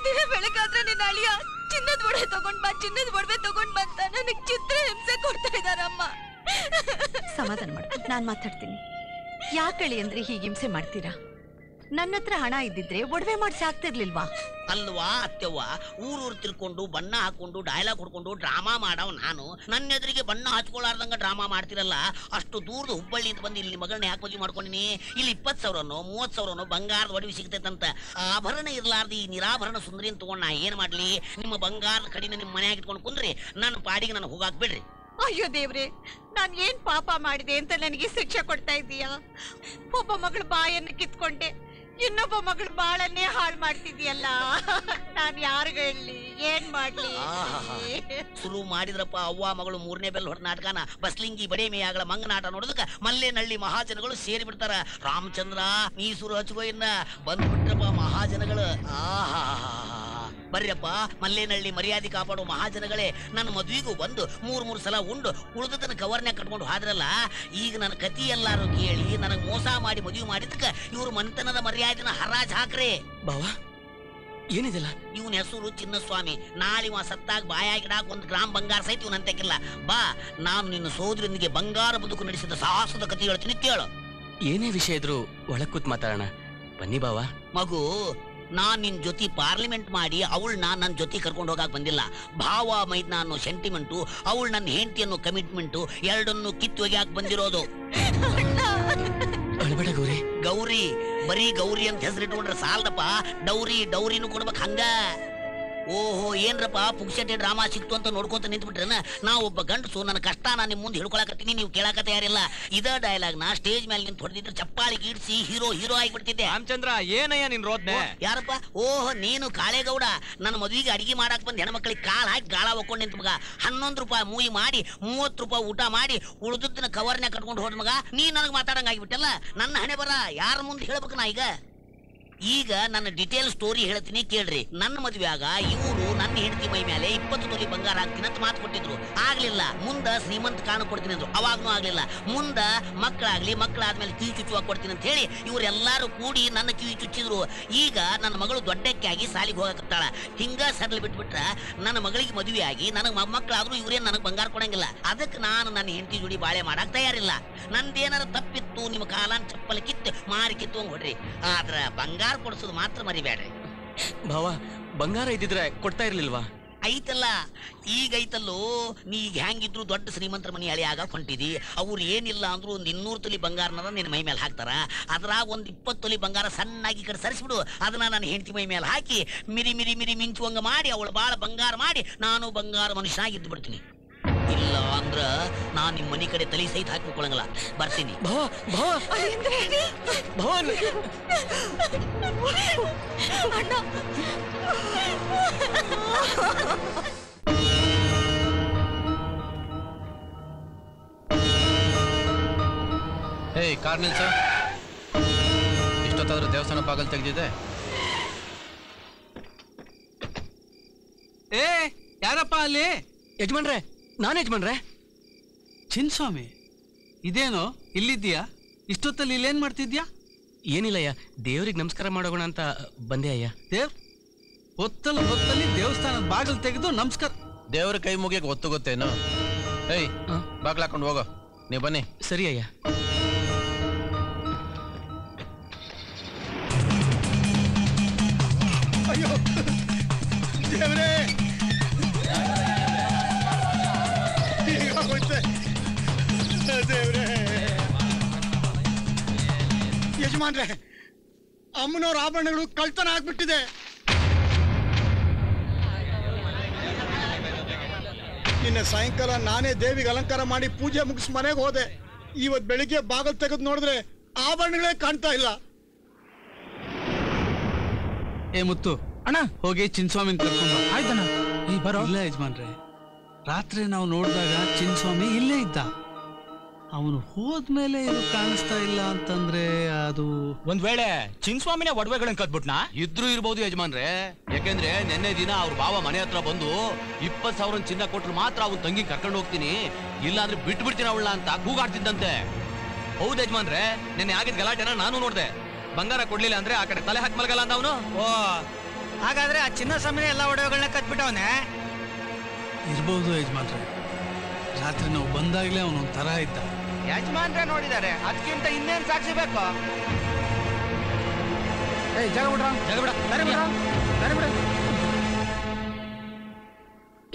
ದಿನ ಬೆಳಗಾದ್ರೆ ನಿನ್ನ ಅಳಿಯ ಚಿನ್ನದ ಒಡವೆ ತಗೊಂಡ್ ಬಾ ಚಿನ್ನದ ಒಡವೆ ತಗೊಂಡ್ ಬಂತ ನನಗ್ ಚಿತ್ರ ಹಿಂಸೆ ಕೊಡ್ತಾ ಇದಾರಮ್ಮ. ಸಮಾಧಾನ ಮಾಡ, ನಾನ್ ಮಾತಾಡ್ತೀನಿ. ಯಾಕಳಿ ಅಂದ್ರೆ ಹೀಗೆ ಹಿಂಸೆ ಮಾಡ್ತೀರಾ? ನನ್ನ ಹತ್ರ ಹಣ ಇದ್ದಿದ್ರೆ ಒಡವೆ ಮಾಡಿಸಿ ಆಗ್ತಿರ್ಲಿಲ್ವಾ? ಅಲ್ವಾ ಅತ್ಯವ್ವ, ಊರೂರು ತಿರ್ಕೊಂಡು ಬಣ್ಣ ಹಾಕೊಂಡು ಡೈಲಾಗ್ ಹೊಡ್ಕೊಂಡು ಡ್ರಾಮಾ ಮಾಡವ್ ನಾನು. ನನ್ನ ಎದುರಿಗೆ ಬಣ್ಣ ಹಚ್ಕೊಳಾರ್ದಂಗ ಡ್ರಾಮಾ ಮಾಡ್ತಿರಲ್ಲ. ಅಷ್ಟು ದೂರದ ಹುಬ್ಬಳ್ಳಿಯಿಂದ ಬಂದು ಇಲ್ಲಿ ಮಗಳನ್ನ ಯಾಕೆ ಬಜಿ ಮಾಡ್ಕೊಂಡಿನಿ? ಇಲ್ಲಿ ಇಪ್ಪತ್ತು ಸಾವಿರನೋ ಮೂವತ್ತು ಸಾವಿರನೋ ಬಂಗಾರದ ಒಡವೆ ಸಿಗ್ತೈತಂತ. ಆಭರಣ ಇರ್ಲಾರ್ದು ಈ ನಿರಾಭರಣ ಸುಂದರಿನ ತಗೊಂಡ್ ನಾ ಏನ್ ಮಾಡ್ಲಿ? ನಿಮ್ಮ ಬಂಗಾರದ ಕಡಿನ ನಿಮ್ಮ ಮನೆಯಾಗ ಇಟ್ಕೊಂಡು ಕುಂದ್ರಿ, ನನ್ನ ಪಾಡಿಗೆ ನಾನು ಹೋಗಾಕ್ ಬಿಡ್ರಿ. ಅಯ್ಯೋ ದೇವ್ರೆ, ನಾನು ಏನ್ ಪಾಪ ಮಾಡಿದೆ ಅಂತ ನನಗೆ ಶಿಕ್ಷೆ ಕೊಡ್ತಾ ಇದೀಯಾ? ಒಬ್ಬ ಮಗಳು ಬಾಯನ್ನು ಕಿತ್ಕೊಂಡೆ, ಇನ್ನೊಬ್ಬ ಮಗಳು ಬಾಳನ್ನೇ ಹಾಳು ಮಾಡ್ತಿದ್ಯಲ್ಲ. ನಾನ್ ಯಾರಿಗ ಹೇಳಿ, ಏನ್ ಮಾಡ್ಲಿ? ಶುರು ಮಾಡಿದ್ರಪ್ಪ ಅವ್ವ ಮಗಳು ಮೂರನೇ ಬೆಲ್ ಹೊಡೆದ ನಾಟಕನ. ಬಸ್ಲಿಂಗಿ ಬಡೇ ಮೇಯಾಗಳ ಮಂಗ ನಾಟ ನೋಡೋದಕ್ಕೆ ಮಲ್ಲೇನಹಳ್ಳಿ ಮಹಾಜನಗಳು ಸೇರಿ ಬಿಡ್ತಾರ. ರಾಮಚಂದ್ರ ನೀ ಸುರು ಹಚ್ಕೋ, ಇನ್ನ ಬಂದ್ಬಿಟ್ರಪ್ಪ ಮಹಾಜನಗಳು. ಆಹಾ, ಬರ್ರಪ್ಪ ಮಲ್ಲೇನಹಳ್ಳಿ ಮರ್ಯಾದೆ ಕಾಪಾಡೋ ಮಹಾಜನಗಳೇ. ನನ್ನ ಮದುವೆಗೂ ಬಂದು ಮೂರ್ ಮೂರು ಸಲ ಉಂಡು ಉಳ್ದತನ ಕವರ್ನ ಕಟ್ಕೊಂಡು ಹಾದ್ರಲ್ಲ. ಈಗ ನನ್ನ ಕತಿ ಎಲ್ಲಾರು ಕೇಳಿ ನನಗ್ ಮೋಸ ಮಾಡಿ ಮದುವೆ ಮಾಡಿದಕ್ಕೆ ಇವ್ರ ಮನೆತನದ ಮರ್ಯಾದಿನ ಹರಾಜ್ ಹಾಕ್ರೆ. ಬಾವಾ ಏನಿದೆಲ್ಲ? ಇವನ ಹೆಸರು ಚಿನ್ನಸ್ವಾಮಿ. ನಾಳೆ ಇವ ಸತ್ತಾಗ ಬಾಯಾಗಿಡಾಕ್ ಒಂದ್ ಗ್ರಾಮ್ ಬಂಗಾರ ಸಹಿತ ಇವನ್ ಅಂತಕ್ಕಿಲ್ಲ. ಬಾ, ನಾನು ನಿನ್ನ ಸೋದರನಿಗೆ ಬಂಗಾರ ಬದುಕು ನಡೆಸಿದ ಸಾಹಸದ ಕತಿ ಹೇಳ್ತೀನಿ, ಕೇಳು. ಏನೇ ವಿಷಯ ಇದ್ರು ಒಳಗ್ ಕೂತ್ ಮಾತಾಡೋಣ, ಬನ್ನಿ ಬಾವಾ. ಮಗು, ನಾನ್ ನಿನ್ ಜೊತೆ ಪಾರ್ಲಿಮೆಂಟ್ ಮಾಡಿ ಅವಳನ್ನ ನನ್ನ ಜೊತೆ ಕರ್ಕೊಂಡು ಹೋಗಾಕ್ ಬಂದಿಲ್ಲ. ಭಾವ ಮೈದ್ನ ಅನ್ನೋ ಸೆಂಟಿಮೆಂಟು, ಅವಳು ನನ್ನ ಹೆಂಡತಿ ಅನ್ನೋ ಕಮಿಟ್ಮೆಂಟು, ಎರಡನ್ನು ಕಿತ್ತೊಗ್ಯಾಕ್ ಬಂದಿರೋದು. ಗೌರಿ ಗೌರಿ ಬರೀ ಗೌರಿ ಅಂತ ಹೆಸರಿಟ್ಕೊಂಡ್ರೆ ಸಾಲದಪ್ಪ, ಡೌರಿ ಡೌರಿನೂ ಕೊಡ್ಬೇಕು. ಹಂಗ ಓಹೋ ಏನ್ರಪ್ಪ ಪುಕ್ಷಟೆ ಡ್ರಾಮಾ ಸಿಕ್ತು ಅಂತ ನೋಡ್ಕೊಂತ ನಿಂತ್ಬಿಟ್ರನ? ನಾ ಒಬ್ಬ ಗಂಡಸು, ನನ್ನ ಕಷ್ಟ ನಾ ನಿಮ್ ಮುಂದೆ ಹಿಡ್ಕೊಳಕತ್ತೀನಿ, ನೀವು ಕೇಳಾಕ ತಯಾರಿಲ್ಲ. ಇದ ಡೈಲಾಗ್ ನಾ ಸ್ಟೇಜ್ ಮೇಲೆ ನಿಂತು ಹೊಡೆದಿದ್ರೆ ಚಪ್ಪಾಳಿ ಗೀಡ್ಸಿ ಹೀರೋ ಹೀರೋ ಆಗಿಬಿಡ್ತಿದ್ದೆ. ರಾಮಚಂದ್ರ ಏನಯ್ಯ ನಿನ್ ರೋದ್ನೆ? ಯಾರಪ್ಪ? ಓಹ್ ನೀನು ಕಾಳೇಗೌಡ, ನನ್ನ ಮದುವೆಗೆ ಅಡಿಗೆ ಮಾಡಾಕ್ ಬಂದ್ ಹೆಣ್ಮಕ್ಳಿಗೆ ಕಾಲ್ ಹಾಕಿ ಗಾಳ ಹೊಕ್ಕೊಂಡು ನಿಂತ ಮಗ. ಹನ್ನೊಂದು ರೂಪಾಯಿ ಮೂವಿ ಮಾಡಿ ಮೂವತ್ತು ರೂಪಾಯಿ ಊಟ ಮಾಡಿ ಉಳಿದನ್ನ ಕವರ್ನ ಕಟ್ಕೊಂಡು ಹೋದ್ ಮಗ. ನೀ ನನಗ್ ಮಾತಾಡಂಗ ಆಗಿಬಿಟ್ಟಲ್ಲ. ನನ್ನ ಹಣೆ ಬರ ಯಾರ ಮುಂದೆ ಹೇಳ್ಬೇಕು ನಾ ಈಗ? ಈಗ ನನ್ನ ಡಿಟೇಲ್ ಸ್ಟೋರಿ ಹೇಳ್ತೀನಿ ಕೇಳ್ರಿ. ನನ್ನ ಮದುವೆಯಾಗ ಇವರು ನನ್ನ ಹೆಂಡತಿ ಮೈ ಮೇಲೆ ಇಪ್ಪತ್ತು ತೊಲಿ ಬಂಗಾರ ಹಾಕ್ತೀನಿ ಅಂತ ಮಾತು ಕೊಟ್ಟಿದ್ರು, ಆಗ್ಲಿಲ್ಲ. ಮುಂದ ಶ್ರೀಮಂತ ಕಾಣು ಕೊಡ್ತೀನಿ ಅಂದ್ರು, ಅವಾಗ್ನೂ ಆಗ್ಲಿಲ್ಲ. ಮುಂದ ಮಕ್ಕಳಾಗ್ಲಿ, ಮಕ್ಕಳಾದ್ಮೇಲೆ ಕಿವಿ ಚುಚ್ಚುವಾಗ ಕೊಡ್ತೀನಿ ಅಂತ ಹೇಳಿ ಇವರೆಲ್ಲರೂ ಕೂಡಿ ನನ್ನ ಕಿವಿ ಚುಚ್ಚಿದ್ರು. ಈಗ ನನ್ನ ಮಗಳು ದೊಡ್ಡಕ್ಕೆ ಆಗಿ ಸಾಲಿಗೆ ಹೋಗಕತ್ತಾಳ. ಹಿಂಗ ಸರಳ ಬಿಟ್ಬಿಟ್ರ ನನ್ನ ಮಗಳಿಗೆ ಮದುವೆಯಾಗಿ ನನಗೆ ಮಕ್ಕಳಾದ್ರು ಇವ್ರೇನು ನನಗೆ ಬಂಗಾರ ಕೊಡಂಗಿಲ್ಲ. ಅದಕ್ಕೆ ನಾನು ನನ್ನ ಹೆಂಡತಿ ಜೋಡಿ ಬಾಳೆ ಮಾಡಕ್ ತಯಾರಿಲ್ಲ. ನಂದೇನಾರ ತಪ್ಪಿತ್ತು ನಿಮ್ಮ ಕಾಲಾನ್ ಚಪ್ಪಲ್ ಕಿತ್ತು ಮಾರಿ ಕಿತ್ತು ಹೊಡ್ರಿ, ಆದ್ರ ಬಂಗಾರ ಕೊಡಿಸೋದು ಮಾತ್ರ ಮರಿಬೇಡ್ರಿ. ಭಾವ, ಬಂಗಾರ ಇದ್ದಿದ್ರೆ ಕೊಡ್ತಾ ಇರ್ಲಿಲ್ವಾ? ಐತಲ್ಲ, ಈಗ ಐತಲ್ಲೋ. ನೀ ಈಗ ಹೆಂಗಿದ್ರು ದೊಡ್ಡ ಶ್ರೀಮಂತರ ಮನೆ ಹಳಿ ಆಗ ಹೊಂಟಿದಿ. ಅವ್ರು ಏನಿಲ್ಲ ಅಂದ್ರು ಒಂದು ಇನ್ನೂರು ತೊಲಿ ಬಂಗಾರನ ನಿನ್ನ ಮೈ ಮೇಲೆ ಹಾಕ್ತಾರ. ಅದ್ರಾಗ ಒಂದು ಇಪ್ಪತ್ತು ತೊಲಿ ಬಂಗಾರ ಸಣ್ಣಾಗಿ ಈ ಕಡೆ ಸರಿಸ್ಬಿಡು, ಅದನ್ನ ನಾನು ಹೆಂಡತಿ ಮೈ ಮೇಲೆ ಹಾಕಿ ಮಿರಿ ಮಿರಿ ಮಿರಿ ಮಿಂಚುವಂಗ ಮಾಡಿ ಅವಳು ಭಾಳ ಬಂಗಾರ ಮಾಡಿ ನಾನು ಬಂಗಾರ ಮನುಷ್ಯನಾಗಿ ಇದ್ದು ಬಿಡ್ತೀನಿ. ಇಲ್ಲ ಅಂದ್ರ ನಾನ್ ನಿಮ್ ಮನೆ ಕಡೆ ತಲೆ ಸಹಿತ ಹಾಕಿಕೊಳ್ಳಂಗಲ್ಲ, ಬರ್ತೀನಿ. ಹೇ ಕಾರ್ ನಿಲ್ಸು ಇಷ್ಟೊತ್ತಾದರೂ ದೇವಸ್ಥಾನ ಬಾಗಿಲು ತೆಗೆದಿದೆ ಏ ಯಾರಪ್ಪ ಅಲ್ಲಿ ಯಜಮಾನ್ರೆ ನಾನು ಯಜಮಾನ್ರೆ ಚಿನ್ನಸ್ವಾಮಿ ಇದೇನೋ ಇಲ್ಲಿದ್ದೀಯಾ ಇಷ್ಟೊತ್ತಲ್ಲಿ ಇಲ್ಲೇನ್ ಮಾಡ್ತಿದ್ದೀಯಾ ಏನಿಲ್ಲಯ್ಯ ದೇವರಿಗೆ ನಮಸ್ಕಾರ ಮಾಡೋಣ ಅಂತ ಬಂದೆ ಅಯ್ಯ ದೇವ್ ಹೊತ್ತಲು ಹೊತ್ತಲ್ಲಿ ದೇವಸ್ಥಾನದ ಬಾಗಿಲು ತೆಗೆದು ನಮಸ್ಕಾರ ದೇವರ ಕೈ ಮುಗಿಯಕ್ಕೆ ಹೊತ್ತು ಗೊತ್ತೇನೋ ಹೇ ಬಾಗಿಲು ಹಾಕೊಂಡು ಹೋಗೋ ನೀವು ಬನ್ನಿ ಸರಿ ಅಯ್ಯ ಅಯ್ಯೋ ದೇವರೇ ದೇವರೇ ಯಜಮಾನ್ರೆ ಅಮ್ಮನವರ ಆಭರಣಗಳು ಕಳ್ತನ ಆಗ್ಬಿಟ್ಟಿದೆ ನಿನ್ನೆ ಸಾಯಂಕಾಲ ನಾನೇ ದೇವಿಗೆ ಅಲಂಕಾರ ಮಾಡಿ ಪೂಜೆ ಮುಗಿಸಿ ಮನೆಗೆ ಹೋದೆ ಇವತ್ತು ಬೆಳಿಗ್ಗೆ ಬಾಗಲ್ ತೆಗೆದು ನೋಡಿದ್ರೆ ಆಭರಣಗಳೇ ಕಾಣ್ತಾ ಇಲ್ಲ ಏ ಮುತ್ತು ಅಣ್ಣ ಹೋಗಿ ಚಿನ್ನಸ್ವಾಮಿನ ಕರ್ಕೊಂಡು ಆಯ್ತಣ್ಣ ಈ ಬರೋ ಇಲ್ಲ ಯಜಮಾನ್ರೆ ರಾತ್ರಿ ನಾವು ನೋಡಿದಾಗ ಚಿನ್ನಸ್ವಾಮಿ ಇಲ್ಲೇ ಇದ್ದ ಅವನು ಹೋದ್ಮೇಲೆ ಇದು ಕಾಣಿಸ್ತಾ ಇಲ್ಲ ಅಂತಂದ್ರೆ ಅದು ಒಂದ್ ವೇಳೆ ಚಿನ್ನಸ್ವಾಮಿನ ಒಡವೆಗಳನ್ನ ಕದ್ಬಿಟ್ನಾ ಇದ್ರೂ ಇರ್ಬೋದು ಯಜಮಾನ್ರೆ ಯಾಕೆಂದ್ರೆ ನಿನ್ನೆ ದಿನ ಅವ್ರ ಬಾವ ಮನೆ ಹತ್ರ ಬಂದು ಇಪ್ಪತ್ ಸಾವಿರ ಚಿನ್ನ ಕೊಟ್ರು ಮಾತ್ರ ಅವ್ನ ತಂಗಿ ಕರ್ಕೊಂಡು ಹೋಗ್ತೀನಿ ಇಲ್ಲಾಂದ್ರೆ ಬಿಟ್ಬಿಡ್ತೀನಿ ಅವಳ ಅಂತ ಕೂಗಾಡ್ತಿದ್ದಂತೆ ಹೌದು ಯಜಮಾನ್ರೆ ನಿನ್ನೆ ಆಗಿದ್ ಗಲಾಟೆನ ನಾನು ನೋಡ್ದೆ ಬಂಗಾರ ಕೊಡ್ಲಿಲ್ಲ ಅಂದ್ರೆ ಆ ಕಡೆ ತಲೆ ಹಾಕಿ ಮಲಗಲ್ಲ ಅಂತ ಅವನು ಓ ಹಾಗಾದ್ರೆ ಆ ಚಿನ್ನಸ್ವಾಮಿನ ಎಲ್ಲಾ ಒಡವೆಗಳನ್ನ ಕದ್ಬಿಟ್ಟವನೆ ಇರ್ಬೋದು ಯಜಮಾನ್ರೆ ರಾತ್ರಿ ನಾವು ಬಂದಾಗ್ಲೇ ಅವನೊಂದ್ ತರ ಇದ್ದ ಯಜಮಾನ್ರೆ ನೋಡಿದ್ದಾರೆ ಅದಕ್ಕಿಂತ ಇನ್ನೇನ್ ಸಾಕ್ಷಿ ಬೇಕು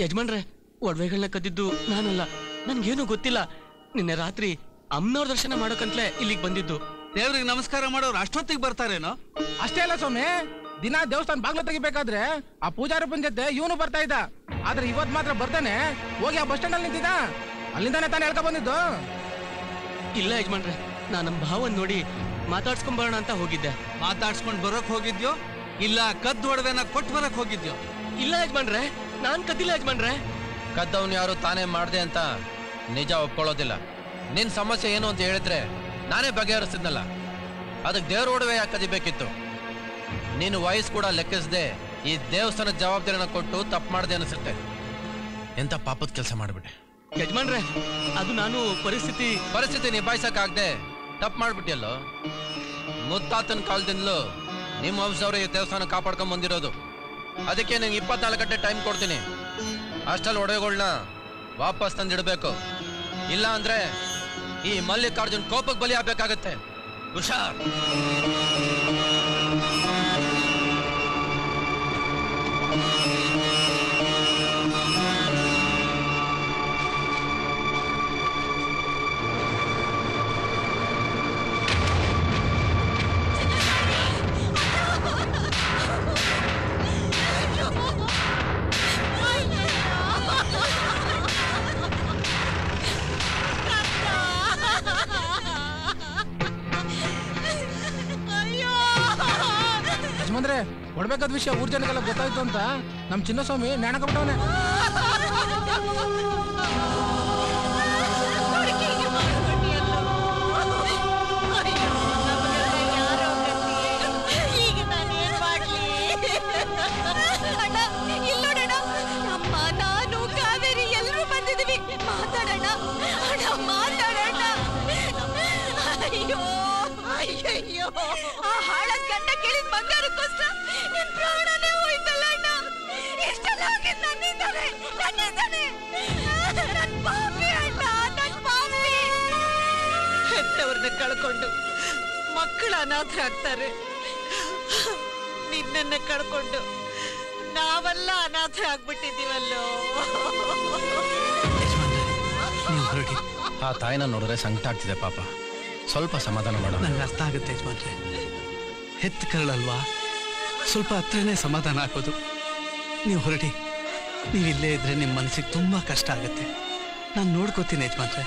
ಯಜಮಾನ್ರೆ ಒಡವೆಗಳನ್ನ ಕದ್ದಿದ್ದು ನಾನಲ್ಲ ನನ್ಗೇನು ಗೊತ್ತಿಲ್ಲ ನಿನ್ನೆ ರಾತ್ರಿ ಅಮ್ಮನವ್ರ ದರ್ಶನ ಮಾಡೋಕಂತಲೇ ಇಲ್ಲಿಗೆ ಬಂದಿದ್ದು ದೇವ್ರಿಗೆ ನಮಸ್ಕಾರ ಮಾಡೋರು ಅಷ್ಟೊತ್ತಿಗೆ ಬರ್ತಾರೇನೋ ಅಷ್ಟೇ ಅಲ್ಲ ಸ್ವಾಮಿ ದಿನ ದೇವಸ್ಥಾನ ಬಾಗ್ಲು ತೆಗಿಬೇಕಾದ್ರೆ ಆ ಪೂಜಾರಪ್ಪನ ಜೊತೆ ಇವನು ಬರ್ತಾ ಇದ್ದ ಆದ್ರೆ ಇವತ್ ಮಾತ್ರ ಬರ್ತಾನೆ ಹೋಗಿ ಆ ಬಸ್ ಸ್ಟ್ಯಾಂಡ್ ಅಲ್ಲಿ ನಿಂತಿದ್ದ ಅಲ್ಲಿಂದಾನೆ ತಾನೇ ಹೇಳ್ಕೊ ಬಂದಿದ್ದು ಇಲ್ಲ ಯಜಮಾನ್ರೆ ನಾ ನಮ್ ಭಾವನ್ ನೋಡಿ ಮಾತಾಡ್ಸ್ಕೊಂಡ್ ಬರೋಣ ಅಂತ ಹೋಗಿದ್ದೆ ಮಾತಾಡ್ಸ್ಕೊಂಡ್ ಬರೋಕ್ ಹೋಗಿದ್ಯೋ ಇಲ್ಲ ಕದ್ದು ಒಡವೆನ ಕೊಟ್ಟು ಬರಕ್ ಹೋಗಿದ್ಯೋ ಇಲ್ಲ ಯಜಮಾನ್ರೆ ನಾನ್ ಕದ್ದಿಲ್ಲ ಯಜಮಾನ್ರೆ ಕದ್ದವ್ನ ಯಾರು ತಾನೇ ಮಾಡ್ದೆ ಅಂತ ನಿಜ ಒಪ್ಕೊಳ್ಳೋದಿಲ್ಲ ನಿನ್ ಸಮಸ್ಯೆ ಏನು ಅಂತ ಹೇಳಿದ್ರೆ ನಾನೇ ಬಗೆಹರಿಸಿದ್ನಲ್ಲ ಅದಕ್ಕೆ ದೇವ್ರ ಒಡವೆ ಯಾಕೆ ಕದಿಬೇಕಿತ್ತು ನೀನು ವಯಸ್ಸು ಕೂಡ ಲೆಕ್ಕಿಸದೆ ಈ ದೇವಸ್ಥಾನದ ಜವಾಬ್ದಾರಿನ ಕೊಟ್ಟು ತಪ್ಪು ಮಾಡದೆ ಅನಿಸುತ್ತೆ ಎಂತ ಪಾಪದ ಕೆಲಸ ಮಾಡ್ಬಿಟ್ಟೆ ಯಜಮಾನ್ರೆ ಅದು ನಾನು ಪರಿಸ್ಥಿತಿ ಪರಿಸ್ಥಿತಿ ನಿಭಾಯಿಸಕ್ಕಾಗದೆ ತಪ್ಪು ಮಾಡ್ಬಿಟ್ಟಿಯಲ್ಲೋ ಮುತ್ತಾತನ ಕಾಲದಿಂದಲೂ ನಿಮ್ಮ ವಂಶದವರೇ ಈ ದೇವಸ್ಥಾನ ಕಾಪಾಡ್ಕೊಂಡ್ ಬಂದಿರೋದು ಅದಕ್ಕೆ ನಿಂಗೆ ಇಪ್ಪತ್ನಾಲ್ಕು ಗಂಟೆ ಟೈಮ್ ಕೊಡ್ತೀನಿ ಅಷ್ಟಲ್ಲಿ ಒಡವೆಗಳನ್ನ ವಾಪಸ್ ತಂದಿಡಬೇಕು ಇಲ್ಲ ಅಂದ್ರೆ ಈ ಮಲ್ಲಿಕಾರ್ಜುನ್ ಕೋಪಕ್ಕೆ ಬಲಿ ಆಗ್ಬೇಕಾಗತ್ತೆ ಹುಷಾರ್ ಒಡಬೇಕಾದ ವಿಷಯ ಊರ್ ಜನಕ್ಕೆಲ್ಲ ಗೊತ್ತಾಯ್ತು ಅಂತ ನಮ್ ಚಿನ್ನಸ್ವಾಮಿ ನ್ಯಾಣಕಬಿಟ್ಟವನೆ ಕಳ್ಕೊಂಡು ಮಕ್ಕಳ ಅನಾಥರಾಗ್ತಾರೆ ನಿನ್ನ ಕಳ್ಕೊಂಡು ನಾವೆಲ್ಲ ಅನಾಥರಾಗ್ಬಿಟ್ಟಿದ್ದೀವಲ್ಲೋ ಆ ತಾಯಿನ ನೋಡಿದ್ರೆ ಸಂಕಟ ಆಗ್ತಿದೆ ಪಾಪ ಸ್ವಲ್ಪ ಸಮಾಧಾನ ಮಾಡೋಣ ನಂಗೆ ಅರ್ಥ ಆಗುತ್ತೆ ಯಜಮಾನ್ರೆ ಹೆತ್ತ ಕರಳಲ್ವಾ ಸ್ವಲ್ಪ ಹತ್ರನೇ ಸಮಾಧಾನ ಹಾಕೋದು ನೀವು ಹೊರಡಿ ನೀವಿಲ್ಲೇ ಇದ್ರೆ ನಿಮ್ಮ ಮನಸ್ಸಿಗೆ ತುಂಬಾ ಕಷ್ಟ ಆಗುತ್ತೆ ನಾನು ನೋಡ್ಕೋತೀನಿ ಯಜಮಾನ್ರೆ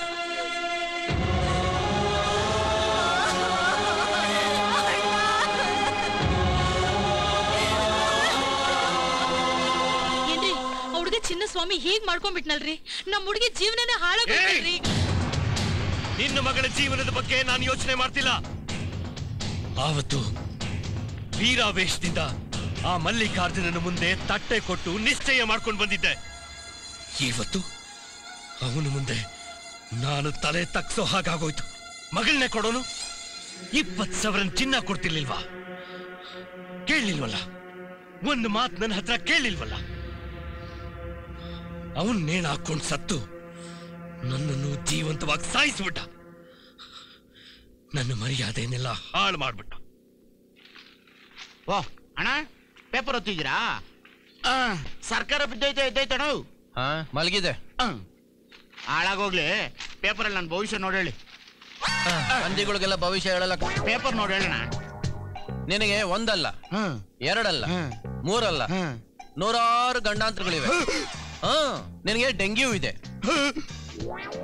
ಚಿನ್ನಸ್ವಾಮಿ ಹೇಗ್ ಮಾಡ್ಕೊಂಡ್ಬಿಟ್ನಲ್ರಿ ನಮ್ಮ ಹುಡುಗಿ ಜೀವನನೇ ಹಾಳಾಗ್ಬಿಟ್ರಿ ನಿನ್ನ ಮಗಳ ಜೀವನದ ಬಗ್ಗೆ ನಾನು ಯೋಚನೆ ಮಾಡ್ತಿಲ್ಲ. ಆವತ್ತು ವೀರಾವೇಶದಿಂದ ಆ ಮಲ್ಲಿಕಾರ್ಜುನನ ಮುಂದೆ ತಟ್ಟೆ ಕೊಟ್ಟು ನಿಶ್ಚಯ ಮಾಡ್ಕೊಂಡು ಬಂದಿದ್ದೆ. ಇವತ್ತು ಅವನ ಮುಂದೆ ನಾನು ತಲೆ ತಗ್ಸೋ ಹಾಗಾಗೋಯ್ತು. ಮಗಳನ್ನೇ ಕೊಡೋನು ಇಪ್ಪತ್ತು ಸಾವಿರ ಚಿನ್ನ ಕೊಡ್ತಿರ್ಲಿಲ್ವಾ? ಕೇಳಲಿಲ್ವಲ್ಲ? ಒಂದು ಮಾತು ನನ್ನ ಹತ್ರ ಕೇಳಲಿಲ್ವಲ್ಲ? ಅವನ್ ನೇಣು ಹಾಕೊಂಡು ಸತ್ತು ನನ್ನನ್ನು ಜೀವಂತವಾಗಿ ಸಾಯಿಸ್ಬಿಟ್ಟ. ನನ್ನ ಮರ್ಯಾದೆನೆಲ್ಲ ಹಾಳು ಮಾಡ್ಬಿಟ್ಟ. ಓ ಅಣ್ಣ, ಪೇಪರ್ ಓದ್ತಿದ್ದೀರಾ? ಸರ್ಕಾರ ಬಿದ್ದೈತೆ ಇದ್ದೈತೆ ಅಣ್ಣ. ಹಾ, ಮಲಗಿದೆ. ಹಾಳಾಗೋಗ್ಲಿ. ಪೇಪರ್ ಅಲ್ಲಿ ನನ್ನ ಭವಿಷ್ಯ ನೋಡಿ ಹೇಳಿ. ಹಂದಿಗಳಿಗೆಲ್ಲ ಭವಿಷ್ಯ ಹೇಳಲ್ಲ, ಪೇಪರ್ ನೋಡಿ ಹೇಳೋಣ. ನಿನಗೆ ಒಂದಲ್ಲ, ಎರಡಲ್ಲ, ಮೂರಲ್ಲ, ನೂರಾರು ಗಂಡಾಂತರಗಳಿವೆ. ಹಾ, ನಿನಗೆ ಡೆಂಗ್ಯೂ ಇದೆ.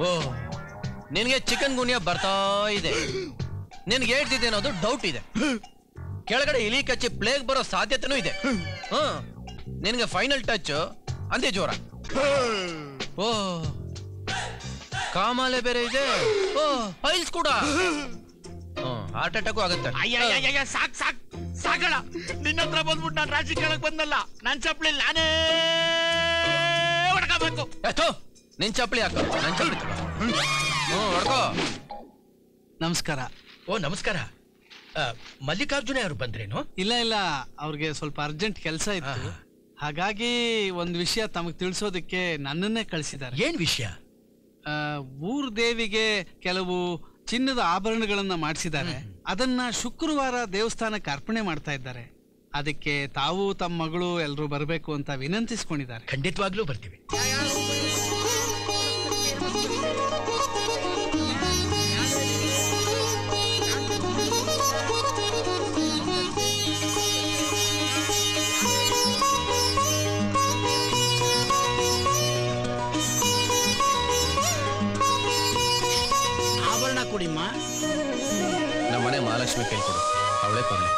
ಓ, ನಿನಗೆ ಚಿಕನ್ ಗುನ್ಯಾ ಬರ್ತಾ ಇದೆ. ನಿನ್ಗೆ ಹೇಳ್ತಿದ್ದೆ ಅನ್ನೋದು ಡೌಟ್ ಇದೆ. ಕೆಳಗಡೆ ಇಲಿ ಕಚ್ಚಿ ಪ್ಲೇಗ್ ಬರೋ ಸಾಧ್ಯತೆನೂ ಇದೆ. ಹಾ, ನಿನಗೆ ಫೈನಲ್ ಟಚ್ ಅಂದೇ ಜ್ವರ. ಓ, ಕಾಮಾಲೆ ಬೇರೆ ಇದೆ. ಓ, ಐಲ್ಸ್ ಕೂಡ. ಹಾರ್ಟ್ ಅಟ್ಯಾಕು ಆಗುತ್ತೆ. ಅಯ್ಯ, ಸಾಕ್ ಸಾಕ್ ಸಾಕಳ. ನಿನ್ನ ಹತ್ರ ಬಂದ್ಬಿಟ್ಟು ನಾನು ರಾಜಕೀಯಕ್ಕೆ ಬಂದಲ್ಲ, ನನ್ನ ಚಪ್ಪಲಿ ನಾನೇ ಹೊಡ್ಕೋಬೇಕು. ಎಷ್ಟೋ ನಿನ್ ಚಪ್ಪಲಿ ಹಾಕೋ, ನನ್ ಚಪ್ಪಲಿ ಹೊಡ್ಕೋ. ನಮಸ್ಕಾರ. ಓ, ನಮಸ್ಕಾರ. ಮಲ್ಲಿಕಾರ್ಜುನ ಅವ್ರು ಬಂದ್ರೇನು? ಇಲ್ಲ ಇಲ್ಲ, ಅವ್ರಿಗೆ ಸ್ವಲ್ಪ ಅರ್ಜೆಂಟ್ ಕೆಲಸ ಇತ್ತು, ಹಾಗಾಗಿ ಒಂದು ವಿಷಯ ತಮಗೆ ತಿಳಿಸೋದಕ್ಕೆ ನನ್ನನ್ನೇ ಕಳಿಸಿದ್ದಾರೆ. ಏನ್ ವಿಷಯ? ಊರ್ ದೇವಿಗೆ ಕೆಲವು ಚಿನ್ನದ ಆಭರಣಗಳನ್ನ ಮಾಡಿಸಿದ್ದಾರೆ. ಅದನ್ನ ಶುಕ್ರವಾರ ದೇವಸ್ಥಾನಕ್ಕೆ ಅರ್ಪಣೆ ಮಾಡ್ತಾ ಇದ್ದಾರೆ. ಅದಕ್ಕೆ ತಾವು ತಮ್ಮ ಮಗಳು ಎಲ್ಲರೂ ಬರಬೇಕು ಅಂತ ವಿನಂತಿಸ್ಕೊಂಡಿದ್ದಾರೆ. ಖಂಡಿತವಾಗ್ಲೂ ಬರ್ತೀವಿ. ನಮ್ಮನೆ ಮಹಾಲಕ್ಷ್ಮಿ ಕೈ ಕೊಡು, ಅವಳೇ ಕೊಡ್ಲಿ.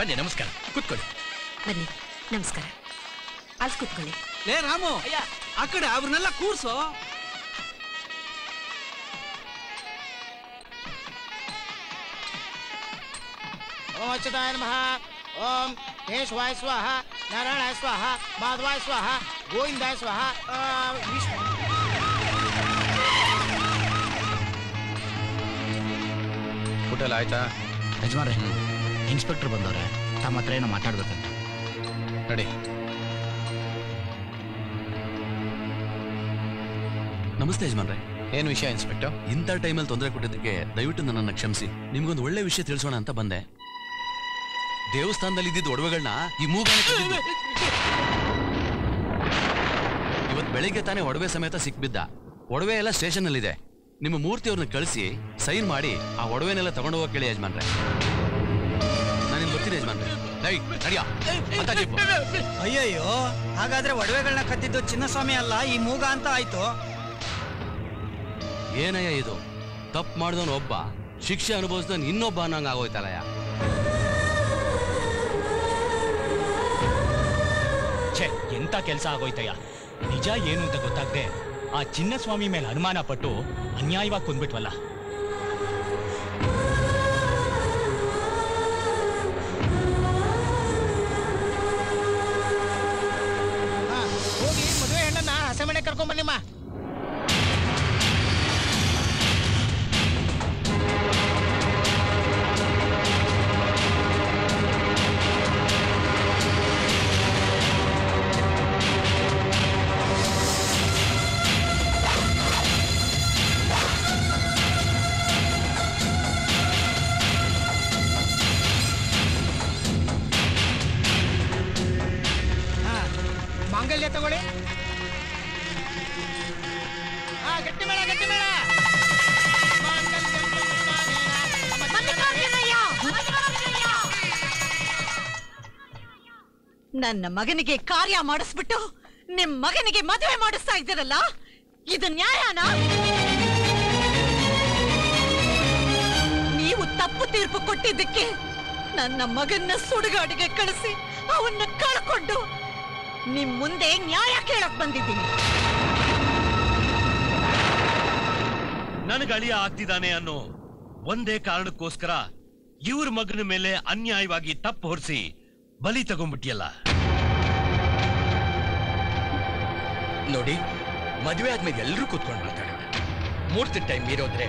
ಬನ್ನಿ, ನಮಸ್ಕಾರ. ಕೂತ್ಕೊಳ್ಳಿ. ಬನ್ನಿ, ನಮಸ್ಕಾರ. ಅಲ್ಲಿ ಕೂತ್ಕೊಳ್ಳಿ. ಲೇ ರಾಮು, ಆ ಕಡೆ ಅವ್ರನ್ನೆಲ್ಲ ಕೂರ್ಸೋ. ಓಂ ಅಚ್ಯುತಾಯ ನಮಃ, ಓಂ ಕೇಶವಾಯ ಸ್ವಾಹ, ನಾರಾಯಣಾಯ ಸ್ವಾಹ, ಮಾಧವಾಯ ಸ್ವಾಹ, ಗೋವಿಂದಾಯ ಸ್ವಾಹ. ಊಟಲ್ಲ ಆಯ್ತಾ? ಯಜಮಾನ್ರೆ, ಇನ್ಸ್ಪೆಕ್ಟರ್ ಬಂದವ್ರೆ, ತಮ್ಮ ಹತ್ರ ಏನೋ ಮಾತಾಡ್ಬೇಕಂತ. ನೋಡಿ, ನಮಸ್ತೆ ಯಜಮಾನ್ರೆ. ಏನು ವಿಷಯ ಇನ್ಸ್ಪೆಕ್ಟರ್? ಇಂಥ ಟೈಮಲ್ಲಿ ತೊಂದರೆ ಕೊಟ್ಟಿದ್ದಕ್ಕೆ ದಯವಿಟ್ಟು ನನ್ನನ್ನು ಕ್ಷಮಿಸಿ. ನಿಮ್ಗೊಂದು ಒಳ್ಳೆ ವಿಷಯ ತಿಳಿಸೋಣ ಅಂತ ಬಂದೆ. ದೇವಸ್ಥಾನದಲ್ಲಿ ಇದ್ದಿದ್ದ ಒಡವೆಗಳನ್ನ ಈ ಮೂಗನ ಇವತ್ತು ಬೆಳಿಗ್ಗೆ ತಾನೇ ಒಡವೆ ಸಮೇತ ಸಿಕ್ಬಿದ್ದ. ಒಡವೆ ಎಲ್ಲ ಸ್ಟೇಷನ್ನಲ್ಲಿದೆ. ನಿಮ್ಮ ಮೂರ್ತಿಯವ್ರನ್ನ ಕಳಿಸಿ ಸೈನ್ ಮಾಡಿ ಆ ಒಡವೆನೆಲ್ಲ ತಗೊಂಡು ಹೋಗಿ ಕೇಳಿ ಯಜಮಾನ್ರೆ. ಅಯ್ಯಯ್ಯೋ, ಹಾಗಾದ್ರೆ ಒಡವೆಗಳನ್ನ ಕದ್ದಿದ್ದು ಚಿನ್ನಸ್ವಾಮಿ ಅಲ್ಲ, ಈ ಮೂಗ ಅಂತ ಆಯ್ತು. ಏನಯ್ಯ ಇದು? ತಪ್ಪು ಮಾಡಿದವನು ಒಬ್ಬ, ಶಿಕ್ಷೆ ಅನುಭವಿಸಿದವನು ಇನ್ನೊಬ್ಬ ಅನ್ನಂಗ ಆಗೋಯ್ತಲ್ಲಯ್ಯ. ಛೆ, ಎಂತ ಕೆಲಸ ಆಗೋಯ್ತಯ್ಯ. ನಿಜ ಏನು ಅಂತ ಗೊತ್ತಾಗದೆ ಆ ಚಿನ್ನಸ್ವಾಮಿ ಮೇಲೆ ಅನುಮಾನ ಪಟ್ಟು ಅನ್ಯಾಯವಾಗಿ ಕೊಂದ್ಬಿಟ್ವಲ್ಲ. ಮನೆ ಕರ್ಕೊಂಡ್ ಬನ್ನಿಮ್ಮ. ಮಾಂಗಲ್ಯ ತಗೊಳ್ಳಿ. ನನ್ನ ಮಗನಿಗೆ ಕಾರ್ಯ ಮಾಡಿಸ್ಬಿಟ್ಟು ನಿಮ್ಮ ಮಗನಿಗೆ ಮದುವೆ ಮಾಡಿಸ್ತಾ ಇದ್ದೀರಲ್ಲ, ಇದು ನ್ಯಾಯನಾ? ನೀವು ತಪ್ಪು ತೀರ್ಪು ಕೊಟ್ಟಿದ್ದಕ್ಕೆ ನನ್ನ ಮಗನ್ನ ಸುಡುಗಾಡಿಗೆ ಕಳಿಸಿ ಅವನ್ನ ಕಳ್ಕೊಂಡು ನಿಮ್ಮ ಮುಂದೆ ನ್ಯಾಯ ಕೇಳಕ್ ಬಂದಿದ್ದೀನಿ. ನನಗೆ ಅಳಿಯ ಆಗ್ತಿದ್ದಾನೆ ಅನ್ನೋ ಒಂದೇ ಕಾರಣಕ್ಕೋಸ್ಕರ ಇವ್ರ ಮಗನ ಮೇಲೆ ಅನ್ಯಾಯವಾಗಿ ತಪ್ಪು ಹೊರಿಸಿ ಬಲಿ ತಗೊಂಡ್ಬಿಟ್ಟಿಯಲ್ಲ. ನೋಡಿ, ಮದುವೆ ಆದ್ಮೇಲೆ ಎಲ್ಲರೂ ಕೂತ್ಕೊಂಡು ಮಾತಾಡೋಣ. ಮೂರ್ತಿ ಟೈಮ್ ಇರೋದ್ರೆ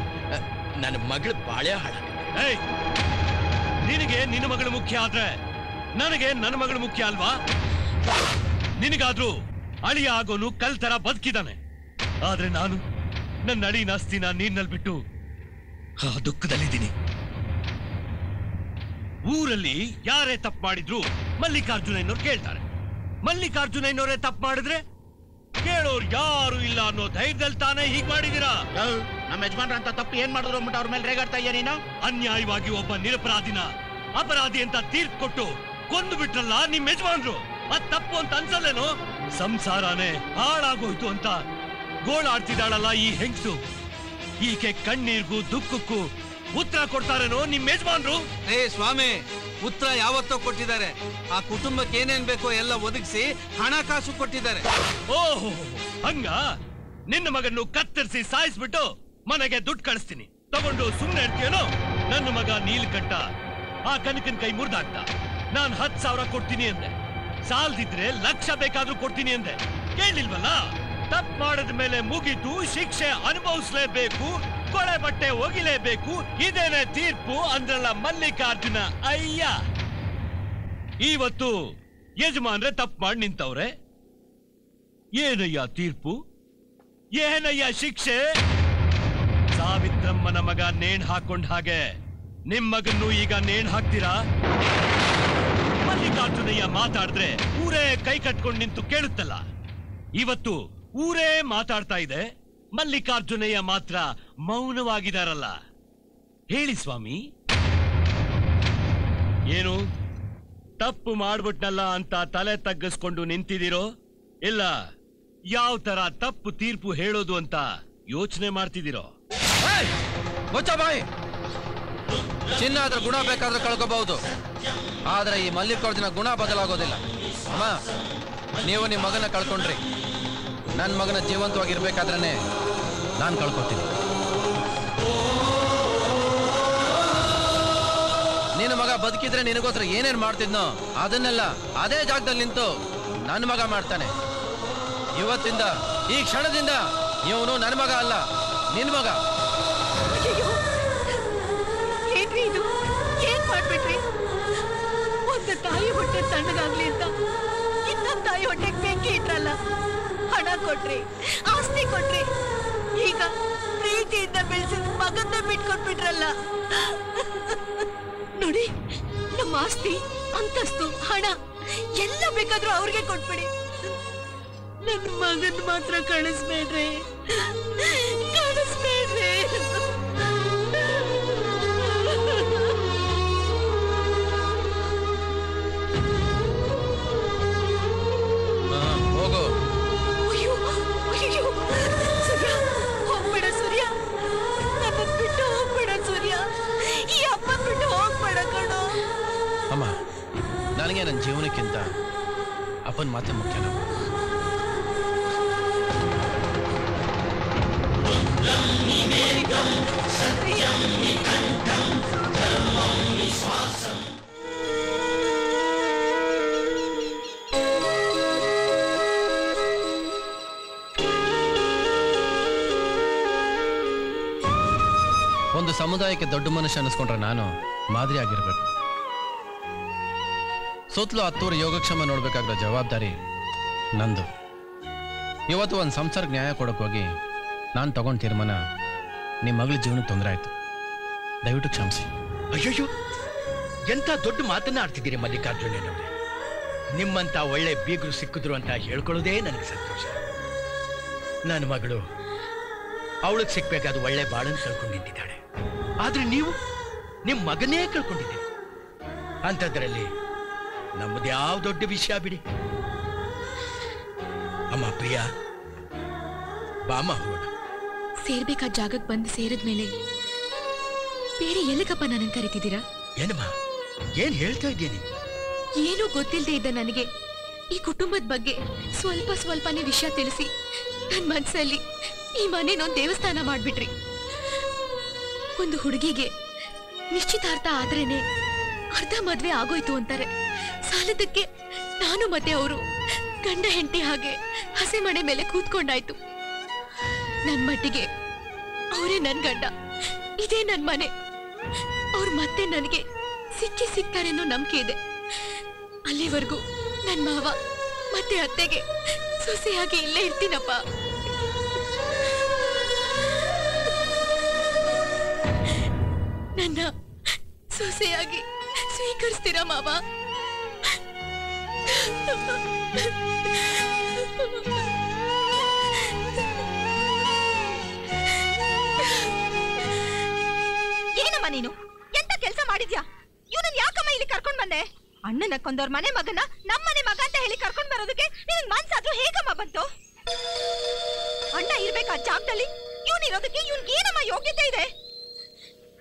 ನನ್ನ ಮಗಳ ಬಾಳೆ ಹಾಳಾಗುತ್ತೆ. ನಿನಗೆ ನಿನ್ನ ಮಗಳು ಮುಖ್ಯ ಆದ್ರೆ ನನಗೆ ನನ್ನ ಮಗಳು ಮುಖ್ಯ ಅಲ್ವಾ? ನಿನಗಾದ್ರೂ ಅಳಿಯ ಆಗೋನು ಕಲ್ ತರ ಬದುಕಿದ್ದಾನೆ. ಆದ್ರೆ ನಾನು ನನ್ನ ಅಳಿನ ಆಸ್ತಿನ ನೀರಿನಲ್ಲಿ ಬಿಟ್ಟು ಆ ದುಃಖದಲ್ಲಿದ್ದೀನಿ. ಊರಲ್ಲಿ ಯಾರೇ ತಪ್ಪು ಮಾಡಿದ್ರು ಮಲ್ಲಿಕಾರ್ಜುನಯ್ಯನವ್ರು ಕೇಳ್ತಾರೆ. ಮಲ್ಲಿಕಾರ್ಜುನಯ್ಯನವರೇ ತಪ್ಪು ಮಾಡಿದ್ರೆ ಕೇಳೋರು ಯಾರು ಇಲ್ಲ ಅನ್ನೋ ಧೈರ್ಯದಲ್ಲಿ ತಾನೇ ಹೀಗೆ ಮಾಡಿದೀರಾ. ನಮ್ಮ ಯಜಮಾನ್ರ ಅಂತ ತಪ್ಪು ಏನ್ ಮಾಡಿದ್ರು ಅಂದ್ಬಿಟ್ಟು ಅವ್ರ ಮೇಲೆ ರೇಗಾಡ್ತಾ ಇದೀಯ ನೀನು. ಅನ್ಯಾಯವಾಗಿ ಒಬ್ಬ ನಿರಪರಾಧಿನ ಅಪರಾಧಿ ಅಂತ ತೀರ್ಪು ಕೊಟ್ಟು ಕೊಂದು ಬಿಟ್ರಲ್ಲ ನಿಮ್ಮ ಯಜಮಾನ್ರು. ಅದ್ ತಪ್ಪು ಅಂತ ಅನ್ಸಲ್ಲೇನು? ಸಂಸಾರನೇ ಹಾಳಾಗೋಯ್ತು ಅಂತ ಗೋಳಾಡ್ತಿದ್ದಾಳಲ್ಲ ಈ ಹೆಂಗಸು, ಈಕೆ ಕಣ್ಣೀರ್ಗೂ ದುಃಖಕ್ಕೂ ಉತ್ತರ ಕೊಡ್ತಾರೇನೋ ನಿಮ್ ಯಜಮಾನ್ರು? ಏ ಸ್ವಾಮಿ, ಉತ್ತರ ಯಾವತ್ತೋ ಕೊಟ್ಟಿದ್ದಾರೆ. ಆ ಕುಟುಂಬಕ್ಕೆ ಏನೇನ್ ಬೇಕೋ ಎಲ್ಲ ಒದಗಿಸಿ ಹಣಕಾಸು ಕೊಟ್ಟಿದ್ದಾರೆ. ಓಹೋ, ಹಂಗ? ನಿನ್ನ ಮಗನ್ನು ಕತ್ತರಿಸಿ ಸಾಯಿಸ್ಬಿಟ್ಟು ಮನೆಗೆ ದುಡ್ಡು ಕಳಿಸ್ತೀನಿ ತಗೊಂಡು ಸುಮ್ಮನೆ ಇರ್ತೀಯೇನೋ? ನನ್ನ ಮಗ ನೀಲ್ಕಂಠ ಆ ಕನಕನ್ ಕೈ ಮುರಿದಾಗ್ತ ನಾನ್ ಹತ್ ಸಾವಿರ ಕೊಡ್ತೀನಿ ಅಂದೆ, ಸಾಲದಿದ್ರೆ ಲಕ್ಷ ಬೇಕಾದ್ರೂ ಕೊಡ್ತೀನಿ ಅಂದೆ, ಕೇಳಿಲ್ವಲ್ಲ? ತಪ್ಪು ಮಾಡದ ಮೇಲೆ ಮುಗಿತು, ಶಿಕ್ಷೆ ಅನುಭವಿಸ್ಲೇಬೇಕು, ಕೊಳೆ ಬಟ್ಟೆ ಒಗಿಲೇಬೇಕು, ಇದೇನೆ ತೀರ್ಪು ಅಂದ್ರಲ್ಲ ಮಲ್ಲಿಕಾರ್ಜುನ ಅಯ್ಯ. ಇವತ್ತು ಯಜಮಾನ್ರೆ ತಪ್ಪು ಮಾಡಿ ನಿಂತವ್ರೆ. ಏನಯ್ಯ ತೀರ್ಪು, ಏನಯ್ಯ ಶಿಕ್ಷೆ? ಸಾವಿತ್ರಮ್ಮನ ಮಗ ನೇಣ್ ಹಾಕೊಂಡ ಹಾಗೆ ನಿಮ್ ಮಗನ್ನು ಈಗ ನೇಣ್ ಹಾಕ್ತೀರಾ? ಮಲ್ಲಿಕಾರ್ಜುನಯ್ಯ ಮಾತಾಡಿದ್ರೆ ಊರೇ ಕೈ ಕಟ್ಕೊಂಡು ನಿಂತು ಕೇಳುತ್ತಲ್ಲ. ಇವತ್ತು ಊರೇ ಮಾತಾಡ್ತಾ ಇದೆ, ಮಲ್ಲಿಕಾರ್ಜುನಯ್ಯ ಮಾತ್ರ ಮೌನವಾಗಿದಾರಲ್ಲ. ಹೇಳಿ ಸ್ವಾಮಿ, ಏನು ತಪ್ಪು ಮಾಡ್ಬಿಟ್ನಲ್ಲ ಅಂತ ತಲೆ ತಗ್ಗಿಸ್ಕೊಂಡು ನಿಂತಿದ್ದೀರೋ, ಇಲ್ಲ ಯಾವ ತರ ತಪ್ಪು ತೀರ್ಪು ಹೇಳೋದು ಅಂತ ಯೋಚನೆ ಮಾಡ್ತಿದ್ದೀರೋ? ಚಿನ್ನ ಆದ್ರೆ ಗುಣ ಬೇಕಾದ್ರೆ ಕಳ್ಕೋಬಹುದು, ಆದ್ರೆ ಈ ಮಲ್ಲಿಕಾರ್ಜುನ ಗುಣ ಬದಲಾಗೋದಿಲ್ಲ. ಅಮ್ಮ, ನೀವು ನಿಮ್ಮ ಮಗನ ಕಳ್ಕೊಂಡ್ರಿ. ನನ್ನ ಮಗನ ಜೀವಂತವಾಗಿರ್ಬೇಕಾದ್ರೆ ನಾನು ಕಳ್ಕೊತೀನಿ. ನಿನ್ನ ಮಗ ಬದುಕಿದ್ರೆ ನಿನಗೋಸ್ಕರ ಏನೇನು ಮಾಡ್ತಿದ್ನೋ ಅದನ್ನೆಲ್ಲ ಅದೇ ಜಾಗದಲ್ಲಿ ನಿಂತು ನನ್ನ ಮಗ ಮಾಡ್ತಾನೆ. ಇವತ್ತಿಂದ, ಈ ಕ್ಷಣದಿಂದ ಇವನು ನನ್ನ ಮಗ ಅಲ್ಲ, ನಿನ್ನ ಮಗ. ಒಂದು ತಾಯಿ ಹೊಟ್ಟೆ ತಣ್ಣಗಾಗ್ಲಿ ಅಂತ ಇನ್ನೊಂದು ತಾಯಿ ಹೊಟ್ಟೆಗೆ ಬೆಂಕಿ ಇಟ್ರಲ್ಲ. ಹಣ ಕೊಟ್ರಿ, ಆಸ್ತಿ ಕೊಟ್ರಿ, ಈಗ ಪ್ರೀತಿಯಿಂದ ಬೆಳೆಸಿದ ಮಗನ್ನ ಬಿಟ್ಕೊಟ್ಬಿಟ್ರಲ್ಲ. ನೋಡಿ, ನಮ್ಮ ಆಸ್ತಿ, ಅಂತಸ್ತು, ಹಣ ಎಲ್ಲ ಬೇಕಾದ್ರೂ ಅವ್ರಿಗೆ ಕೊಟ್ಬಿಡಿ, ನನ್ನ ಮಗನ್ ಮಾತ್ರ ಕಳಿಸ್ಬೇಡ್ರಿ, ಕಳಿಸ್ಬೇಡ್ರಿ. ಅಮ್ಮ, ನನಗೆ ನನ್ನ ಜೀವನಕ್ಕಿಂತ ಅಪ್ಪನ ಮಾತೆ ಮುಖ್ಯನ. ಒಂದು ಸಮುದಾಯಕ್ಕೆ ದೊಡ್ಡ ಮನುಷ್ಯ ಅನ್ನಿಸ್ಕೊಂಡ್ರೆ ನಾನು ಮಾದರಿ ಆಗಿರ್ಬೇಕು. ಸುತ್ತಲೂ ಹತ್ತೂರು ಯೋಗಕ್ಷೇಮ ನೋಡ್ಬೇಕಾಗಿರೋ ಜವಾಬ್ದಾರಿ ನಂದು. ಇವತ್ತು ಒಂದು ಸಂಸಾರಕ್ಕೆ ನ್ಯಾಯ ಕೊಡೋಕೆ ಹೋಗಿ ನಾನು ತಗೊಂಡು ತೀರ್ಮಾನ ನಿಮ್ಮ ಮಗಳ ಜೀವನಕ್ಕೆ ತೊಂದರೆ ಆಯಿತು, ದಯವಿಟ್ಟು ಕ್ಷಮಿಸಿ. ಅಯ್ಯೋ, ಎಂಥ ದೊಡ್ಡ ಮಾತನ್ನ ಆಡ್ತಿದ್ದೀರಿ ಮಲ್ಲಿಕಾರ್ಜುನಯ್ಯನವ್ರೆ. ನಿಮ್ಮಂಥ ಒಳ್ಳೆ ಬೀಗರು ಸಿಕ್ಕಿದ್ರು ಅಂತ ಹೇಳ್ಕೊಳ್ಳೋದೇ ನನಗೆ ಸಂತೋಷ. ನನ್ನ ಮಗಳು ಅವಳಿಗೆ ಸಿಕ್ಬೇಕಾದ ಒಳ್ಳೆ ಬಾಳನ್ನು ಕಳ್ಕೊಂಡು ನಿಂತಿದ್ದಾಳೆ, ಆದರೆ ನೀವು ನಿಮ್ಮ ಮಗನೇ ಕಳ್ಕೊಂಡಿದ್ದೀರಿ. ಅಂಥದ್ರಲ್ಲಿ ನಮ್ಮದೇ ಯಾವ ದೊಡ್ಡ ವಿಷಯ ಬಿಡಿ. ಅಮ್ಮ ಪ್ರಿಯಾ ಬಾಮ ಹೋಗೋಣ. ಸೇರ್ಬೇಕಾದ ಜಾಗಕ್ಕೆ ಬಂದು ಸೇರಿದ ಮೇಲೆ ಬೇರೆ ಎಲ್ಲಕ್ಕಪ್ಪ ನನ್ನನ್ನು ಕರೀತಿದ್ದೀರಾ? ಏನಮ್ಮ ಏನ್ ಹೇಳ್ತಾ ಇದ್ದೀನಿ? ಏನೂ ಗೊತ್ತಿಲ್ಲದೆ ಇದ್ದ ನನಗೆ ಈ ಕುಟುಂಬದ ಬಗ್ಗೆ ಸ್ವಲ್ಪ ಸ್ವಲ್ಪನೇ ವಿಷಯ ತಿಳಿಸಿ ನನ್ನ ಮನಸ್ಸಲ್ಲಿ ಈ ಮನೇನೊಂದು ದೇವಸ್ಥಾನ ಮಾಡಿಬಿಟ್ರಿ. ಒಂದು ಹುಡುಗಿಗೆ ನಿಶ್ಚಿತಾರ್ಥ ಆದ್ರೇನೆ ಅರ್ಧ ಮದುವೆ ಆಗೋಯ್ತು ಅಂತಾರೆ. ಸಾಲದಕ್ಕೆ ನಾನು ಮತ್ತೆ ಅವರು ಗಂಡ ಹೆಂಡತಿ ಹಾಗೆ ಹಸೆ ಮನೆ ಮೇಲೆ ಕೂತ್ಕೊಂಡಾಯ್ತು. ನನ್ನ ಮಟ್ಟಿಗೆ ಅವರೇ ನನ್ನ ಗಂಡ, ಇದೇ ನನ್ನ ಮನೆ. ಅವ್ರು ಮತ್ತೆ ನನಗೆ ಸಿಕ್ಕಿ ಸಿಗ್ತಾರೇನೋ ನಂಬಿಕೆ ಇದೆ. ಅಲ್ಲಿವರೆಗೂ ನನ್ನ ಮಾವ ಮತ್ತೆ ಅತ್ತೆಗೆ ಸೊಸೆಯಾಗಿ ಇಲ್ಲೇ ಇರ್ತೀನಪ್ಪ. ನನ್ನ ಸೊಸೆಯಾಗಿ ಸ್ವೀಕರಿಸ್ತೀರಾ ಮಾವ? ಏನಮ್ಮ ನೀನು ಎಂತ ಕೆಲಸ ಮಾಡಿದ್ಯಾ? ಇವನನ್ನ ಯಾಕಮ್ಮ ಇಲ್ಲಿ ಕರ್ಕೊಂಡ್ ಬಂದೆ? ಅಣ್ಣನ ಕೊಂದವ್ರ ಮನೆ ಮಗನ ನಮ್ಮನೆ ಮಗ ಅಂತ ಹೇಳಿ ಕರ್ಕೊಂಡ್ ಬರೋದಕ್ಕೆ ನಿನ್ ಮನ್ಸಾದ್ರೂ ಹೇಗಮ್ಮ ಬಂತು? ಅಣ್ಣ ಇರ್ಬೇಕು ಆ ಜಾಗದಲ್ಲಿ ಇವನ್ ಇರೋದಕ್ಕೆ ಇವನ್ಗೆ ಏನಮ್ಮ ಯೋಗ್ಯತೆ ಇದೆ?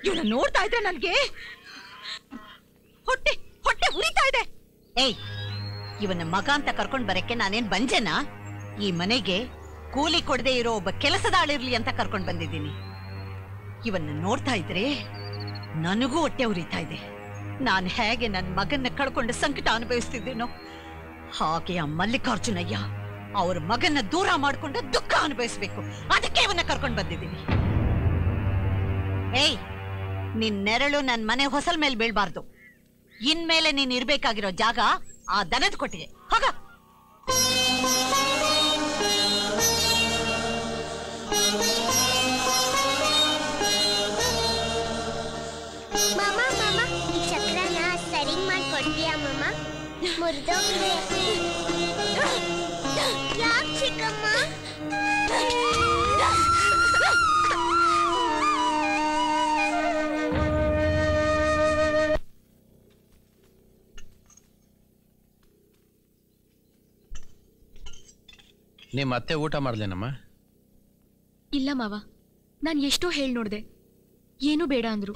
ಇವನ ನೋಡ್ತಾ ಇದ್ರೆ ನನ್ಗೆ ಹೊಟ್ಟೆ ಹೊಟ್ಟೆ ಉರಿತಾ ಇದೆ. ಏಯ್, ಇವನ ಮಗ ಅಂತ ಕರ್ಕೊಂಡ್ ಬರಕ್ಕೆ ನಾನೇನ್ ಬಂಜೆನಾ? ಈ ಮನೆಗೆ ಕೂಲಿ ಕೊಡದೆ ಇರೋ ಒಬ್ಬ ಕೆಲಸದ ಆಳಿರ್ಲಿ ಅಂತ ಕರ್ಕೊಂಡ್ ಬಂದಿದ್ದೀನಿ. ಇವನ್ನ ನೋಡ್ತಾ ಇದ್ರೆ ನನಗೂ ಹೊಟ್ಟೆ ಉರಿತಾ ಇದೆ. ನಾನ್ ಹೇಗೆ ನನ್ನ ಮಗನ್ನ ಕಳ್ಕೊಂಡು ಸಂಕಟ ಅನುಭವಿಸ್ತಿದ್ದೀನೋ ಹಾಗೆ ಆ ಮಲ್ಲಿಕಾರ್ಜುನಯ್ಯ ಅವ್ರ ಮಗನ್ನ ದೂರ ಮಾಡ್ಕೊಂಡು ದುಃಖ ಅನುಭವಿಸ್ಬೇಕು. ಅದಕ್ಕೆ ಇವನ್ನ ಕರ್ಕೊಂಡ್ ಬಂದಿದ್ದೀನಿ. ಏಯ್, ನಿನ್ ನೆರಳು ನನ್ ಮನೆ ಹೊಸಲ್ ಮೇಲೆ ಬೀಳ್ಬಾರ್ದು. ಇನ್ಮೇಲೆ ನೀನ್ ಇರ್ಬೇಕಾಗಿರೋ ಜಾಗ ಆ ದನದ ಕೊಟ್ಟಿಗೆ. ಹೋಗ. ಮಾಮ ಮಾಮ, ಈ ಚಕ್ರನ ಸರಿ ಮಾಡ್ಕೊಡ್ತೀಯಾ ಮಾಮ? ಮುರಿದೋಗಿದೆ. ಯಾಕೆ ಚಿಕ್ಕಮ್ಮ? ನಿಮ್ಮ ಅತ್ತೆ ಊಟ ಮಾಡ್ಲೇನಮ್ಮ? ಇಲ್ಲ ಮಾವ, ನಾನು ಎಷ್ಟೋ ಹೇಳಿ ನೋಡ್ದೆ, ಏನು ಬೇಡ ಅಂದ್ರು.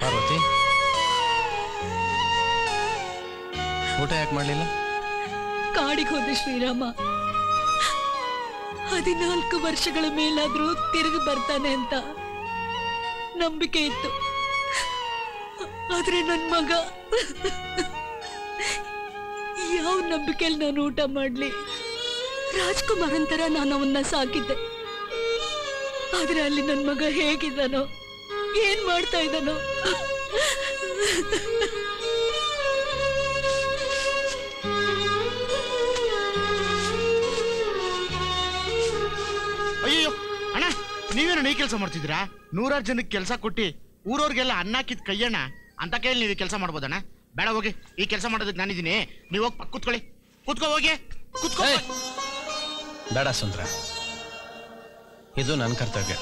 ಪಾರ್ವತಿ, ಊಟ ಯಾಕೆ ಮಾಡ್ಲಿಲ್ಲ? ಕಾಡಿಗೆ ಹೋದ ಶ್ರೀರಾಮ ಹದಿನಾಲ್ಕು ವರ್ಷಗಳ ಮೇಲಾದ್ರೂ ತಿರುಗಿ ಬರ್ತಾನೆ ಅಂತ ನಂಬಿಕೆ ಇತ್ತು. ಆದ್ರೆ ನನ್ ಮಗ, ಯಾವ ನಂಬಿಕೆಯಲ್ಲಿ ನಾನು ಊಟ ಮಾಡ್ಲಿ? ರಾಜ್ಕುಮಾರ್ ಅಂತರ ನಾನು ಅವನ್ನ ಸಾಕಿದ್ದೆ. ಆದ್ರೆ ಅಲ್ಲಿ ನನ್ ಮಗ ಹೇಗಿದ್ದಾನೋ, ಏನ್ ಮಾಡ್ತಾ ಇದ್ದಾನೋ. ಅಯ್ಯೋ ಅಣ್ಣ, ನೀವೇನು ನೀ ಕೆಲಸ ಮಾಡ್ತಿದ್ದೀರಾ? ನೂರಾರು ಜನಕ್ಕೆ ಕೆಲಸ ಕೊಟ್ಟಿ ಊರವ್ರಿಗೆಲ್ಲ ಅನ್ನ ಹಾಕಿದ್ ಕೈಯ್ಯಣ್ಣ ಅಂತ ಕೇಳಿ ನೀವು ಕೆಲಸ ಮಾಡ್ಬೋದಣ್ಣ? ಬೇಡ ಹೋಗಿ, ಈ ಕೆಲಸ ಮಾಡೋದಕ್ಕೆ ನಾನಿದ್ದೀನಿ. ನೀವು ಹೋಗಿ ಕೂತ್ಕೊಳ್ಳಿ. ಕೂತ್ಕೋ ಹೋಗಿ, ಕೂತ್ಕೋ. ಬೇಡ ಸುಂದ್ರ, ಇದು ನನ್ನ ಕರ್ತವ್ಯ.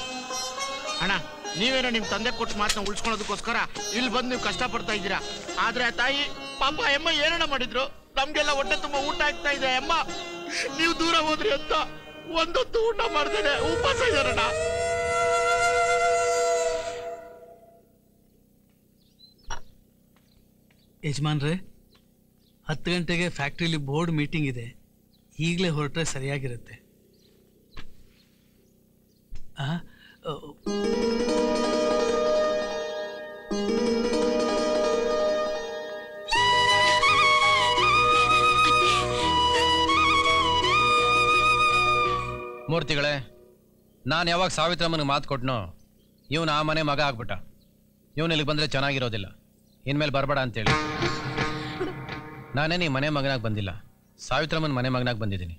ಅಣ್ಣ, ನೀವೇನೋ ನಿಮ್ಮ ತಂದೆ ಕೊಟ್ಟು ಮಾತನ್ನ ಉಳಿಸ್ಕೊಳೋದಕ್ಕೋಸ್ಕರ ಇಲ್ಲಿ ಬಂದು ನೀವು ಕಷ್ಟಪಡ್ತಾ ಇದ್ದೀರಾ. ಆದ್ರೆ ತಾಯಿ ಪಾಪ ಅಮ್ಮ ಏನಣ್ಣ ಮಾಡಿದ್ರು? ನಮ್ಗೆಲ್ಲ ಹೊಟ್ಟೆ ತುಂಬಾ ಊಟ ಆಗ್ತಾ ಇದೆ ಅಮ್ಮ, ನೀವು ದೂರ ಹೋದ್ರಿ ಅಂತ ಒಂದೊತ್ತು ಊಟ ಮಾಡ್ತೇನೆ. ಉಪವಾಸ ಇದ್ದಾರಣ್ಣ. ಯಜಮಾನ್ರೆ, ಹತ್ತು ಗಂಟೆಗೆ ಫ್ಯಾಕ್ಟ್ರಿಲಿ ಬೋರ್ಡ್ ಮೀಟಿಂಗ್ ಇದೆ. ಈಗಲೇ ಹೊರಟ್ರೆ ಸರಿಯಾಗಿರುತ್ತೆ. ಮೂರ್ತಿಗಳೇ, ನಾನು ಯಾವಾಗ ಸಾವಿತ್ರಮ್ಮನಿಗೆ ಮಾತು ಕೊಟ್ಟನೋ ಇವನು ಆ ಮನೆ ಮಗ ಆಗ್ಬಿಟ್ಟ. ಇವನು ಇಲ್ಲಿಗೆ ಬಂದರೆ ಚೆನ್ನಾಗಿರೋದಿಲ್ಲ. ಇನ್ಮೇಲೆ ಬರಬೇಡ ಅಂತೇಳಿ ನಾನೇ ಈ ಮನೆ ಮಗನಾಗಿ ಬಂದಿಲ್ಲ, ಸಾವಿತ್ರಮ್ಮನ ಮನೆ ಮಗನಾಗಿ ಬಂದಿದ್ದೀನಿ.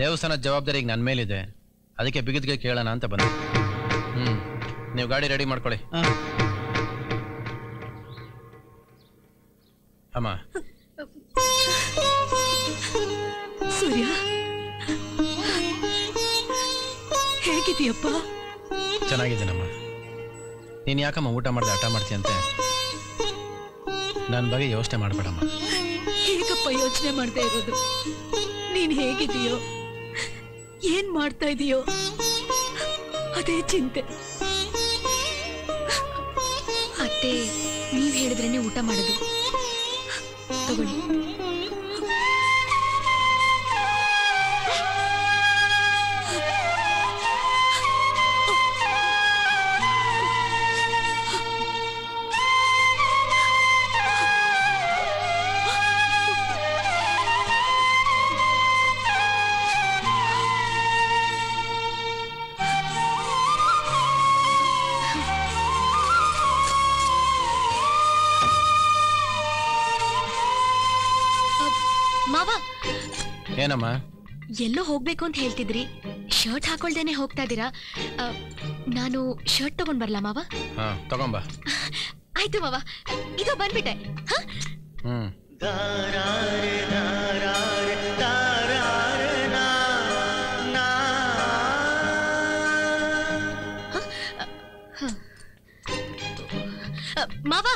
ದೇವಸ್ಥಾನ ಜವಾಬ್ದಾರಿ ಈಗ ನನ್ನ ಮೇಲಿದೆ. ಅದಕ್ಕೆ ಬಿಗಿದ್ಗೆ ಕೇಳೋಣ ಅಂತ ಬಂದೆ. ಹ್ಞೂ, ನೀವು ಗಾಡಿ ರೆಡಿ ಮಾಡ್ಕೊಳ್ಳಿ. ಅಮ್ಮ ಸೂರ್ಯ, ಹೇಗಿದೆಯಪ್ಪ? ಚೆನ್ನಾಗಿದ್ದೀನಮ್ಮ. ನೀನು ಯಾಕಮ್ಮ ಊಟ ಮಾಡಿದ ಆಟ ಮಾಡ್ತೀಯಂತೆ? ನನ್ನ ಬಗ್ಗೆ ಯೋಚನೆ ಮಾಡಬೇಡಮ್ಮ. ಹೇಗಪ್ಪ ಯೋಚನೆ ಮಾಡದೆ ಇರೋದು? ನೀನು ಹೇಗಿದೆಯೋ, ಏನು ಮಾಡ್ತಾ ಇದೆಯೋ ಅದೇ ಚಿಂತೆ. ಅತ್ತೆ, ನೀವು ಹೇಳಿದ್ರೇನೆ ಊಟ ಮಾಡೋದು. ತಗೊಳ್ಳಿ. ಏನಮ್ಮ, ಎಲ್ಲೋ ಹೋಗ್ಬೇಕು ಅಂತ ಹೇಳ್ತಿದ್ರಿ, ಶರ್ಟ್ ಹಾಕೊಳ್ದೇನೆ ಹೋಗ್ತಾ ಇದೀರಾ? ನಾನು ಶರ್ಟ್ ತಗೊಂಡ್ ಬರ್ಲಾ ಮಾವ? ತಗೊಂಬ. ಆಯ್ತು ಮಾವ, ಇದು ಬಂದ್ಬಿಟ್ಟೆ. ಮಾವ,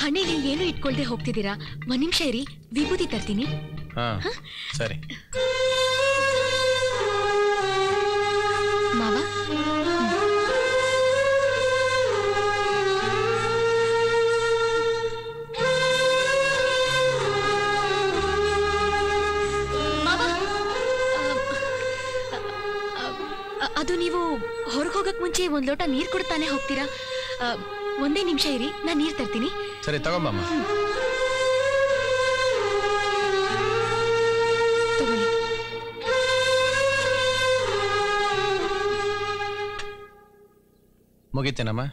ಹಣೆಯಲ್ಲಿ ಏನು ಇಟ್ಕೊಳ್ದೆ ಹೋಗ್ತಿದ್ದೀರಾ? ಒಂದ್ ನಿಮಿಷ ಇರಿ, ವಿಭೂತಿ ತರ್ತೀನಿ. ಸರಿ ಮಾವ. ಅದು ನೀವು ಹೊರಗೆ ಹೋಗಕ್ ಮುಂಚೆ ಒಂದ್ ಲೋಟ ನೀರ್ ಕುಡ್ತಾನೆ ಹೋಗ್ತೀರಾ? ಒಂದೇ ನಿಮಿಷ ಇರಿ, ನಾನು ನೀರು ತರ್ತೀನಿ. ಸರಿ ತಗೊಂಬಮ್ಮ. ತಗೊಳ್ಳಿ. ಮುಗಿತೇನಮ್ಮ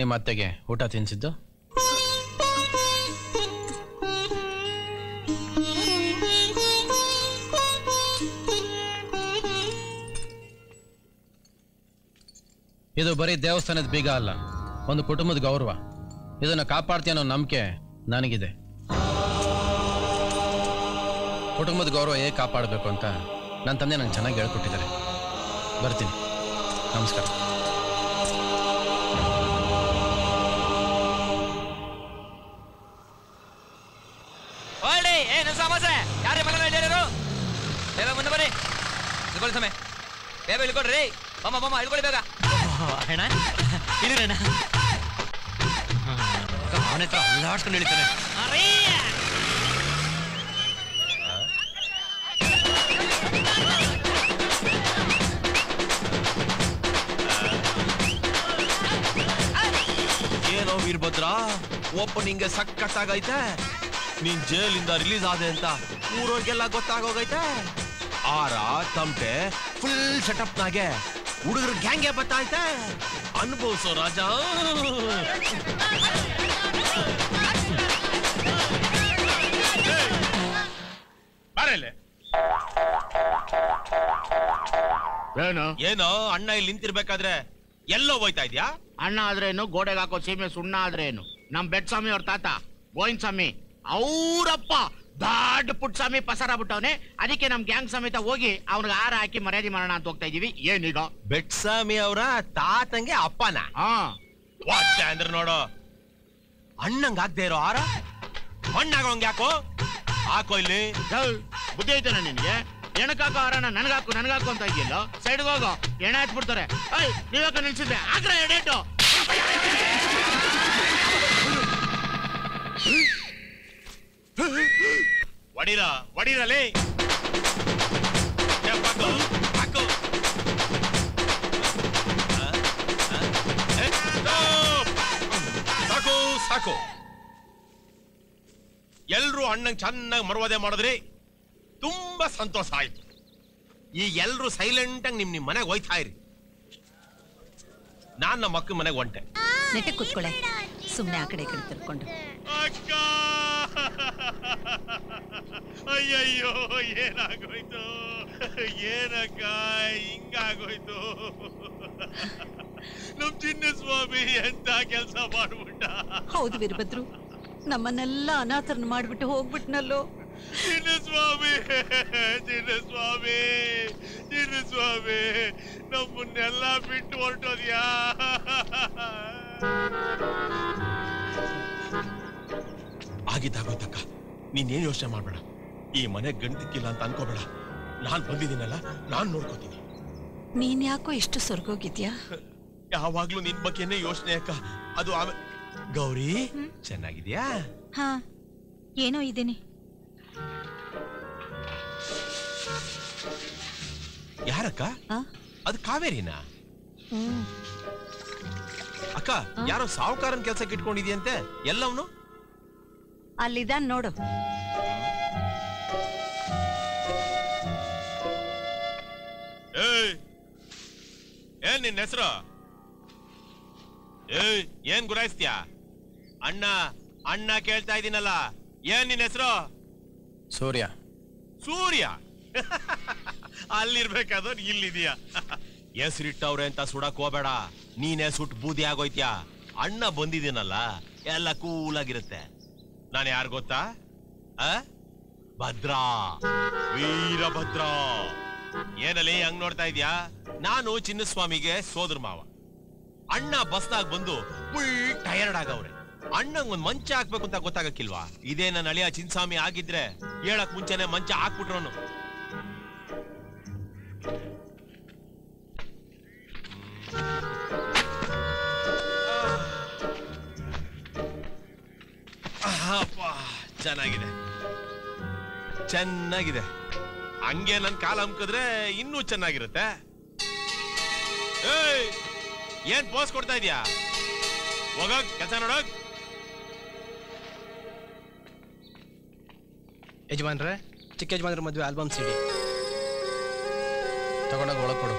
ನಿಮ್ಮ ಅತ್ತೆಗೆ ಊಟ ತಿನ್ಸಿದ್ದು? ಇದು ಬರೀ ದೇವಸ್ಥಾನದ ಬೀಗ ಅಲ್ಲ, ಒಂದು ಕುಟುಂಬದ ಗೌರವ. ಇದನ್ನು ಕಾಪಾಡ್ತೀಯ ಅನ್ನೋ ನಂಬಿಕೆ ನನಗಿದೆ. ಕುಟುಂಬದ ಗೌರವ ಹೇಗೆ ಕಾಪಾಡಬೇಕು ಅಂತ ನನ್ನ ತಂದೆ ನಂಗೆ ಚೆನ್ನಾಗಿ ಹೇಳ್ಕೊಟ್ಟಿದ್ದಾರೆ. ಬರ್ತೀನಿ, ನಮಸ್ಕಾರ. ಇಳ್ಕೊಡ್ರಿ ಅಮ್ಮ, ಬಮ್ಮ ಇಳ್ಕೊಳ್ಳಿ ಬೇಗ. ಅಣ್ಣ ಇಲ್ಲಣ್ಣ, ಅವನತ್ರ ಅಲ್ಲಾಡ್ಸ್ಕೊಂಡು ಹೇಳ್ತಾನೆ. ಏನೋ ವೀರಭದ್ರ, ಓಪನಿಂಗ್ ಸಕ್ಕತ್ತಾಗೈತೆ. ನೀನ್ ಜೈಲಿಂದ ರಿಲೀಸ್ ಆದೆ ಅಂತ ಊರೋರ್ಗೆಲ್ಲ ಗೊತ್ತಾಗೋಗೈತೆ. ಆರ ತಮಟೆ ಫುಲ್ ಸೆಟಪ್ನಾಗೆ ಹುಡುಗರು ಗ್ಯಾಂಗೆ ಬತ್ತಾಯ್ತೆ. ಅನುಭವಿಸೋ ರಾಜ. ಏನೋ ಅಣ್ಣ ಇಲ್ಲಿ ನಿಂತಿರ್ಬೇಕಾದ್ರೆ ಎಲ್ಲೋ ಹೋಯ್ತಾ ಇದ್ಯಾ? ಅಣ್ಣ ಆದ್ರೇನು, ಗೋಡೆಗೆ ಹಾಕೋ ಸೀಮೆ ಸುಣ್ಣ ಆದ್ರೇನು? ನಮ್ ಬೆಡ್ ಸ್ವಾಮಿ ಅವ್ರ ತಾತ ಗೋವಿಂದ ಸ್ವಾಮಿ ಅವರಪ್ಪ ದೊಡ್ಡ ಪುಟ್ಸ್ವಾಮಿ ಪಸರ ಬಿಟ್ಟವನೆ. ಅದಕ್ಕೆ ನಮ್ ಗ್ಯಾಂಗ್ ಸಮೇತ ಹೋಗಿ ಅವ್ನಿಗೆ ಆರ ಹಾಕಿ ಮರ್ಯಾದೆ ಮಾಡೋಣ ಅಂತ ಹೋಗ್ತಾ ಇದೀವಿ. ಏನೀಗ ಬೆಡ್ ಸ್ವಾಮಿ ಅವರ ತಾತಂಗೆ ಅಪ್ಪನ ಅಂದ್ರೆ ನೋಡು, ಅಣ್ಣಂಗ್ ಹಾಕ್ದೇ ಇರೋ ಆರ ಮಣ್ಣಾಗೋಂಗ್ ಯಾಕೋ ಹಾಕೋ. ಇಲ್ಲಿ ಬುದ್ಧಿ ಐತನ ನಿನ್ಗೆ? ಎಣಕಾಕೋ ಆರನ ನನ್ಗಾಕು ನನ್ಗಾಕು ಅಂತ ಇದೆಯಲ್ಲ, ಸೈಡ್ಗೆ ಹೋಗೋ, ಎಣ ಹತ್ಬಿಡ್ತಾರೆ. ಐ ನೀವಕ್ಕ ನಿಲ್ಸಿದ್ರೆ ಆಗ್ರ ಎಡೇಟು. ವಡಿರ ವಡಿರಲೇ ಸಾಕು ಸಾಕು. ಎಲ್ರು ಅಣ್ಣಂಗೆ ಚೆನ್ನಾಗಿ ಮರ್ವಾದೆ ಮಾಡಿದ್ರಿ, ತುಂಬಾ ಸಂತೋಷ ಆಯ್ತು. ಈ ಎಲ್ರು ಸೈಲೆಂಟ್ ಆಗಿ ನಿಮ್ ನಿಮ್ ಮನೆಗೆ ಹೋಯ್ತಾ ಇರಿ. ನಾನ್ ನಮ್ಮ ಅಕ್ಕ ಮನೆಗೆ ಹೊಂಟೆ. ನೆಟ್ಟಕ್ಕೆ ಕೂತ್ಕೊಳ್ಳೆ, ಸುಮ್ಮನೆ ಆ ಕಡೆ ಈ ಕಡೆ ತಿರ್ಕೊಂಡು. ಅಯ್ಯಯ್ಯೋ, ಏನಾಗೋಯ್ತು? ಏನಕ್ಕ ಹಿಂಗಾಗೋಯ್ತು? ನಮ್ ಚಿನ್ನಸ್ವಾಮಿ ಎಂತ ಕೆಲಸ ಮಾಡ್ಬಿಟ್ಟ? ಹೌದು ವೀರಭದ್ರು, ನಮ್ಮನ್ನೆಲ್ಲ ಅನಾಥರನ್ನ ಮಾಡ್ಬಿಟ್ಟು ಹೋಗ್ಬಿಟ್ನಲ್ಲೋ. ಚಿನ್ನಸ್ವಾಮಿ ಚಿನ್ನಸ್ವಾಮಿ ಚಿನ್ನಸ್ವಾಮಿ ನಮ್ಮನ್ನೆಲ್ಲಾ ಬಿಟ್ಟು ಹೊರಟೋದ್ಯಾ? ಆಗಿದ್ದಾಗೋಯ್ತಕ್ಕ, ನೀನೇನು ಯೋಚನೆ ಮಾಡಬೇಡ. ಈ ಮನೆ ಗಂಡಕ್ಕಿಲ್ಲ ಅಂತ ಅನ್ಕೋಬೇಡ. ನಾನು ಬಂದಿದ್ದೀನಲ್ಲ, ನಾನು ನೋಡ್ಕೋತೀನಿ. ನೀನ್ ಯಾಕೋ ಇಷ್ಟು ಸೊರ್ಗೋಗಿದ್ಯಾ? ಯಾವಾಗ್ಲೂ ನಿನ್ ಬಗ್ಗೆನೇ ಯೋಚನೆ ಅಕ್ಕ. ಅದು ಗೌರಿ, ಚೆನ್ನಾಗಿದ್ಯಾ? ಹಾ, ಏನೋ ಇದ್ದೀನಿ. ಯಾರಕ್ಕ ಅದು? ಕಾವೇರಿನಾ? ಅಕ್ಕ, ಯಾರೋ ಸಾವುಕಾರನ್ ಕೆಲ್ಸಕ್ಕೆ ಇಟ್ಕೊಂಡಿದ್ಯಂತೆ. ಎಲ್ಲವನು ಅಲ್ಲಿದ್ದಾನೆ ನೋಡು. ಏನ್ ನಿನ್ನ ಹೆಸರು? ಏಯ್, ಏನ್ ಗುರಾಯಿಸ್ತೀಯ? ಅಣ್ಣ ಅಣ್ಣ ಕೇಳ್ತಾ ಇದ್ದೀನಲ್ಲ, ಏನ್ ನಿನ್ನ ಹೆಸರು? ಸೂರ್ಯ. ಸೂರ್ಯ ಅಲ್ಲಿರ್ಬೇಕಾದ ಇಲ್ಲಿದೀಯ. ಹೆಸರಿಟ್ಟವ್ರೆ ಅಂತ ಸುಡಕ್ ಹೋಗ್ಬೇಡ, ನೀನೇ ಸುಟ್ಟು ಬೂದಿ ಆಗೋಯ್ತಿಯಾ. ಅಣ್ಣ ಬಂದಿದ್ದೀನಲ್ಲ, ಎಲ್ಲ ಕೂಲಾಗಿರುತ್ತೆ. ನಾನು ಯಾರು ಗೊತ್ತಾ? ಭದ್ರಾ, ವೀರಭದ್ರ. ಏನಲ್ಲಿ ಹಂಗ್ ನೋಡ್ತಾ ಇದ್ಯಾ? ನಾನು ಚಿನ್ನಸ್ವಾಮಿಗೆ ಸೋದರ ಮಾವ. ಅಣ್ಣ ಬಸ್ನಾಗ್ ಬಂದು ಫುಲ್ ಟಯರ್ಡ್ ಆಗವ್ರೆ. ಅಣ್ಣಂಗ್ ಒಂದ್ ಮಂಚ ಹಾಕ್ಬೇಕು ಅಂತ ಗೊತ್ತಾಗಕ್ಕಿಲ್ವಾ? ಇದೇ ನನ್ನ ಅಳಿಯ ಚಿನ್ನಸ್ವಾಮಿ ಆಗಿದ್ರೆ ಹೇಳಕ್ ಮುಂಚೆನೆ ಮಂಚ ಹಾಕ್ಬಿಟ್ರೋನು. ಚೆನ್ನಾಗಿದೆ, ಚೆನ್ನಾಗಿದೆ. ಹಂಗೆ ನನ್ ಕಾಲ ಅಮ್ಕಿದ್ರೆ ಇನ್ನೂ ಚೆನ್ನಾಗಿರುತ್ತೆ. ಏನ್ ಪೋಸ್ ಕೊಡ್ತಾ ಇದೀಯಾ? ಹೋಗಕ್ ಕೆಲಸ ನೋಡಕ್. ಯಜಮಾನ್ರೆ, ಚಿಕ್ಕ ಯಜಮಾನ್ರ ಮದ್ವೆ ಆಲ್ಬಮ್ ಸಿಡಿ ತಗೊಂಡಾಗ ಒಳಗ್ ಕೊಡು.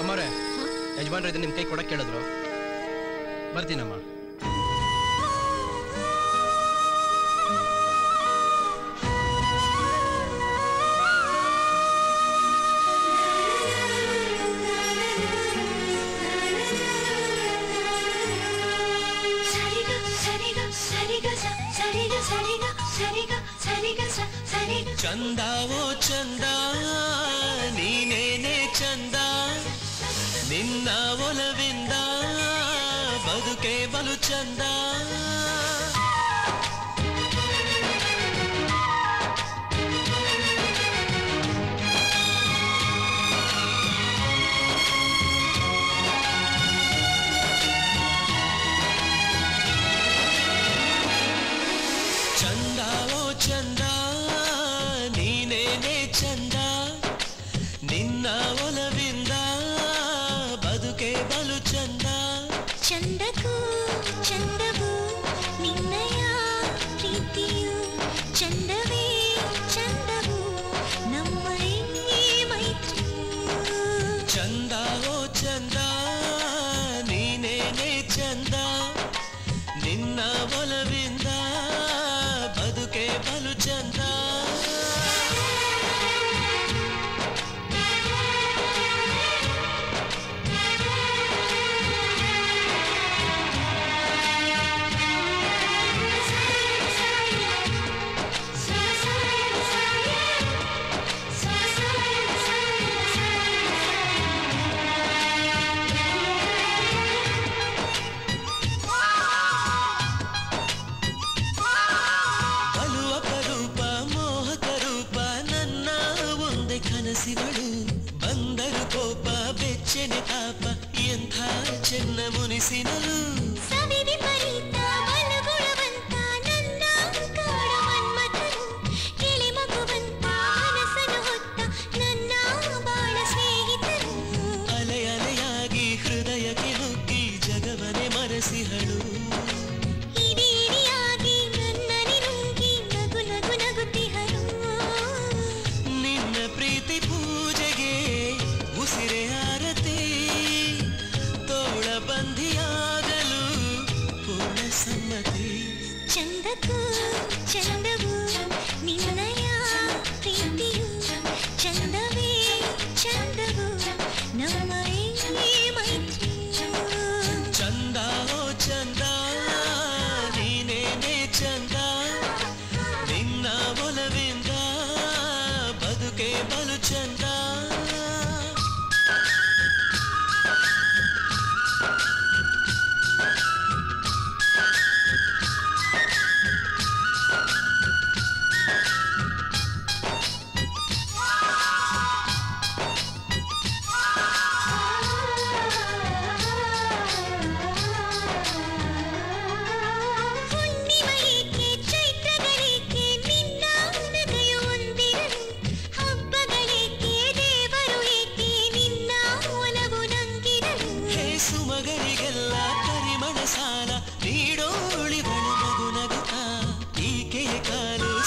ಅಮ್ಮರೇ, ಯಜಮಾನ್ರ ಇದನ್ನ ನಿಮ್ ಕೈ ಕೊಡಕ್ ಕೇಳಿದ್ರು, ಬರ್ತೀನಮ್ಮ. ಚಂದಾವೋ ಚಂದ, ನೀನೇನೇ ಚಂದ. ನಿನ್ನ ಒಲವಿಂದ ಬದುಕೆ ಬಲು ಚಂದ. ಚಂದಕ್ಕೂ ಚಂದವು ನಿನ್ನ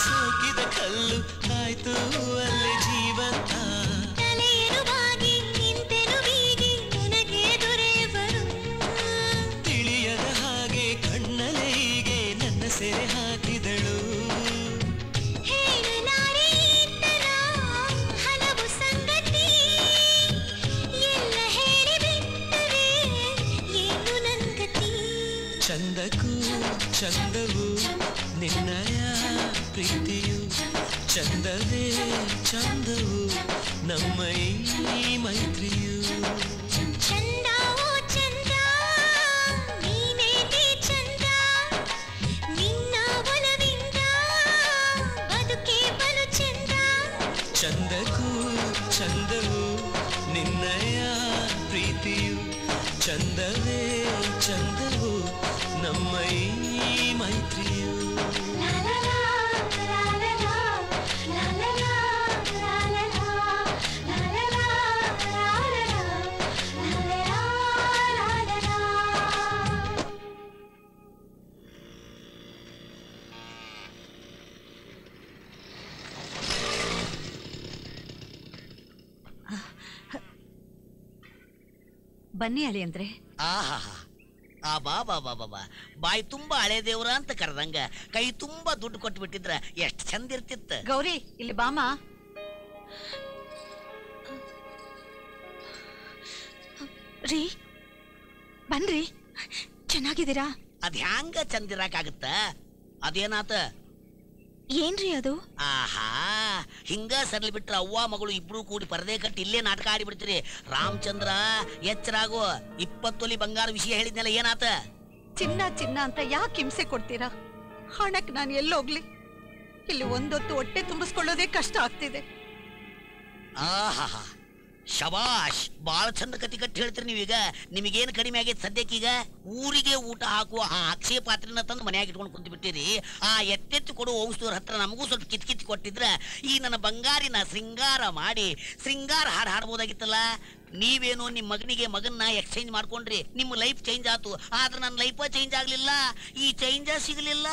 ಸೋಕಿದ ಕಲ್ಲು ಆಯ್ತು ಅಲ್ಲಿ ಜೀವನ ತಲೆಯನು ಬಾಗಿ ನಿಂತೆನು ಬೀಗಿ ನನಗೆ ದೊರೆವರು ತಿಳಿಯದ ಹಾಗೆ ಕಣ್ಣಲ್ಲಿ ಹೀಗೆ ನನ್ನ ಸೆರೆ ಹಾಕಿದಳು ಚಂದಕ್ಕೂ ಚಂದವು ನಿನ್ನಯ ಪ್ರೀತಿಯು ಚಂದವೇ ಚಂದವು ನಮ್ಮ ಈ ಮೈತ್ರಿಯು ಚಂದಕ್ಕೂ ಚಂದವು ನಿನ್ನಯ ಪ್ರೀತಿಯು ಚಂದವೇ ಚಂದವು ನಮ್ಮ ಈ ಮೈತ್ರಿಯು ಬನ್ನಿ ಅಳಿಯಂದ್ರೆ. ಆಹಾಹಾ, ಆ ಬಾಬಾ ಬಾಬಾ ಬಾ ಬಾಯಿ ತುಂಬಾ ಹಳೆ ದೇವ್ರ ಅಂತ ಕರೆದಂಗ, ಕೈ ತುಂಬಾ ದುಡ್ಡು ಕೊಟ್ಟು ಬಿಟ್ಟಿದ್ರ ಎಷ್ಟ್ ಚಂದ ಇರ್ತಿತ್ತ. ಗೌರಿ ಇಲ್ಲಿ ಬಾಮ. ರೀ ಬನ್ರಿ, ಚೆನ್ನಾಗಿದ್ದೀರಾ? ಅದ್ ಹ್ಯಾಂಗ ಚಂದ ಇರಾಕಾಗತ್ತ? ಅದೇನಾತ? ಏನ್ರಿ ಅದು? ಆಹಾ, ಹಿಂಗ ಸರಳಿ ಬಿಟ್ರೆ ಅವ್ವ ಮಗಳು ಇಬ್ರು ಕೂಡಿ ಪರದೆ ಕಟ್ಟಿ ಇಲ್ಲೇ ನಾಟಕ ಆಡಿ ಬಿಡ್ತೀರಿ. ರಾಮಚಂದ್ರ ಎಚ್ಚರಾಗು. ಇಪ್ಪತ್ತೊಲಿ ಬಂಗಾರ ವಿಷಯ ಹೇಳಿದ್ನಲ್ಲ, ಏನಾತ? ಚಿನ್ನ ಚಿನ್ನ ಅಂತ ಯಾಕೆ ಹಿಂಸೆ ಕೊಡ್ತೀರಾ? ಹಣಕ್ ನಾನು ಎಲ್ಲೋಗ್ಲಿ? ಇಲ್ಲಿ ಒಂದೊತ್ತು ಹೊಟ್ಟೆ ತುಂಬಿಸ್ಕೊಳ್ಳೋದೇ ಕಷ್ಟ ಆಗ್ತಿದೆ. ಆಹಾ, ಶಬಾಷ್, ಬಾಳ ಚಂದ ಕತಿ ಕಟ್ಟಿ ಹೇಳ್ತೀರಿ ನೀವೀಗ. ನಿಮಗೇನು ಕಡಿಮೆ ಆಗೈತೆ ಸದ್ಯಕ್ಕೀಗ? ಊರಿಗೆ ಊಟ ಹಾಕುವ ಆ ಅಕ್ಷಯ ಪಾತ್ರೆನ ತಂದು ಮನೆಯಾಗಿ ಇಟ್ಕೊಂಡು ಕುಂತು ಬಿಟ್ಟಿರಿ. ಆ ಎತ್ತೆತ್ತು ಕೊಡುವ ಔಷಧವ್ರ ಹತ್ರ ನಮಗೂ ಸ್ವಲ್ಪ ಕಿತ್ಕಿತ್ ಕೊಟ್ಟಿದ್ರೆ ಈ ನನ್ನ ಬಂಗಾರಿನ ಶೃಂಗಾರ ಮಾಡಿ ಶೃಂಗಾರ ಹಾಡು ಹಾಡ್ಬೋದಾಗಿತ್ತಲ್ಲ. ನೀವೇನೋ ನಿಮ್ಮ ಮಗನಿಗೆ ಮಗನ್ನ ಎಕ್ಸ್ಚೇಂಜ್ ಮಾಡ್ಕೊಂಡ್ರಿ, ನಿಮ್ಮ ಲೈಫ್ ಚೇಂಜ್ ಆಯ್ತು. ಆದ್ರೆ ನನ್ನ ಲೈಫ ಚೇಂಜ್ ಆಗಲಿಲ್ಲ, ಈ ಚೇಂಜ ಸಿಗಲಿಲ್ಲ.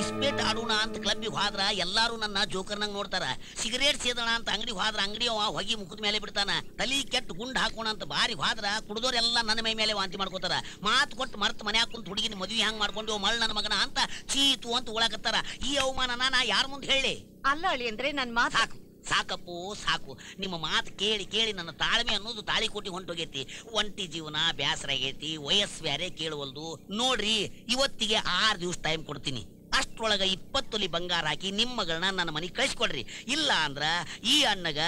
ಇಸ್ಪೇಟ್ ಆಡೋಣ ಅಂತ ಕ್ಲಬ್ಬಿಗೆ ಹೋದ್ರ ಎಲ್ಲಾರು ನನ್ನ ಜೋಕರ್ನಂಗ್ ನೋಡ್ತಾರ. ಸಿಗರೇಟ್ ಸೇದೋಣ ಅಂತ ಅಂಗಡಿ ಹೋದ್ರ ಅಂಗಡಿ ಅವ ಹೊಗಿ ಮುಖದ ಮೇಲೆ ಬಿಡ್ತಾನ. ತಲಿ ಕೆಟ್ಟು ಗುಂಡ್ ಹಾಕೋಣ ಅಂತ ಬಾರಿ ಹೋದ್ರ ಕುಡಿದೋರೆಲ್ಲ ನನ್ನ ಮೈ ಮೇಲೆ ವಾಂತಿ ಮಾಡ್ಕೋತಾರ. ಮಾತು ಕೊಟ್ಟು ಮರ್ತ್ ಮನೆ ಹಾಕೊಂಡು ಹುಡುಗಿನ ಮದುವೆ ಹ್ಯಾಂಗ್ ಮಾಡ್ಕೊಂಡು ಮಳ್ ನನ್ನ ಮಗನ ಅಂತ ಚೀತು ಅಂತ ಉಳಾಕತ್ತಾರ. ಈ ಅವಮಾನನ ನಾ ಯಾರ ಮುಂದೆ ಹೇಳಿ? ಅಲ್ಲ ಅಳಿ ಅಂದ್ರೆ ನನ್ ಮಾತು ಹಾಕು. ಸಾಕಪ್ಪು ಸಾಕು, ನಿಮ್ಮ ಮಾತು ಕೇಳಿ ಕೇಳಿ ನನ್ನ ತಾಳ್ಮೆ ಅನ್ನೋದು ತಾಳಿ ಕೋಟಿ ಹೊಂಟೋಗೈತಿ. ಒಂಟಿ ಜೀವನ ಬ್ಯಾಸರ ಆಗೈತಿ, ವಯಸ್ಸು ಬೇರೆ ಕೇಳುವಲ್ದು. ನೋಡ್ರಿ, ಇವತ್ತಿಗೆ ಆರು ದಿವ್ಸ ಟೈಮ್ ಕೊಡ್ತೀನಿ. ಅಷ್ಟೊಳಗ ಇಪ್ಪತ್ತೊಲಿ ಬಂಗಾರ ಹಾಕಿ ನಿಮ್ಮ ಮಗಳನ್ನ ನನ್ನ ಮನೆಗೆ ಕಳಿಸ್ಕೊಡ್ರಿ. ಇಲ್ಲ ಅಂದ್ರ ಈ ಅಣ್ಣಗ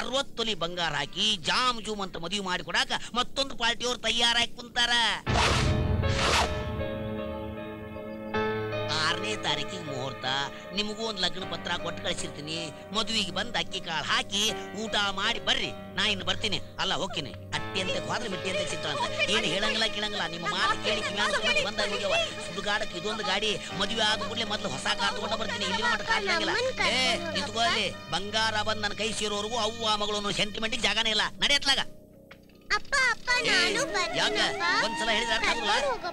ಅರವತ್ತೊಲಿ ಬಂಗಾರ ಹಾಕಿ ಜಾಮ್ ಜೂಮ್ ಅಂತ ಮದುವೆ ಮಾಡಿಕೊಡಾಕ ಮತ್ತೊಂದು ಪಾರ್ಟಿಯವ್ರು ತಯಾರಾಗಿ ಕುಂತಾರ. ಆರನೇ ತಾರೀಕಿಗೆ ಮುಹೂರ್ತ. ನಿಮಗೂ ಒಂದು ಲಗ್ನ ಪತ್ರ ಕೊಟ್ಟು ಕಳಿಸಿರ್ತೀನಿ. ಮದುವೆಗೆ ಬಂದು ಅಕ್ಕಿ ಕಾಳು ಹಾಕಿ ಊಟ ಮಾಡಿ ಬರ್ರಿ. ನಾ ಇನ್ನು ಬರ್ತೀನಿ, ಅಲ್ಲ ಹೋಗ್ತೀನಿ. ಅಟ್ಟಿ ಅಂತ ಹೋದ್ರೆ ಮಿಟ್ಟಿ ಅಂತ ಸಿಗ್ತಾಳ ಅಂತ ಏನು ಹೇಳಂಗಿಲ್ಲ ಕೇಳಂಗಿಲ್ಲ. ನಿಮ್ಮ ಮಾತು ಕೇಳಿ ಕಿವಿ ಬಂದಾಗ ಹೋಗ್ಯವ. ಸುಡುಗಾಡಕ್ಕೆ ಇದೊಂದು ಗಾಡಿ. ಮದುವೆ ಆದ ಕೂಡಲೇ ಮೊದಲು ಹೊಸ ಕಾರ್ ತಗೊಂಡು ಬರ್ತೀನಿ. ಇಲ್ಲಿ ಮಟ್ಟ ಕಾರ್ ಆಗಿಲ್ಲ. ಏ ನಿಂತ್ಕೊಳ್ಳಿ, ಬಂಗಾರ ಬಂದು ನನ್ನ ಕೈ ಸೇರೋರ್ಗು ಅವ್ವ ಮಗಳು ಸೆಂಟಿಮೆಂಟಿಗೆ ಜಾಗನೇ ಇಲ್ಲ. ನಡೆಯತ್ಲಾಗ ಯಾಕ ಒಂದ್ಸಲ ಹೇಳಿದ್ರೆ ಹೋಗದ?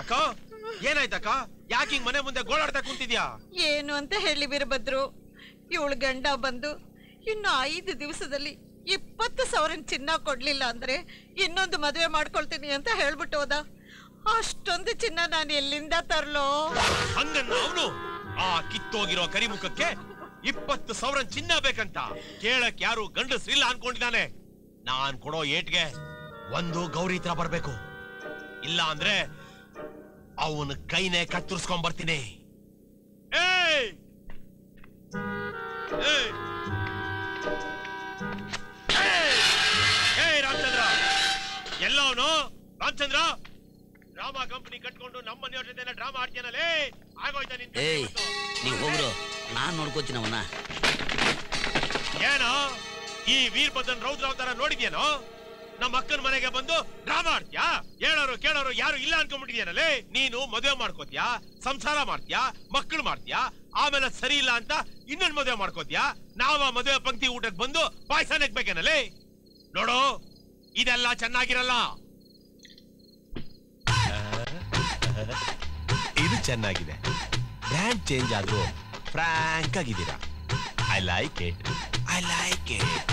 ಅಕ್ಕ ಏನಾಯ್ತಕ್ಕ? ಯಾಕೆ ಹಿಂಗ್ ಮನೆ ಮುಂದೆ ಗೋಳಾಡ್ತಾ ಕುಂತಿದ್ಯಾ? ಏನು ಅಂತ ಹೇಳಿ ವೀರಭದ್ರು, ಇವಳು ಗಂಡ ಬಂದು ಇನ್ನು ಐದು ದಿವಸದಲ್ಲಿ ಇಪ್ಪತ್ತು ಸಾವಿರ ಚಿನ್ನ ಕೊಡ್ಲಿಲ್ಲ ಅಂದ್ರೆ ಇನ್ನೊಂದು ಮದುವೆ ಮಾಡ್ಕೊಳ್ತೀನಿ ಅಂತ ಹೇಳ್ಬಿಟ್ಟು ಹೋದ. ಅಷ್ಟೊಂದು ಚಿನ್ನ ನಾನು ಎಲ್ಲಿಂದ ತರ್ಲೋ? ಹಂಗನ್ನ ಅವನು ಆ ಕಿತ್ತೋಗಿರೋ ಕರಿಮುಖಕ್ಕೆ ಇಪ್ಪತ್ತು ಸಾವಿರ ಚಿನ್ನ ಬೇಕಂತ ಕೇಳಕ್ ಯಾರು ಗಂಡಸ್ರಿಲ್ಲ ಅನ್ಕೊಂಡಿದ್ದಾನೆ. ನಾನ್ ಕೊಡೋ ಏಟ್ಗೆ ಒಂದು ಗೌರಿ ಹತ್ರ ಬರ್ಬೇಕು, ಇಲ್ಲ ಅಂದ್ರೆ ಅವನ ಕೈನೇ ಕತ್ತರಿಸ್ಕೊಂಡ್ ಬರ್ತೀನಿ. ರಾಮಚಂದ್ರ ಎಲ್ಲ ಅವನು. ರಾಮಚಂದ್ರ ಡ್ರಾಮಾ ಕಂಪನಿ ಕಟ್ಕೊಂಡು ನಮ್ಮನೆಯವ್ರ ಜೊತೆ ಡ್ರಾಮಾ ಆಡ್ತೀನಲ್ಲೇ, ಆಗೋಯ್ತಾ ನಿನ್? ನೀವು ಹೋಗ್ರು, ನಾನ್ ನೋಡ್ಕೋತೀನಿ ಅವನ. ಏನೋ ಈ ವೀರಭದ್ರನ್ ರೌದ್ರಾವ್ ತರ ನೋಡಿದ್ಯೇನೋ? ನಮ್ಮ ಅಕ್ಕನ ಮನೆಗೆ ಬಂದು ಡ್ರಾಮಾ ಆಡ್ತೀಯಾ? ಹೇಳೋರು ಕೇಳೋರು ಯಾರು ಇಲ್ಲ ಅನ್ಕೊಂಡ್ಬಿಟ್ಟಿದ್ಯಾನಲ್ಲೇ ನೀನು. ಮದುವೆ ಮಾಡ್ಕೋತಿಯಾ, ಸಂಸಾರ ಮಾಡ್ತೀಯಾ, ಮಕ್ಕಳು ಮಾಡ್ತೀಯಾ, ಆಮೇಲೆ ಸರಿ ಇಲ್ಲ ಅಂತ ಇನ್ನೊಂದು ಮದುವೆ ಮಾಡ್ಕೋತಿಯಾ. ನಾವ ಮದುವೆ ಪಂಕ್ತಿ ಊಟಕ್ಕೆ ಬಂದು ಪಾಯಸನ ಎಕ್ಬೇಕೇನಲ್ಲೇ? ನೋಡು ಇದೆಲ್ಲ ಚೆನ್ನಾಗಿರಲ್ಲ. ಇದು ಚೆನ್ನಾಗಿದೆ. ಬ್ರಾಂಡ್ ಚೇಂಜ್ ಆದ್ರೂ ಫ್ರಾಂಕ್ ಆಗಿದ್ದೀರಾ. I like it. I like it.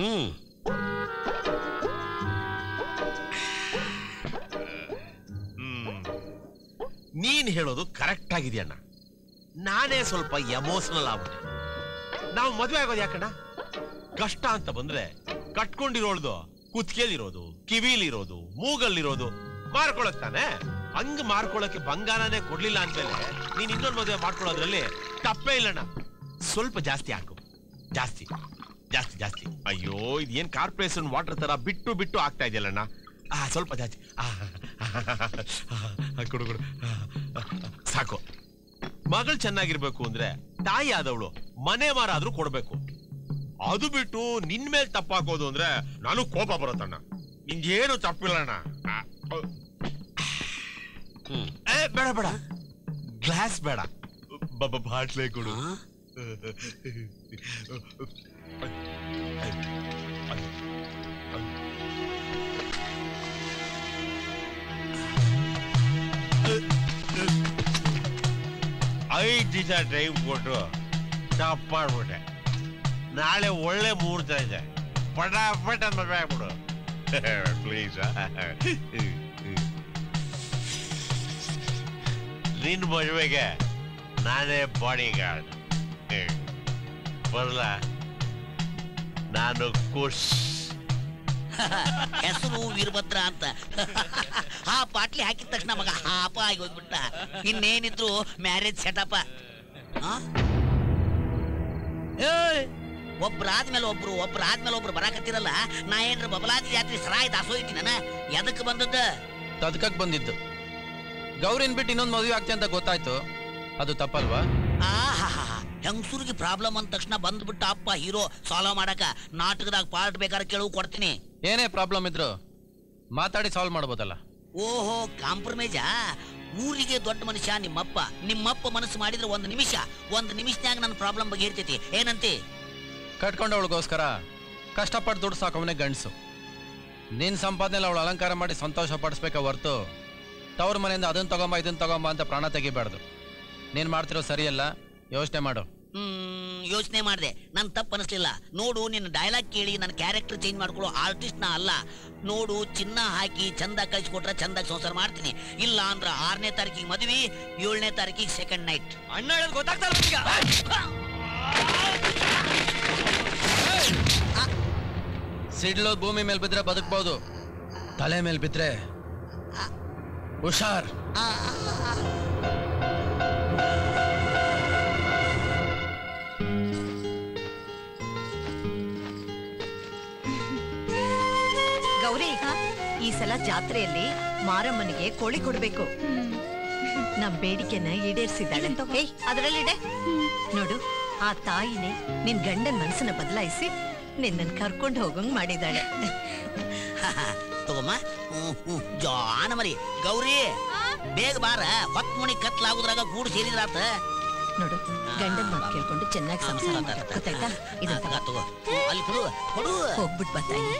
ಹ್ಮ್ ನೀನ್ ಹೇಳೋದು ಕರೆಕ್ಟ್ ಆಗಿದೆ ಅಣ್ಣ. ನಾನೇ ಸ್ವಲ್ಪ ಎಮೋಷನಲ್ ಆಗ್ಬಿಟ್ಟೆ. ನಾವು ಮದುವೆ ಆಗೋದು ಯಾಕಣ್ಣ? ಕಷ್ಟ ಅಂತ ಬಂದ್ರೆ ಕಟ್ಕೊಂಡಿರೋಳ್ದು ಕುತ್ಕೇಲಿರೋದು, ಕಿವಿಲಿರೋದು, ಮೂಗಲ್ಲಿರೋದು ಮಾರ್ಕೊಳಕ್ ತಾನೆ. ಹಂಗ ಮಾರ್ಕೊಳಕ್ಕೆ ಬಂಗಾರನೇ ಕೊಡ್ಲಿಲ್ಲ ಅಂತೇಳಿ ನೀನ್ ಇನ್ನೊಂದು ಮದುವೆ ಮಾಡ್ಕೊಳ್ಳೋದ್ರಲ್ಲಿ ತಪ್ಪೇ ಇಲ್ಲಣ್ಣ. ಸ್ವಲ್ಪ ಜಾಸ್ತಿ ಹಾಕು. ಜಾಸ್ತಿ ಜಾಸ್ತಿ ಜಾಸ್ತಿ. ಅಯ್ಯೋ ಇದೇನ್ ಕಾರ್ಪೊರೇಷನ್ ವಾಟರ್ ತರ ಬಿಟ್ಟು ಬಿಟ್ಟು ಆಗ್ತಾ ಇದೆಯಲ್ಲಣ್ಣ. ಆ ಸ್ವಲ್ಪ ಜಾಸ್ತಿ ಕೊಡು ಕೊಡು ಸಾಕು. ಮಗಳು ಚೆನ್ನಾಗಿರ್ಬೇಕು ಅಂದ್ರೆ ತಾಯಿ ಆದವಳು ಮನೆ ಮಾರಾದ್ರೂ ಕೊಡ್ಬೇಕು. ಅದು ಬಿಟ್ಟು ನಿನ್ ಮೇಲೆ ತಪ್ಪಾಕೋದು ಅಂದ್ರೆ ನಾನು ಕೋಪ ಬರುತ್ತಣ್ಣ. ನಿಂಗೇನು ತಪ್ಪಿಲ್ಲಣ್ಣ. ಬೇಡ ಬೇಡ ಗ್ಲಾಸ್ ಬೇಡ, ಬಾಟ್ಲೆ ಕೊಡು. ಐದು ದಿವಸ ಡ್ರೈವ್ ಕೊಟ್ಟು ಸ್ಟಾಪ್ ಮಾಡ್ಬಿಟ್ಟೆ. ನಾಳೆ ಒಳ್ಳೆ ಮುಹೂರ್ತ ಇದೆ, ಪಟ ಪಟ ಮದುವೆ ಆಗ್ಬಿಡು ಪ್ಲೀಸ್. ನಿನ್ನ ಮದುವೆಗೆ ನಾನೇ ಬಾಡಿ ಗಾರ್ಡ್ ಬರಲ್ಲ. ನಾನು ಖುಷ್. ಹೆಸರು ವೀರಭದ್ರ ಅಂತ. ಹಾ ಪಾಟ್ಲಿ ಹಾಕಿದ ತಕ್ಷಣ ಮಗ ಹಾಪ ಆಗಿ ಹೋಗ್ಬಿಟ್ಟ. ಇನ್ನೇನಿದ್ರು ಮ್ಯಾರೇಜ್ ಸೆಟಪ್. ಒಬ್ರಾದ್ಮೇಲೆ ಒಬ್ರು ಒಬ್ರಾದ್ಮೇಲೆ ಒಬ್ರು ಬರಾಕತ್ತಿರಲ್ಲ. ನಾ ಏನ್ರ ಬಬಲಾದಿ ಜಾತ್ರೆ ಸರಾಯ್ ದಾಸೋಯ್ತಿ. ನಾನ ಎದಕ್ ಬಂದದ್ದು? ತದಕಕ್ ಬಂದಿದ್ದು. ಗೌರಿನ್ ಬಿಟ್ಟು ಇನ್ನೊಂದು ಮದುವೆ ಆಗ್ತಿ ಅಂತ ಗೊತ್ತಾಯ್ತು, ಅದು ತಪ್ಪಲ್ವಾ? ಆ ಹಾ ಹಾ ಹೆಂಗಸೂರಿಗೆ ಪ್ರಾಬ್ಲಮ್ ಅಂದ ತಕ್ಷಣ ಬಂದ್ಬಿಟ್ಟ ಅಪ್ಪ ಹೀರೋ ಸಾಲ್ವ್ ಮಾಡಕ. ನಾಟಕದಾಗ ಪಾರ್ಟ್ ಬೇಕಾದ್ರೆ ಕೇಳು ಕೊಡ್ತೀನಿ. ಏನೇ ಪ್ರಾಬ್ಲಮ್ ಇದ್ರು ಮಾತಾಡಿ ಸಾಲ್ವ್ ಮಾಡ್ಬೋದಲ್ಲ. ಓಹೋ ಕಾಂಪ್ರಮೈಜಾ. ಊರಿಗೆ ದೊಡ್ಡ ಮನುಷ್ಯ ನಿಮ್ಮಪ್ಪ. ನಿಮ್ಮಪ್ಪ ಮನಸ್ಸು ಮಾಡಿದ್ರೆ ಒಂದ್ ನಿಮಿಷ ಒಂದ್ ನಿಮಿಷನ್ಯಾಗ ನನ್ನ ಪ್ರಾಬ್ಲಮ್ ಬಗ್ಗೆ ಇರ್ತೈತಿ. ಏನಂತಿ? ಕಟ್ಕೊಂಡವಳಿಗೋಸ್ಕರ ಕಷ್ಟಪಟ್ಟು ದುಡ್ಡು ಸಾಕವನೇ ಗಂಡಸು. ನಿನ್ನ ಸಂಪಾದನೆಲ್ಲ ಅವಳು ಅಲಂಕಾರ ಮಾಡಿ ಸಂತೋಷ ಪಡಿಸ್ಬೇಕ ಹೊರ್ತು ತವ್ರ ಮನೆಯಿಂದ ಅದನ್ನ ತಗೊಂಬ ಇದನ್ನ ತಗೊಂಬ ಅಂತ ಪ್ರಾಣ ತೆಗಿಬಾರ್ದು. ನೀನು ಮಾಡ್ತಿರೋ ಸರಿಯಲ್ಲ, ಯೋಚನೆ ಮಾಡು. ಹ್ಮ್ ಯೋಚನೆ ಮಾಡಿದೆ. ನನ್ ತಪ್ಪು ಅನಿಸ್ಲಿಲ್ಲ. ನೋಡು ನಿನ್ನ ಡೈಲಾಗ್ ಕೇಳಿ ನನ್ನ ಕ್ಯಾರೆಕ್ಟರ್ ಚೇಂಜ್ ಮಾಡ್ಕೊಳ್ಳೋ ಆರ್ಟಿಸ್ಟ್ ನ ಅಲ್ಲ. ನೋಡು ಚಿನ್ನ ಹಾಕಿ ಚಂದ ಕಳಿಸ್ಕೊಟ್ರೆ ಚಂದ ಸಂಸಾರ ಮಾಡ್ತೀನಿ, ಇಲ್ಲ ಅಂದ್ರ ಆರನೇ ತಾರೀಕಿಗೆ ಮದ್ವಿ, ಏಳನೇ ತಾರೀಕಿಗೆ ಸೆಕೆಂಡ್ ನೈಟ್. ಅಣ್ಣ ಹೇಳೋದು ಗೊತ್ತಾಗ್ತಲ್ಲ. ಸಿಡ್ಲು ಭೂಮಿ ಮೇಲೆ ಬಿದ್ರೆ ಬದುಕ್ಬಹುದು, ತಲೆ ಮೇಲೆ ಬಿದ್ರೆ ಹುಷಾರ್. ಗೌರಿ, ಈ ಸಲ ಜಾತ್ರೆಯಲ್ಲಿ ಮಾರಮ್ಮನಿಗೆ ಕೋಳಿ ಕೊಡ್ಬೇಕು. ನಮ್ ಬೇಡಿಕೆನ ಈಡೇರಿಸಿದ್ದಾಳೆ. ಅದರಲ್ಲಿಡೆ ನೋಡು, ಆ ತಾಯಿನೇ ನಿನ್ ಗಂಡನ್ ಮನಸ್ಸನ್ನ ಬದಲಾಯಿಸಿ ನಿನ್ನನ್ ಕರ್ಕೊಂಡು ಹೋಗಂಗ್ ಮಾಡಿದ್ದಾಳೆ. ತಗೋಮ್ಮ ಜಾನ ಮರಿ. ಗೌರಿ ಬೇಗ ಬಾರ, ಹೊತ್ ಮುಣಿ ಕತ್ಲಾಗುದ್ರಾಗ ಗೂಡು ಸೇರಿದ್ರಾತ. ನೋಡು ಗಂಡನ್ ಮಾತು ಕೇಳ್ಕೊಂಡು ಚೆನ್ನಾಗಿ ಸಂಸಾರ ಗೊತ್ತಾಯ್ತಾ? ಇದನ್ನ ತಗೋ, ಅಲ್ಲಿ ಕೊಡು ಕೊಡು. ಹೋಗ್ಬಿಟ್ ಬರ್ತಾಯಿ.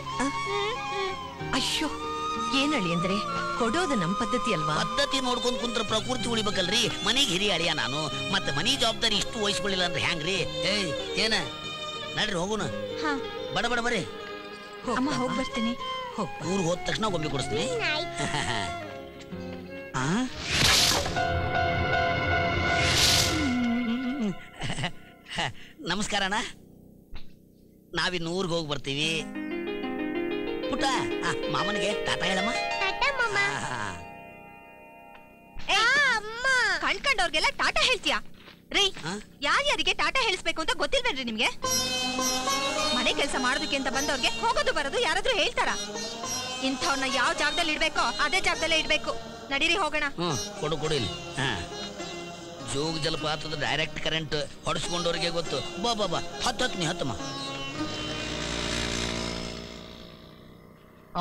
ಅಯ್ಯೋ ಏನಳಿ ಅಂದ್ರೆ ಕೊಡೋದು ನಮ್ ಪದ್ಧತಿ ಅಲ್ವಾ? ಪದ್ಧತಿ ನೋಡ್ಕೊಂಡ್ ಕುಂತ್ರ ಪ್ರಕೃತಿ ಉಳಿಬೇಕಲ್ರಿ. ಮನೆಗೆ ಹಿರಿಯ ಅಳಿಯ ನಾನು, ಮತ್ತೆ ಮನಿ ಜವಾಬ್ದಾರಿ ಇಷ್ಟು ವಹಿಸ್ಕೊಳ್ಳಿಲ್ಲ ಅಂದ್ರೆ ಹ್ಯಾಂಗ್ರಿ? ಏಯ್ ಏನ ನಡ್ರಿ ಹೋಗೋಣ. ಬಡ ಬಡ ಬರೀ ಹೋಗ್ ಬರ್ತೀನಿ. ಊರ್ ಹೋದ ತಕ್ಷಣ ಒಮ್ಮೆ ಕೊಡಿಸ್ತೀನಿ. ನಮಸ್ಕಾರ ಅಣ್ಣ. ನಾವಿನ್ ಊರ್ಗ್ ಹೋಗಿ ಬರ್ತೀವಿ. ಪುಟ್ಟ ಮಾಮನಿಗೆ ತಾತ ಹೇಳಮ್ಮ. ಕಣ್ಕಂಡವ್ರಿಗೆಲ್ಲ ಟಾಟಾ ಹೇಳ್ತೀಯಾ ರೀ? ಯಾರ್ಯಾರಿಗೆ ಟಾಟಾ ಹೇಳಿಸ್ಬೇಕು ಅಂತ ಗೊತ್ತಿಲ್ವೇನ್ರಿ ನಿಮ್ಗೆ? ಮನೆ ಕೆಲಸ ಮಾಡೋದಕ್ಕೆ ಅಂತ ಬಂದವ್ರಿಗೆ ಹೋಗೋದು ಬರೋದು ಯಾರಾದ್ರೂ ಹೇಳ್ತಾರ? ಇಂಥವ್ನ ಯಾವ ಜಾಗದಲ್ಲಿ ಇಡ್ಬೇಕೋ ಅದೇ ಜಾಗದಲ್ಲೇ ಇಡ್ಬೇಕು. ನಡೀರಿ ಹೋಗೋಣ. ಕೊಡು ಕೊಡು. ಇಲ್ಲಿ ಜೋಗ ಜಲಪಾತದ ಡೈರೆಕ್ಟ್ ಕರೆಂಟ್ ಹೊಡೆಸ್ಕೊಂಡವ್ರಿಗೆ ಗೊತ್ತು. ಬಾ ಬಾ ಬಾ, ಹತ್ತು ಹತ್ತು ನೀ ಹತ್ತಮ್ಮ.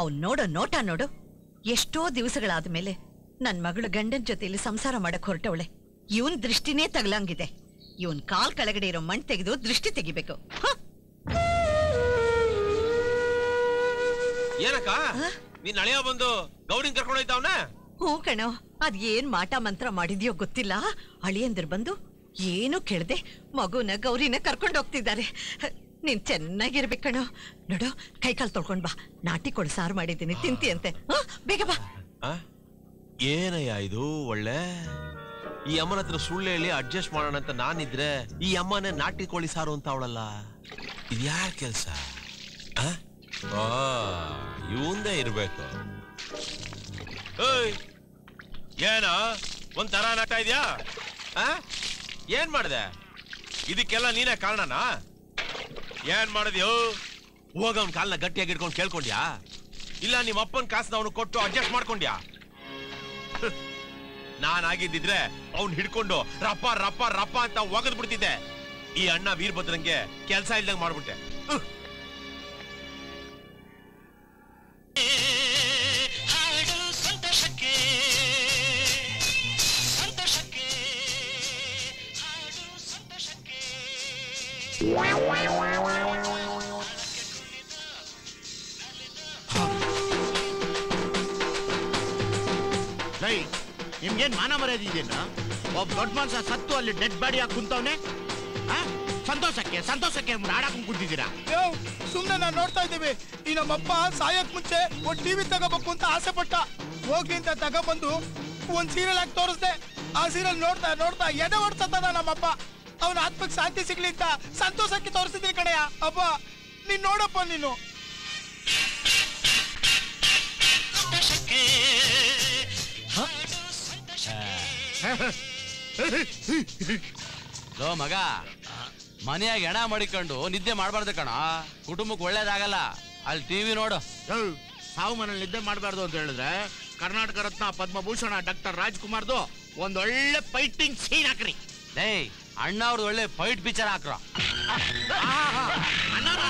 ಅವ್ನು ನೋಡೋ ನೋಟ ನೋಡು. ಎಷ್ಟೋ ದಿವಸಗಳಾದ ಮೇಲೆ ನನ್ನ ಮಗಳು ಗಂಡನ ಜೊತೆಯಲ್ಲಿ ಸಂಸಾರ ಮಾಡಕ್ ಹೊರಟವಳೆ. ಇವನ್ ದೃಷ್ಟಿನೇ ತಗಲಂಗಿದೆ ಇವನ್ ಕಾಲ್ ಕೆಳಗಡೆ ಇರೋ ಮಣ್ಣು ತೆಗೆದು ದೃಷ್ಟಿ ತೆಗಿಬೇಕು ಏನಕ್ಕ ನೀನ್ ಅಳಿಯ ಬಂದು ಗೌಡಿನ್ ಕರ್ಕೊಂಡು ಹೋಯ್ತಾವನ ಹೂ ಕಣೋ ಅದ್ ಏನ್ ಮಾಟ ಮಂತ್ರ ಮಾಡಿದ್ಯೋ ಗೊತ್ತಿಲ್ಲ ಅಳಿಯಂದಿರು ಬಂದು ಏನು ಕೇಳದೆ ಮಗುನ ಗೌರಿನ ಕರ್ಕೊಂಡು ಹೋಗ್ತಿದ್ದಾರೆ ನೀನ್ ಚೆನ್ನಾಗಿರ್ಬೇಕು ಕಣೋ ನೋಡು ಕೈ ಕಾಲು ತೊಳ್ಕೊಂಡ್ ಬಾ ನಾಟಿ ಕೊಡು ಸಾರು ಮಾಡಿದ್ದೀನಿ ತಿಂತಿ ಅಂತೆ ಬೇಗ ಬಾ ಏನಯ್ಯ ಇದು ಒಳ್ಳೆ ಈ ಅಮ್ಮನ ಹತ್ರ ಸುಳ್ಳು ಹೇಳಿ ಅಡ್ಜಸ್ಟ್ ಮಾಡೋಣ ಅಂತ ನಾನಿದ್ರೆ ಈ ಅಮ್ಮನೇ ನಾಟಿ ಕೋಳಿ ಸಾರು ಅಂತ ಅವಳಲ್ಲ ಇದು ಯಾರ ಕೆಲಸ ಇವಂದೇ ಇರ್ಬೇಕು ಏನ ಒಂದ್ ತರ ನಾಟ ಇದೆಯಾ ಏನ್ ಮಾಡಿದೆ ಇದಕ್ಕೆಲ್ಲ ನೀನೇ ಕಾರಣನಾ ಏನ್ ಮಾಡಿದ್ಯೋ ಹೋಗ ಅವನ ಕಾಲನ್ನ ಗಟ್ಟಿಯಾಗಿ ಇಟ್ಕೊಂಡು ಕೇಳ್ಕೊಂಡ್ಯಾ ಇಲ್ಲ ನಿಮ್ಮ ಅಪ್ಪನ ಕಾಸನ್ನ ಅವನು ಕೊಟ್ಟು ಅಡ್ಜಸ್ಟ್ ಮಾಡ್ಕೊಂಡ್ಯಾ ನಾನಾಗಿದ್ದಿದ್ರೆ ಅವ್ನು ಹಿಡ್ಕೊಂಡು ರಪ್ಪ ರಪ್ಪ ರಪ್ಪ ಅಂತ ಒಗದ್ ಬಿಡ್ತಿದ್ದೆ ಈ ಅಣ್ಣ ವೀರಭದ್ರಂಗೆ ಕೆಲಸ ಇಲ್ದಂಗೆ ಮಾಡ್ಬಿಟ್ಟೆ ನಿಮ್ಗೇನ್ ಮಾನ ಮರ್ಯಾದೆ ಇದೆಯಾ ಒಬ್ಬ ದೊಡ್ಡ ಮನುಷ್ಯ ಸತ್ತು ಅಲ್ಲಿ ಡೆಡ್ ಬಾಡಿ ಹಾಕಿ ಕುಂತವನೆ ಸಂತೋಷಕ್ಕೆ ಸಂತೋಷಕ್ಕೆ ನಾಡಾಕ ಕುಂತಿದ್ದೀರಾ ಸುಮ್ಮನೆ ನಾವು ನೋಡ್ತಾ ಇದ್ದೀವಿ ಈ ನಮ್ಮಪ್ಪ ಸಾಯಕ್ ಮುಂಚೆ ಒಂದು ಟಿವಿ ತಗೋಬೇಕು ಅಂತ ಆಸೆ ಪಟ್ಟ ಹೋಗ್ಲಿಂತ ತಗೊಬಂದು ಒಂದ್ ಸೀರಿಯಲ್ ಆಗಿ ತೋರಿಸ್ದೆ ಆ ಸೀರಿಯಲ್ ನೋಡ್ತಾ ನೋಡ್ತಾ ಎದೆ ಹೊಡ್ಸತ್ತದ ನಮ್ಮಪ್ಪ ಅವನ ಆತ್ಮಕ್ಕೆ ಶಾಂತಿ ಸಿಗ್ಲಿ ಅಂತ ಸಂತೋಷಕ್ಕೆ ತೋರಿಸಿದ್ರಿ ಕಡೆಯ ಅಪ್ಪ ನೀನ್ ನೋಡಪ್ಪ ನೀನು ಲೋ ಮಗ ಮನೆಯಾಗ ಹೆಣ ಮಾಡಿಕೊಂಡು ನಿದ್ದೆ ಮಾಡಬಾರ್ದು ಕಣ ಕುಟುಂಬಕ್ಕೆ ಒಳ್ಳೇದಾಗಲ್ಲ ಅಲ್ಲಿ ಟಿವಿ ನೋಡು ಸಾವು ಮನೇಲಿ ನಿದ್ದೆ ಮಾಡಬಾರ್ದು ಅಂತ ಹೇಳಿದ್ರೆ ಕರ್ನಾಟಕ ರತ್ನ ಪದ್ಮಭೂಷಣ ಡಾಕ್ಟರ್ ರಾಜ್ಕುಮಾರ್ದು ಒಂದೊಳ್ಳೆ ಫೈಟಿಂಗ್ ಸೀನ್ ಹಾಕ್ರಿ ಲೇ ಅಣ್ಣ ಅವ್ರದ್ದು ಒಳ್ಳೆ ಫೈಟ್ ಪಿಕ್ಚರ್ ಹಾಕ್ರ ಅಯ್ಯೋ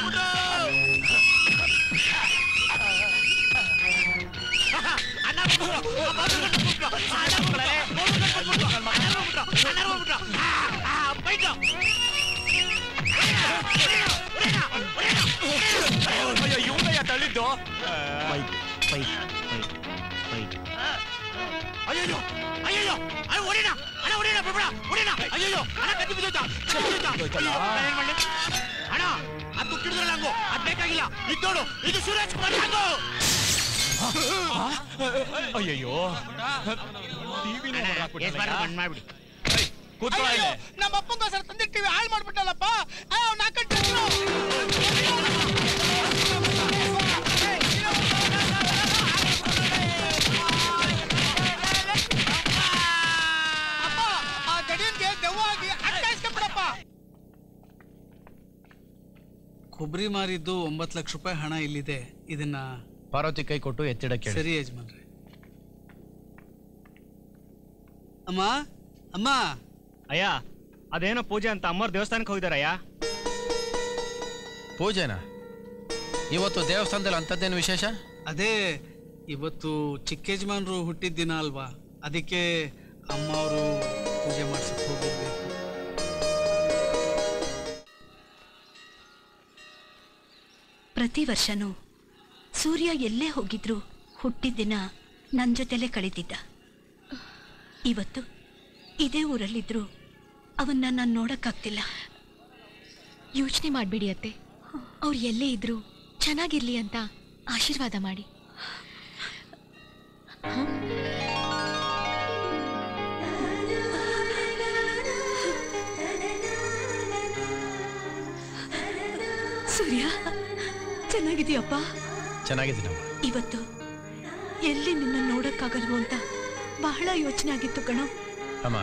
ನಮ್ಮ ಅಪ್ಪಗೋಸ್ಕರ ತಂದೆ ಟಿವಿ ಹಾಳು ಮಾಡ್ಬಿಟ್ಟಲ್ಲಪ್ಪ ಕೊಬ್ಬರಿ ಮಾರಿದ್ದು ಒಂಬತ್ತು ಲಕ್ಷ ರೂಪಾಯಿ ಹಣ ಇಲ್ಲಿದೆ ಇದನ್ನ ಪಾರ್ವತಿ ಕೈ ಕೊಟ್ಟು ಎತ್ತಿಡಕ್ಕೆ ಸರಿ ಯಜಮಾನ್ರೆ ಅಮ್ಮ ಅಮ್ಮ ಅಯ್ಯ ಅದೇನೋ ಪೂಜೆ ಅಂತ ಅಮ್ಮರ್ ದೇವಸ್ಥಾನಕ್ಕೆ ಹೋಗಿದಾರಯ್ಯ ಪೂಜೆನಾ ಇವತ್ತು ದೇವಸ್ಥಾನದಲ್ಲಿ ಅಂತದ್ದೇನು ವಿಶೇಷ ಅದೇ ಇವತ್ತು ಚಿಕ್ಕ ಯಜಮಾನ್ರು ಹುಟ್ಟಿದ ದಿನ ಅಲ್ವಾ ಅದಕ್ಕೆ ಅಮ್ಮ ಅವರು ಪೂಜೆ ಮಾಡ್ಸಕ್ಕೆ ಹೋಗಿದ್ವಿ ಪ್ರತಿ ವರ್ಷನೂ ಸೂರ್ಯ ಎಲ್ಲೇ ಹೋಗಿದ್ರು ಹುಟ್ಟಿದ್ದಿನ ನನ್ನ ಜೊತೆಲೇ ಕಳೆದಿದ್ದ ಇವತ್ತು ಇದೇ ಊರಲ್ಲಿದ್ದರೂ ಅವನ್ನ ನಾನು ನೋಡೋಕ್ಕಾಗ್ತಿಲ್ಲ ಯೋಚನೆ ಮಾಡಬೇಡಿ ಅತ್ತೆ ಅವ್ರು ಎಲ್ಲೇ ಇದ್ದರೂ ಚೆನ್ನಾಗಿರಲಿ ಅಂತ ಆಶೀರ್ವಾದ ಮಾಡಿ ಸೂರ್ಯ ಚೆನ್ನಾಗಿದೆಯಪ್ಪ ಚೆನ್ನಾಗಿದ್ದೀನಮ್ಮ ಇವತ್ತು ಎಲ್ಲಿ ನಿನ್ನ ನೋಡಕ್ಕಾಗಲ್ವೋ ಅಂತ ಬಹಳ ಯೋಚನೆ ಆಗಿತ್ತು ಕಣೋ ಅಮ್ಮ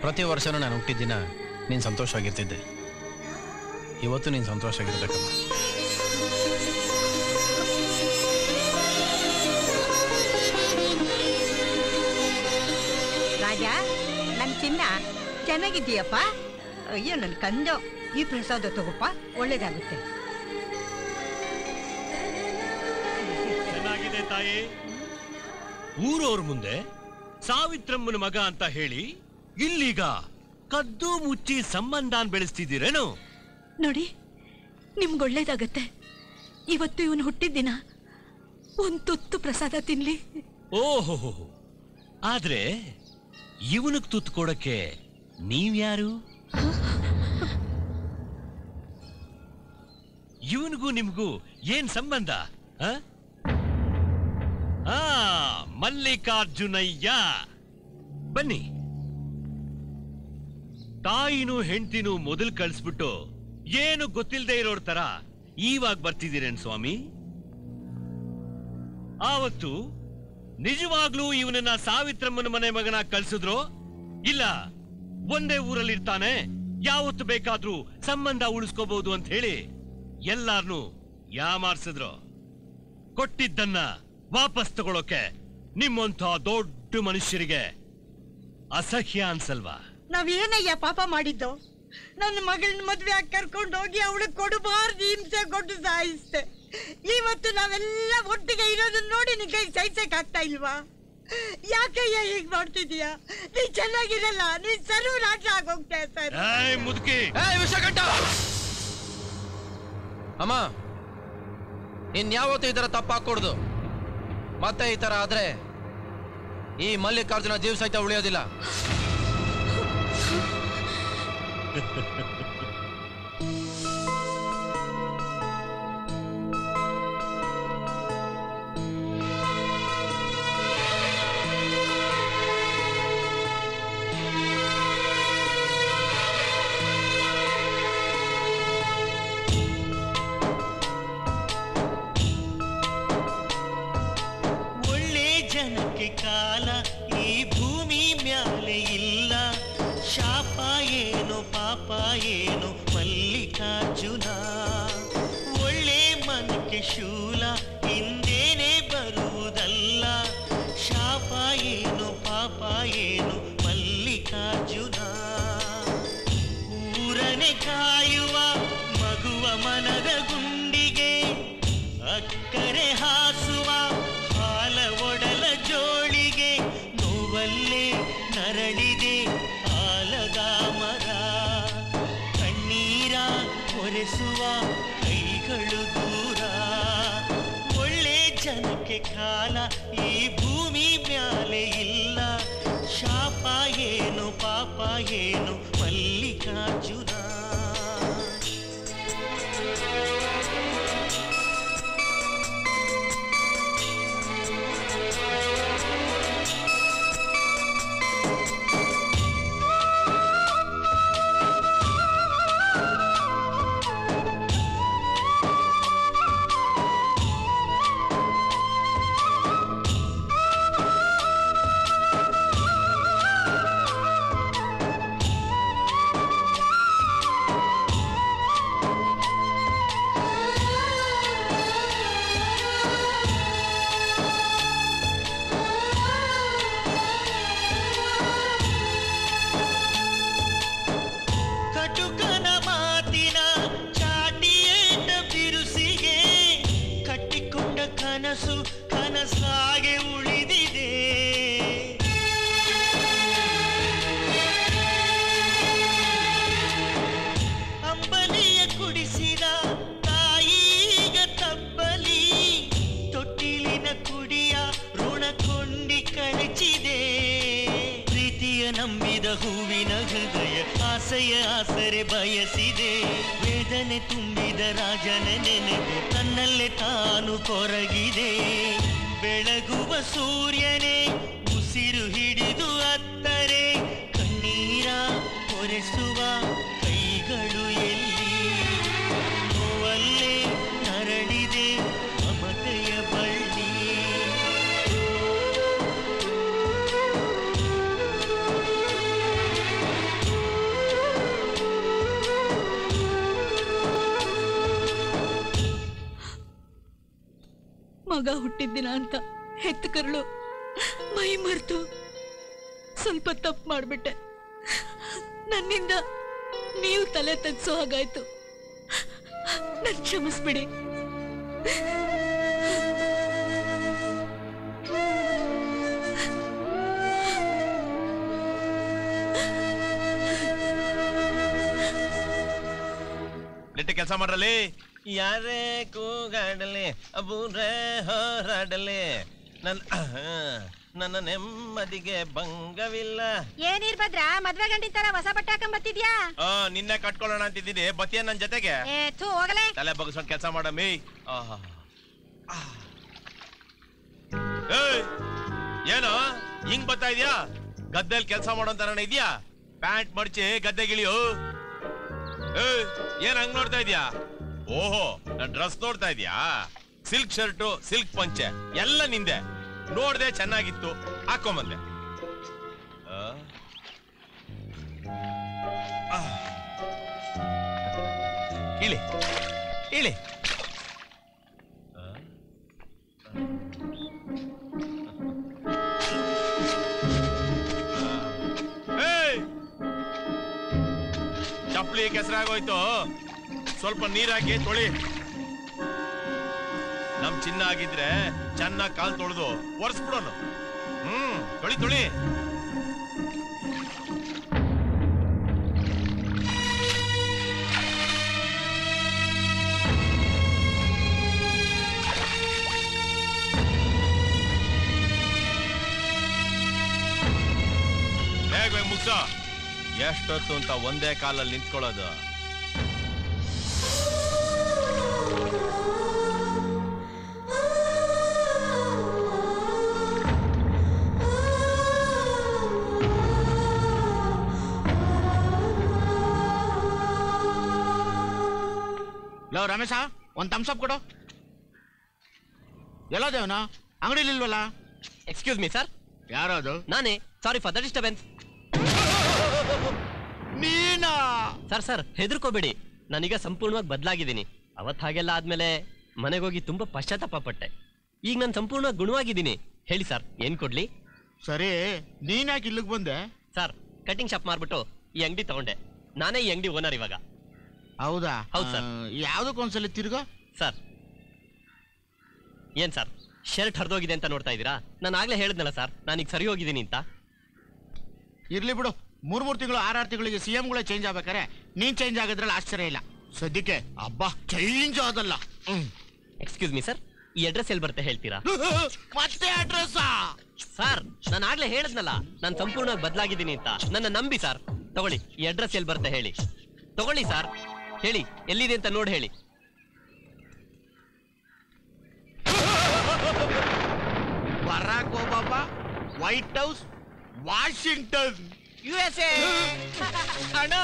ಪ್ರತಿ ವರ್ಷನೂ ನಾನು ಹುಟ್ಟಿದ್ದಿನ ನೀನು ಸಂತೋಷವಾಗಿರ್ತಿದ್ದೆ ಇವತ್ತು ನೀನು ಸಂತೋಷವಾಗಿರ್ಬೇಕಮ್ಮ ರಾಜ ನನ್ನ ಚಿನ್ನ ಚೆನ್ನಾಗಿದ್ದೀಯಪ್ಪ ಅಯ್ಯೋ ನನ್ನ ಕಂದೋ ಈ ಪ್ರಸಾದ ತಗೋಪ್ಪ ಒಳ್ಳೇದಾಗುತ್ತೆ ತಾಯಿ ಊರವ್ರ ಮುಂದೆ ಸಾವಿತ್ರಮ್ಮನ ಮಗ ಅಂತ ಹೇಳಿ ಇಲ್ಲಿಗ ಕದ್ದು ಮುಚ್ಚಿ ಸಂಬಂಧನ ಬೆಳೆಸ್ತಿದ್ದೀರೇನು? ನೋಡಿ ನಿಮಗೆ ಒಳ್ಳೆಯದಾಗುತ್ತೆ. ಇವತ್ತು ಇವನು ಹುಟ್ಟಿದಿನ ಒಂದು ತುತ್ತು ಪ್ರಸಾದ ತಿನ್ಲಿ. ಓಹೋ ಆದ್ರೆ ಇವನಿಗೆ ತುತ್ತು ಕೊಡಕ್ಕೆ ನೀವು ಯಾರು? ಇವನಿಗೂ ನಿಮಗೂ ಏನು ಸಂಬಂಧ? ಆ ಆ ಮಲ್ಲಿಕಾರ್ಜುನಯ್ಯ ಬನ್ನಿ. ತಾಯಿನೂ ಹೆಂಡತಿನೂ ಮೊದಲು ಕಳಿಸ್ಬಿಟ್ಟು ಏನು ಗೊತ್ತಿಲ್ಲದೆ ಇರೋರ್ ತರ ಈವಾಗ ಬರ್ತಿದ್ದೀರೇನು ಸ್ವಾಮಿ? ಆವತ್ತು ನಿಜವಾಗ್ಲೂ ಇವನನ್ನ ಸಾವಿತ್ರಮ್ಮನ ಮನೆ ಮಗನ ಕಳ್ಸಿದ್ರು ಇಲ್ಲ ಒಂದೇ ಊರಲ್ಲಿ ಇರ್ತಾನೆ ಯಾವತ್ತು ಬೇಕಾದ್ರೂ ಸಂಬಂಧ ಉಳಿಸ್ಕೋಬಹುದು ಅಂತ ಹೇಳಿ ಎಲ್ಲಾರನು ಯಾಮಾರ್ಸಿದ್ರು. ಕೊಟ್ಟಿದ್ದನ್ನ ವಾಪಸ್ ತಗೊಳೋಕೆ ನಿಮ್ಮಂತ ದೊಡ್ಡ ಮನುಷ್ಯರಿಗೆ ಅಸಹ್ಯ ಅನ್ಸಲ್ವಾ? ನಾವೇನಯ್ಯ ಪಾಪ ಮಾಡಿದ್ದು? ನನ್ನ ಮಗಳನ್ನ ಮದ್ವೆ ಆಗಿ ಕರ್ಕೊಂಡೋಗಿ ಅವಳು ಕೊಡಬಾರ್ದು ಹಿಂಸೆ ಕೊಟ್ಟು ಸಾಯಿಸ್ತೆ. ಇವತ್ತು ನಾವೆಲ್ಲ ಒಟ್ಟಿಗೆ ಇರೋದನ್ನ ನೋಡಿ ನಿನ್ ಕೈ ಸಹಿಸಕ್ ಆಗ್ತಾ ಇಲ್ವಾ? ಯಾಕಯ್ಯ ಹೀಗ್ ಮಾಡ್ತಿದ್ಯಾ? ನೀ ಚೆನ್ನಾಗಿರಲ್ಲ, ನೀನ್ ಸರ್ವ ರಾಜ್ಯ ಆಗೋಗ್ತಾ ಸರ್. ಮುದುಕಿ ಅಮ್ಮ, ಇನ್ಯಾವತ್ತೂ ಈ ಥರ ತಪ್ಪಾಕೂಡ್ದು. ಮತ್ತೆ ಈ ಥರ ಆದರೆ ಈ ಮಲ್ಲಿಕಾರ್ಜುನ ಜೀವ ಸಹಿತ ಉಳಿಯೋದಿಲ್ಲ. ಹುಟ್ಟಿದ್ದಿನ ಅಂತ ಹೆತ್ತು ಕರಳು ಮೈ ಮರೆತು ಸ್ವಲ್ಪ ತಪ್ಪು ಮಾಡ್ಬಿಟ್ಟೆ. ನನ್ನಿಂದ ನೀವು ತಲೆ ತಗ್ಸೋ ಹಾಗಾಯ್ತು. ನನ್ ಕ್ಷಮಿಸ್ಬಿಡಿ. ಕೆಲಸ ಮಾಡ್ರಲಿ ಯಾರೇ ಕೂಗಾಡಲಿ ಅಬೂರೇ ಹೊರಡಲಿ ನನ್ನ ನನ್ನ ನೆಮ್ಮದಿಗೆ ಭಂಗವಿಲ್ಲ. ಏನಿರ್ ಭದ್ರ ಮದ್ವೆ ಗಂಡಿನ ತರ ಹೊಸ ಬಟ್ಟೆ ಹಾಕೊಂಡು ಬರ್ತಿದ್ಯಾ? ಆ ನಿನ್ನೆ ಕಟ್ಕೊಳ್ಳೋಣ ಅಂತಿದ್ದೀನಿ ಬತ್ತಿಯ ನನ್ನ ಜೊತೆಗೆ. ಏ ಥೂ ಹೋಗಲೇ ತಲೆ ಬಗ್ಗಿಸ್ಕೊಂಡು ಕೆಲಸ ಮಾಡಮ್ಮಿ. ಆಹಾ ಏ ಏನೋ ಹಿಂಗ್ ಬರ್ತಾ ಇದೆಯಾ? ಗದ್ದೆಯಲ್ಲಿ ಕೆಲಸ ಮಾಡೋಂತ ತರನೇ ಇದೆಯಾ? ಪ್ಯಾಂಟ್ ಮರ್ಚಿ ಗದ್ದೆಗಿಳಿಯೋ. ಏ ಏನ್ ಹಂಗ್ ನೋಡ್ತಾ ಇದೆಯಾ? ಓಹೋ ನನ್ನ ಡ್ರೆಸ್ ನೋಡ್ತಾ ಇದೆಯಾ? ಸಿಲ್ಕ್ ಶರ್ಟು ಸಿಲ್ಕ್ ಪಂಚೆ ಎಲ್ಲ ನಿಂದೆ. ನೋಡ್ದೆ ಚೆನ್ನಾಗಿತ್ತು ಹಾಕೊಂಬಂದೆ. ಇಳಿ ಇಳಿ ಚಪ್ಪಲಿ ಕೆಸರಾಗೋಯ್ತು ಸ್ವಲ್ಪ ನೀರಾಕಿ ತೊಳಿ. ನಮ್ ಚಿನ್ನ ಆಗಿದ್ರೆ ಚೆನ್ನಾಗಿ ಕಾಲ್ ತೊಳೆದು ಒರೆಸ್ಬಿಡೋನು. ಹ್ಮ್ ತೊಳಿ ತೊಳಿ. ಹೇಗೆ ಮುಗ್ಸ ಎಷ್ಟೊತ್ತು ಅಂತ ಒಂದೇ ಕಾಲಲ್ಲಿ ನಿಂತ್ಕೊಳ್ಳೋದು. ರಮೇಶ ಒಂದ್ ಥಮ್ಸ್ ಅಪ್ ಕೊಡು. ಎಲ್ಲೋ ದೇವನ ಅಂಗಡಿಲಿ ಇಲ್ವಲ್ಲ? Excuse me sir. ಯಾರದು? ನಾನೇ. Sorry for the disturbance. ನೀನಾ? ಸರ್ ಸರ್ ಹೆದರ್ಕೋಬೇಡಿ, ನಾನೀಗ ಸಂಪೂರ್ಣವಾಗಿ ಬದಲಾಗಿದ್ದೀನಿ. ಅವತ್ತು ಹಾಗೆಲ್ಲ ಆದ್ಮೇಲೆ ಮನೆಗೋಗಿ ತುಂಬಾ ಪಶ್ಚಾತ್ತಾಪ ಪಟ್ಟೆ. ಈಗ ನಾನು ಸಂಪೂರ್ಣವಾಗಿ ಗುಣವಾಗಿದ್ದೀನಿ. ಹೇಳಿ ಸರ್ ಏನ್ ಕೊಡ್ಲಿ? ಸರಿ ನೀನ್ಯಾಕೆ ಇಲ್ಲಿಗೆ ಬಂದೆ? ಸರ್ ಕಟಿಂಗ್ ಶಾಪ್ ಮಾರ್ಬಿಟ್ಟು ಈ ಅಂಗಡಿ ತಗೊಂಡೆ. ನಾನೇ ಈ ಅಂಗಡಿ ಓನರ್ ಇವಾಗ. ಹೌದಾ? ಹೌದು ಸರ್. ಯಾವ್ದಕ್ಕೊಂದ್ಸಲ ತಿರ್ಗೋ ಸರ್. ಏನ್ ಸರ್ ಶರ್ಟ್ ಹರಿದೋಗಿದೆ ಅಂತ ನೋಡ್ತಾ ಇದ್ದೀರಾ? ನಾನು ಆಗ್ಲೇ ಹೇಳಿದ್ನಲ್ಲ ಸರ್ ನಾನೀಗ ಸರಿ ಹೋಗಿದ್ದೀನಿ ಅಂತ. ಇರ್ಲಿ ಬಿಡು, ಮೂರ್ ಮೂರ್ ತಿಂಗಳು ಆರಾರು ತಿಂಗಳಿಗೆ ಸಿ ಎಂಗಳೇ ಚೇಂಜ್ ಆಗ್ಬೇಕಾರೆ ನೀನ್ ಚೇಂಜ್ ಆಗಿದ್ರಲ್ಲ ಆಶ್ಚರ್ಯ ಇಲ್ಲ. ಸದ್ಯಕ್ಕೆ ಅಬ್ಬಾ ಚೇಂಜ್ ಆದಲ್ಲ. ಎಕ್ಸ್ಕ್ಯೂಸ್ ಮೀ ಸರ್, ಈ ಅಡ್ರೆಸ್ ಎಲ್ಲಿ ಬರುತ್ತೆ ಹೇಳ್ತೀರಾ? ಮತ್ತೆ ಅಡ್ರೆಸ್ ಸರ್ ನಾನು ಆಗ್ಲೇ ಹೇಳಿದ್ನಲ್ಲ ನಾನು ಸಂಪೂರ್ಣವಾಗಿ ಬದಲಾಗಿದ್ದೀನಿ ಅಂತ. ನನ್ನ ನಂಬಿ ಸರ್. ತಗೊಳ್ಳಿ ಈ ಅಡ್ರೆಸ್ ಎಲ್ಲಿ ಬರುತ್ತೆ ಹೇಳಿ. ತಗೊಳ್ಳಿ ಸರ್ ಹೇಳಿ ಎಲ್ಲಿದೆ ಅಂತ ನೋಡಿ ಹೇಳಿ. Barack Obama White House Washington U S A. ಅಣ್ಣ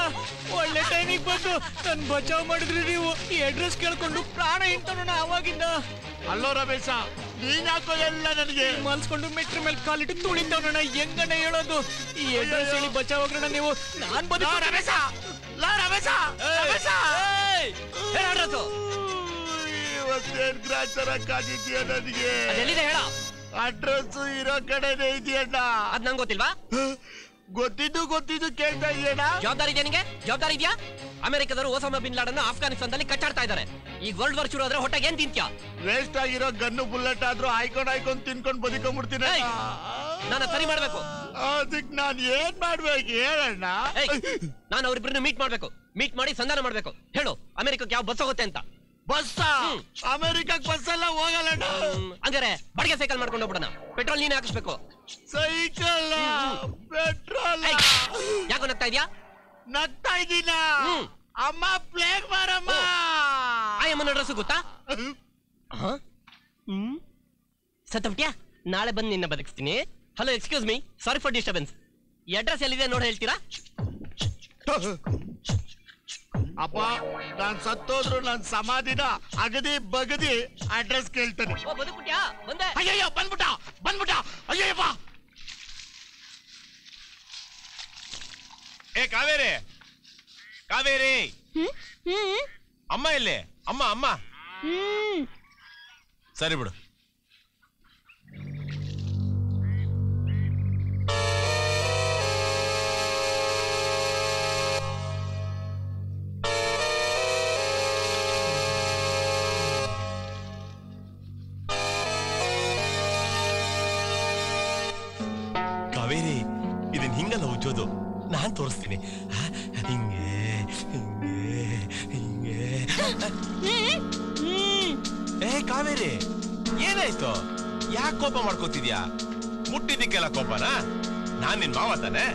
ಒಳ್ಳೆ ಟೈಮಿಗೆ ಬಂದು ನನ್ನ ಬಚಾವ್ ಮಾಡಿದ್ರಿ ನೀವು. ಈ ಅಡ್ರೆಸ್ ಕೇಳ್ಕೊಂಡು ಪ್ರಾಣ ಇಂತನೋಣ ಅವಾಗಿಂದ. ಅಲ್ಲೋ ರಮೇಶ ನೀನ್ ಹಾಕೋ ಎಲ್ಲ ನನಗೆ ಮಲ್ಸ್ಕೊಂಡು ಮೆಟ್ರ ಮೇಲೆ ಕಾಲಿಟ್ಟು ತುಳಿಂದವನಣ್ಣ ಹೆಂಗಣ್ಣ ಹೇಳೋದು? ಈ ಅಡ್ರೆಸ್ ಹೇಳಿ ಬಚಾವ್ ಆಗ್ರಣ್ಣ ನೀವು. ನಾನ್ ಬಂದ ರಮೇಶ ಅಡ್ರೆಸ್ ಇರೋ ಕಡೆನೇ ಇದೆಯಣ್ಣ. ಅದ್ ನಂಗೆ ಗೊತ್ತಿಲ್ವಾ? ಗೊತ್ತಿದ್ದು ಗೊತ್ತಿದ್ದು ಕೇಳ್ತಾ ಇದೆಯಣ್ಣ. ಜವಾಬ್ದಾರಿ ಇದೆಯಾ ನಿಂಗೆ? ಜವಾಬ್ದಾರಿ ಇದೆಯಾ? ಅಮೆರಿಕದವರು ಒಸಾಮಾ ಬಿನ್ ಲಾಡನ್ ಆಫ್ಘಾನಿಸ್ತಾನದಲ್ಲಿ ಕಚ್ಚಾಡ್ತಾ ಇದ್ದಾರೆ. ಈಗ ವರ್ಲ್ಡ್ ವಾರ್ ಶುರು ಆದ್ರೆ ಹೊಟ್ಟೆಗೆ ಏನ್ ತಿಂತ್ಯಾ? ವೇಸ್ಟ್ ಆಗಿರೋ ಗನ್ನು ಬುಲೆಟ್ ಆದ್ರೂ ಹಾಯ್ಕೊಂಡು ಹಾಯ್ಕೊಂಡು ತಿನ್ಕೊಂಡು ಬದುಕೊಂಡ್ಬಿಡ್ತೀನಿ. ನಾನು ಸರಿ ಮಾಡ್ಬೇಕು. ಅದಕ್ಕೆ ನಾನು ಏನ್ ಮಾಡ್ಬೇಕು ಹೇಳಣ್ಣ? ನಾನು ಅವ್ರಿಬ್ರನ್ನ ಮೀಟ್ ಮಾಡ್ಬೇಕು. ಮೀಟ್ ಮಾಡಿ ಸಂಧಾನ ಮಾಡ್ಬೇಕು. ಹೇಳು ಅಮೆರಿಕಕ್ಕೆ ಯಾವ ಬಸ್ ಹೋಗುತ್ತೆ ಅಂತ. ಬಸ್ ಅಮೆರಿಕಕ್ಕೆ ಬಸ್ ಎಲ್ಲ ಹೋಗಲ್ಲಣ್ಣ. ಹಂಗಾರೆ ಬಾಡಿಗೆ ಸೈಕಲ್ ಮಾಡ್ಕೊಂಡು ಹೋಗ್ಬಿಡೋಣ. ಪೆಟ್ರೋಲ್ ನೀನೇ ಹಾಕಿಸ್ಬೇಕು. ಸೈಕಲ್ ಪೆಟ್ರೋಲ್ ಯಾಕೋ ನಗ್ತಾ ಇದೆಯಾ? ನಗ್ತಾ ಇದ್ದೀನ ಅಮ್ಮ ಪ್ಲೇಗ್ ಬಾರಮ್ಮ. ಆಯಮ್ಮನ ಅಡ್ರೆಸ್ ಗೊತ್ತಾ? ಹ್ಮ್ ಸತ್ಯಾ ನಾಳೆ ಬಂದು ನಿನ್ನ ಬದುಕಿಸ್ತೀನಿ. Hello excuse me, sorry for disturbance. ಈ ಅಡ್ರೆಸ್ ಎಲ್ಲಿದೆ ನೋಡಿ ಹೇಳ್ತೀರಾ? ಅಪ್ಪ ನಾನು ಸತ್ತೋದ್ರು ನನ್ನ ಸಮಾಧಿನ ಅಗದಿ ಬಗದಿ ಅಡ್ರೆಸ್ ಕೇಳ್ತಾನೆ. ಅಯ್ಯಯ್ಯೋ ಬಂದ್ಬಿಟ್ಟ ಬಂದ್ಬಿಟ್ಟ ಅಯ್ಯಯ್ಯಪ್ಪ. ಏ ಕಾವೇರಿ ಕಾವೇರಿ ಅಮ್ಮ ಇಲ್ಲಿ ಅಮ್ಮ ಅಮ್ಮ. ಸರಿ ಬಿಡು. ಕಾವೇರಿ ಇದನ್ ಹಿಂಗಲ್ಲ ಉಜ್ಜೋದು, ನಾನ್ ತೋರಿಸ್ತೀನಿ. ಹಿಂಗೆ ಹಿಂಗೆ ಹಿಂಗೆ कावेरी ಏನಾಯ್ತು ಯಾಕೆ ಕೋಪ ಮಾಡ್ಕೊತಿದ್ಯಾ ಮುಟ್ಟಿದ್ದಕ್ಕೆಲ್ಲ ಕೋಪನಾ ನಾನು ನಿನ್ನ ಮಾವ ತಾನೆ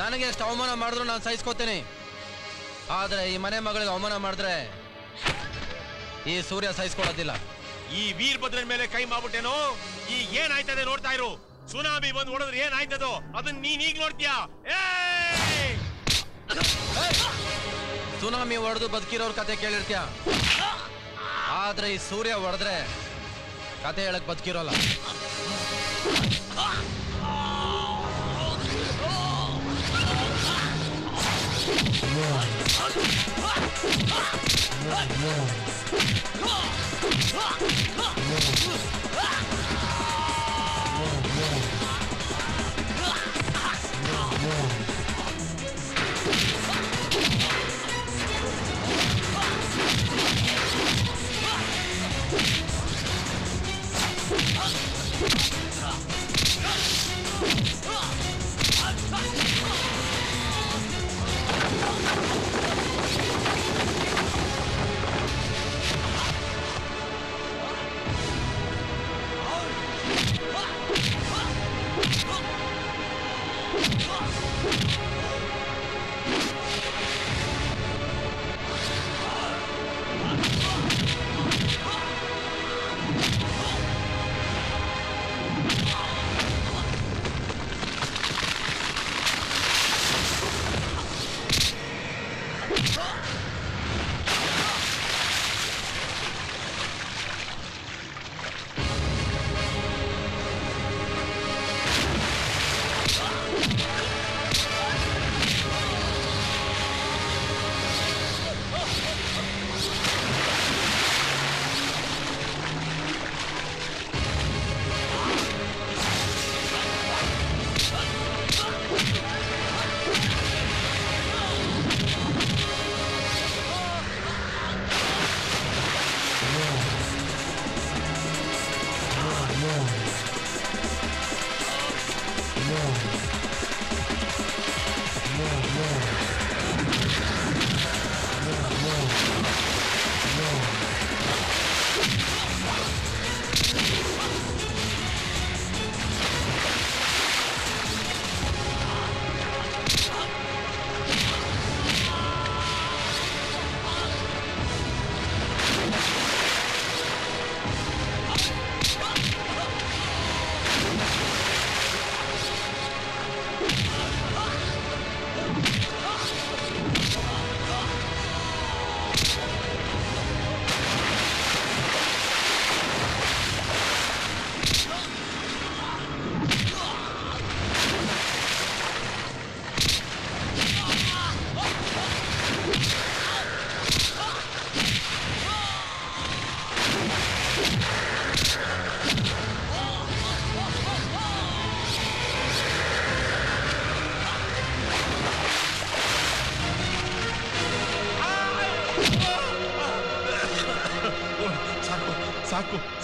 ನನಗೆ ಎಷ್ಟು ಅವಮಾನ ಮಾಡಿದ್ರು ನಾನು ಸಹಿಸ್ಕೊತೀನಿ ಆದ್ರೆ ಈ ಮನೆ ಮಗಳಿಗೆ ಅವಮಾನ ಮಾಡಿದ್ರೆ ಈ ಸೂರ್ಯ ಸಹಿಸ್ಕೊಳ್ಳೋದಿಲ್ಲ ಈ ವೀರಭದ್ರನ ಮೇಲೆ ಕೈ ಮಾಡ್ಬಿಟ್ಟೇನೋ ಈ ಏನಾಯ್ತದೆ ನೋಡ್ತಾ ಇರು ಸುನಾಮಿ ಬಂದು ಹೊಡೆದ್ರೆ ಏನಾಯ್ತದೋ ಅದನ್ನ ನೀನು ಈಗ ನೋಡ್ತೀಯಾ ಸುನಾಮಿ ಹೊಡೆದು ಬದುಕಿರೋರ ಕತೆ ಕೇಳಿರ್ತೀಯ ಆದ್ರೆ ಈ ಸೂರ್ಯ ಹೊಡೆದ್ರೆ ಕತೆ ಹೇಳಕ್ ಬದುಕಿರೋಲ್ಲ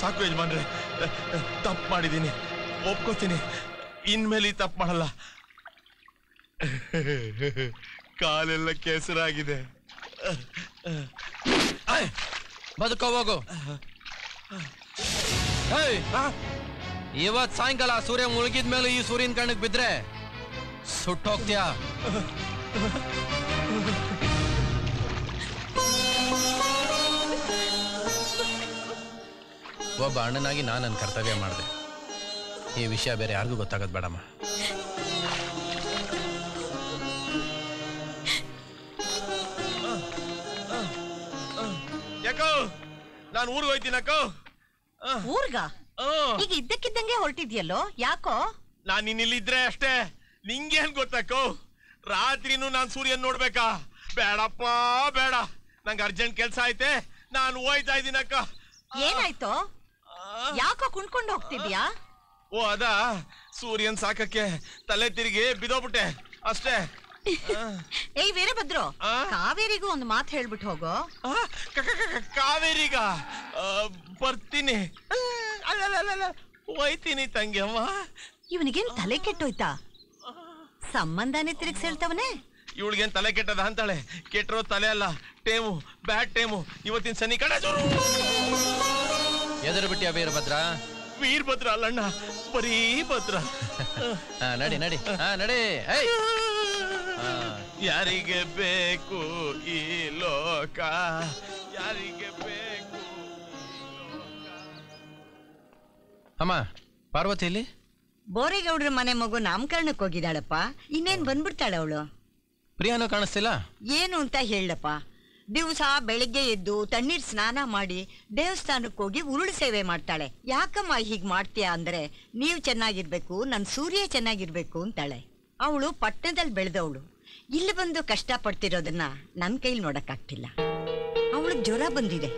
साकु यजमानरे तप्पु माडिदीनि ओप्कोतीनि इन्मेले तप्पु माडल्ल कालेल्ल केसरागिदे बदुको होगु इवत्तु सायंकाल सूर्य मुळुगिद मेलू ई सूर्यन कण्णक्के बिद्रे सुट्टु होग्तीया ಒಬ್ಬ ಅಣ್ಣನಾಗಿ ನಾನು ನನ್ನ ಕರ್ತವ್ಯ ಮಾಡಿದೆ. ಈ ವಿಷಯ ಬೇರೆ ಯಾರಿಗೂ ಗೊತ್ತಾಗೋದು ಬೇಡಮ್ಮ. ಯಾಕೋ ನಾನು ಊರಿಗೆ ಹೋಗ್ತೀನಿ ಅಕ್ಕೋ. ಊರ್ಗ? ಈಗ ಇದ್ದಕ್ಕಿದ್ದಂಗೆ ಹೊರಟಿದ್ಯಲ್ಲೋ, ಯಾಕೋ? ನಾನು ಇನ್ನಿಲ್ಲಿ ಇದ್ರೆ ಅಷ್ಟೇ, ನಿಂಗೇನು ಗೊತ್ತಾಕೋ? ರಾತ್ರಿನೂ ನಾನು ಸೂರ್ಯನ್ ನೋಡ್ಬೇಕಾ? ಬೇಡಪ್ಪ ಬೇಡ, ನಂಗೆ ಅರ್ಜೆಂಟ್ ಕೆಲಸ ಐತೆ, ನಾನು ಹೋಯ್ತಾ ಇದ್ದೀನಿ ಅಕ್ಕ. ಏನಾಯ್ತು? ಯಾಕೋ ಕುಣ್ಕೊಂಡು ಹೋಗ್ತಿದ್ಯಾ? ಓ ಅದ, ಸೂರ್ಯನ್ ಸಾಕಕ್ಕೆ ತಲೆ ತಿರುಗಿ ಬಿದೋಗ್ಬಿಟ್ಟೆ ಅಷ್ಟೇ. ಏಯ್ ವೀರಭದ್ರು, ಕಾವೇರಿಗೂ ಒಂದು ಮಾತು ಹೇಳ್ಬಿಟ್ಟು ಹೋಗೋ. ಕಾವೇರಿಗ? ಬರ್ತೀನಿ, ಹೋಯ್ತೀನಿ ತಂಗಿಯಮ್ಮ. ಇವನಿಗೇನ್ ತಲೆ ಕೆಟ್ಟೋಯ್ತಾ? ಸಂಬಂಧನೇ ತಿರುಗಿಸಿ ಹೇಳ್ತವನೇ. ಇವಳಿಗೇನ್ ತಲೆ ಕೆಟ್ಟದ ಅಂತಾಳೆ, ಕೆಟ್ಟರೋ ತಲೆ ಅಲ್ಲ ಟೇಮು, ಬ್ಯಾಡ್ ಟೇಮು. ಇವತ್ತಿನ ಸನಿ ಕಡೆ ಜೋರು ಎದುರು ಬಿಟ್ಟಿಯ ವೀರಭದ್ರ. ವೀರಭದ್ರ ಅಲ್ಲಣ್ಣ, ಬರೀ ಭದ್ರ. ನಡಿ ನಡಿ ನಡಿ. ಯಾರಿಗೆ ಬೇಕು ಈ ಲೋಕ, ಯಾರಿಗೆ ಬೇಕು ಅಮ್ಮ. ಪಾರ್ವತಿಯಲ್ಲಿ ಬೋರೇಗೌಡ್ರ ಮನೆ ಮಗು ನಾಮಕರಣಕ್ಕೆ ಹೋಗಿದ್ದಾಳಪ್ಪ, ಇನ್ನೇನ್ ಬಂದ್ಬಿಡ್ತಾಳೆ ಅವಳು. ಪ್ರಿಯಾನು ಕಾಣಿಸ್ತಿಲ್ಲ ಏನು ಅಂತ ಹೇಳಪ್ಪ. ದಿವಸ ಬೆಳಿಗ್ಗೆ ಎದ್ದು ತಣ್ಣೀರ್ ಸ್ನಾನ ಮಾಡಿ ದೇವಸ್ಥಾನಕ್ಕೆ ಹೋಗಿ ಉರುಳು ಸೇವೆ ಮಾಡ್ತಾಳೆ. ಯಾಕಮ್ಮ ಹೀಗ್ ಮಾಡ್ತೀಯ ಅಂದ್ರೆ, ನೀವು ಚೆನ್ನಾಗಿರ್ಬೇಕು, ನನ್ ಸೂರ್ಯ ಚೆನ್ನಾಗಿರ್ಬೇಕು ಅಂತಾಳೆ. ಅವಳು ಪಟ್ಟಣದಲ್ಲಿ ಬೆಳೆದವಳು, ಇಲ್ಲಿ ಬಂದು ಕಷ್ಟ ಪಡ್ತಿರೋದನ್ನ ನನ್ನ ಕೈಲಿ ನೋಡಕ್ಕಾಗ್ತಿಲ್ಲ. ಅವಳು ಜ್ವರ ಬಂದಿದೆ,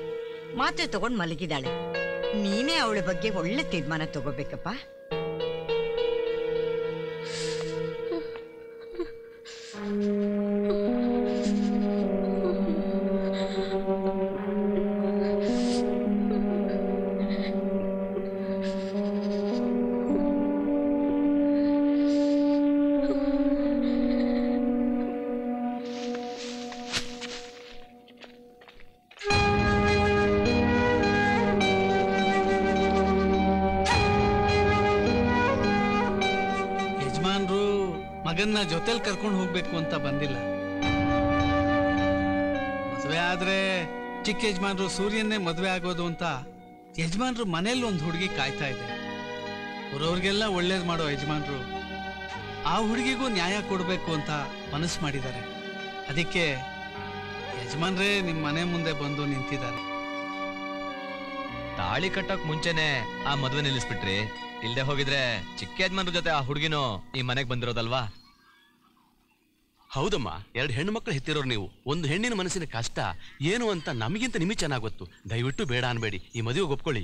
ಮಾತ್ರೆ ತಗೊಂಡು ಮಲಗಿದಾಳೆ. ನೀನೇ ಅವಳ ಬಗ್ಗೆ ಒಳ್ಳೆ ತೀರ್ಮಾನ ತಗೋಬೇಕಪ್ಪ. ಜೊತೆಲಿ ಕರ್ಕೊಂಡು ಹೋಗ್ಬೇಕು ಅಂತ ಬಂದಿಲ್ಲ. ಮದುವೆ ಆದ್ರೆ ಚಿಕ್ಕ ಯಜಮಾನ್ರು ಸೂರ್ಯನ್ನೇ ಮದುವೆ ಆಗೋದು ಅಂತ ಯಜಮಾನ್ರು ಮನೇಲಿ ಒಂದು ಹುಡುಗಿ ಕಾಯ್ತಾ ಇದೆ. ಅವರವ್ರಿಗೆಲ್ಲ ಒಳ್ಳೇದು ಮಾಡೋ ಯಜಮಾನ್ರು ಆ ಹುಡುಗಿಗೂ ನ್ಯಾಯ ಕೊಡಬೇಕು ಅಂತ ಮನಸ್ಸು ಮಾಡಿದ್ದಾರೆ. ಅದಕ್ಕೆ ಯಜಮಾನ್ರೇ ನಿಮ್ಮ ಮನೆ ಮುಂದೆ ಬಂದು ನಿಂತಿದ್ದಾರೆ. ತಾಳಿ ಕಟ್ಟಕ್ ಮುಂಚೆನೆ ಆ ಮದುವೆ ನಿಲ್ಲಿಸ್ಬಿಟ್ರಿ, ಇಲ್ಲದೆ ಹೋಗಿದ್ರೆ ಚಿಕ್ಕ ಯಜಮಾನ್ರ ಜೊತೆ ಆ ಹುಡುಗಿನೂ ಈ ಮನೆಗೆ ಬಂದಿರೋದಲ್ವಾ. ಹೌದಮ್ಮ, ಎರಡು ಹೆಣ್ಣು ಮಕ್ಕಳು ಹೆತ್ತಿರೋರು ನೀವು. ಒಂದು ಹೆಣ್ಣಿನ ಮನಸ್ಸಿನ ಕಷ್ಟ ಏನು ಅಂತ ನಮಗಿಂತ ನಿಮಗೆ ಚೆನ್ನಾಗಿ ಗೊತ್ತು. ದಯವಿಟ್ಟು ಬೇಡ ಅನ್ಬೇಡಿ, ಈ ಮದುವೆ ಒಪ್ಕೊಳ್ಳಿ.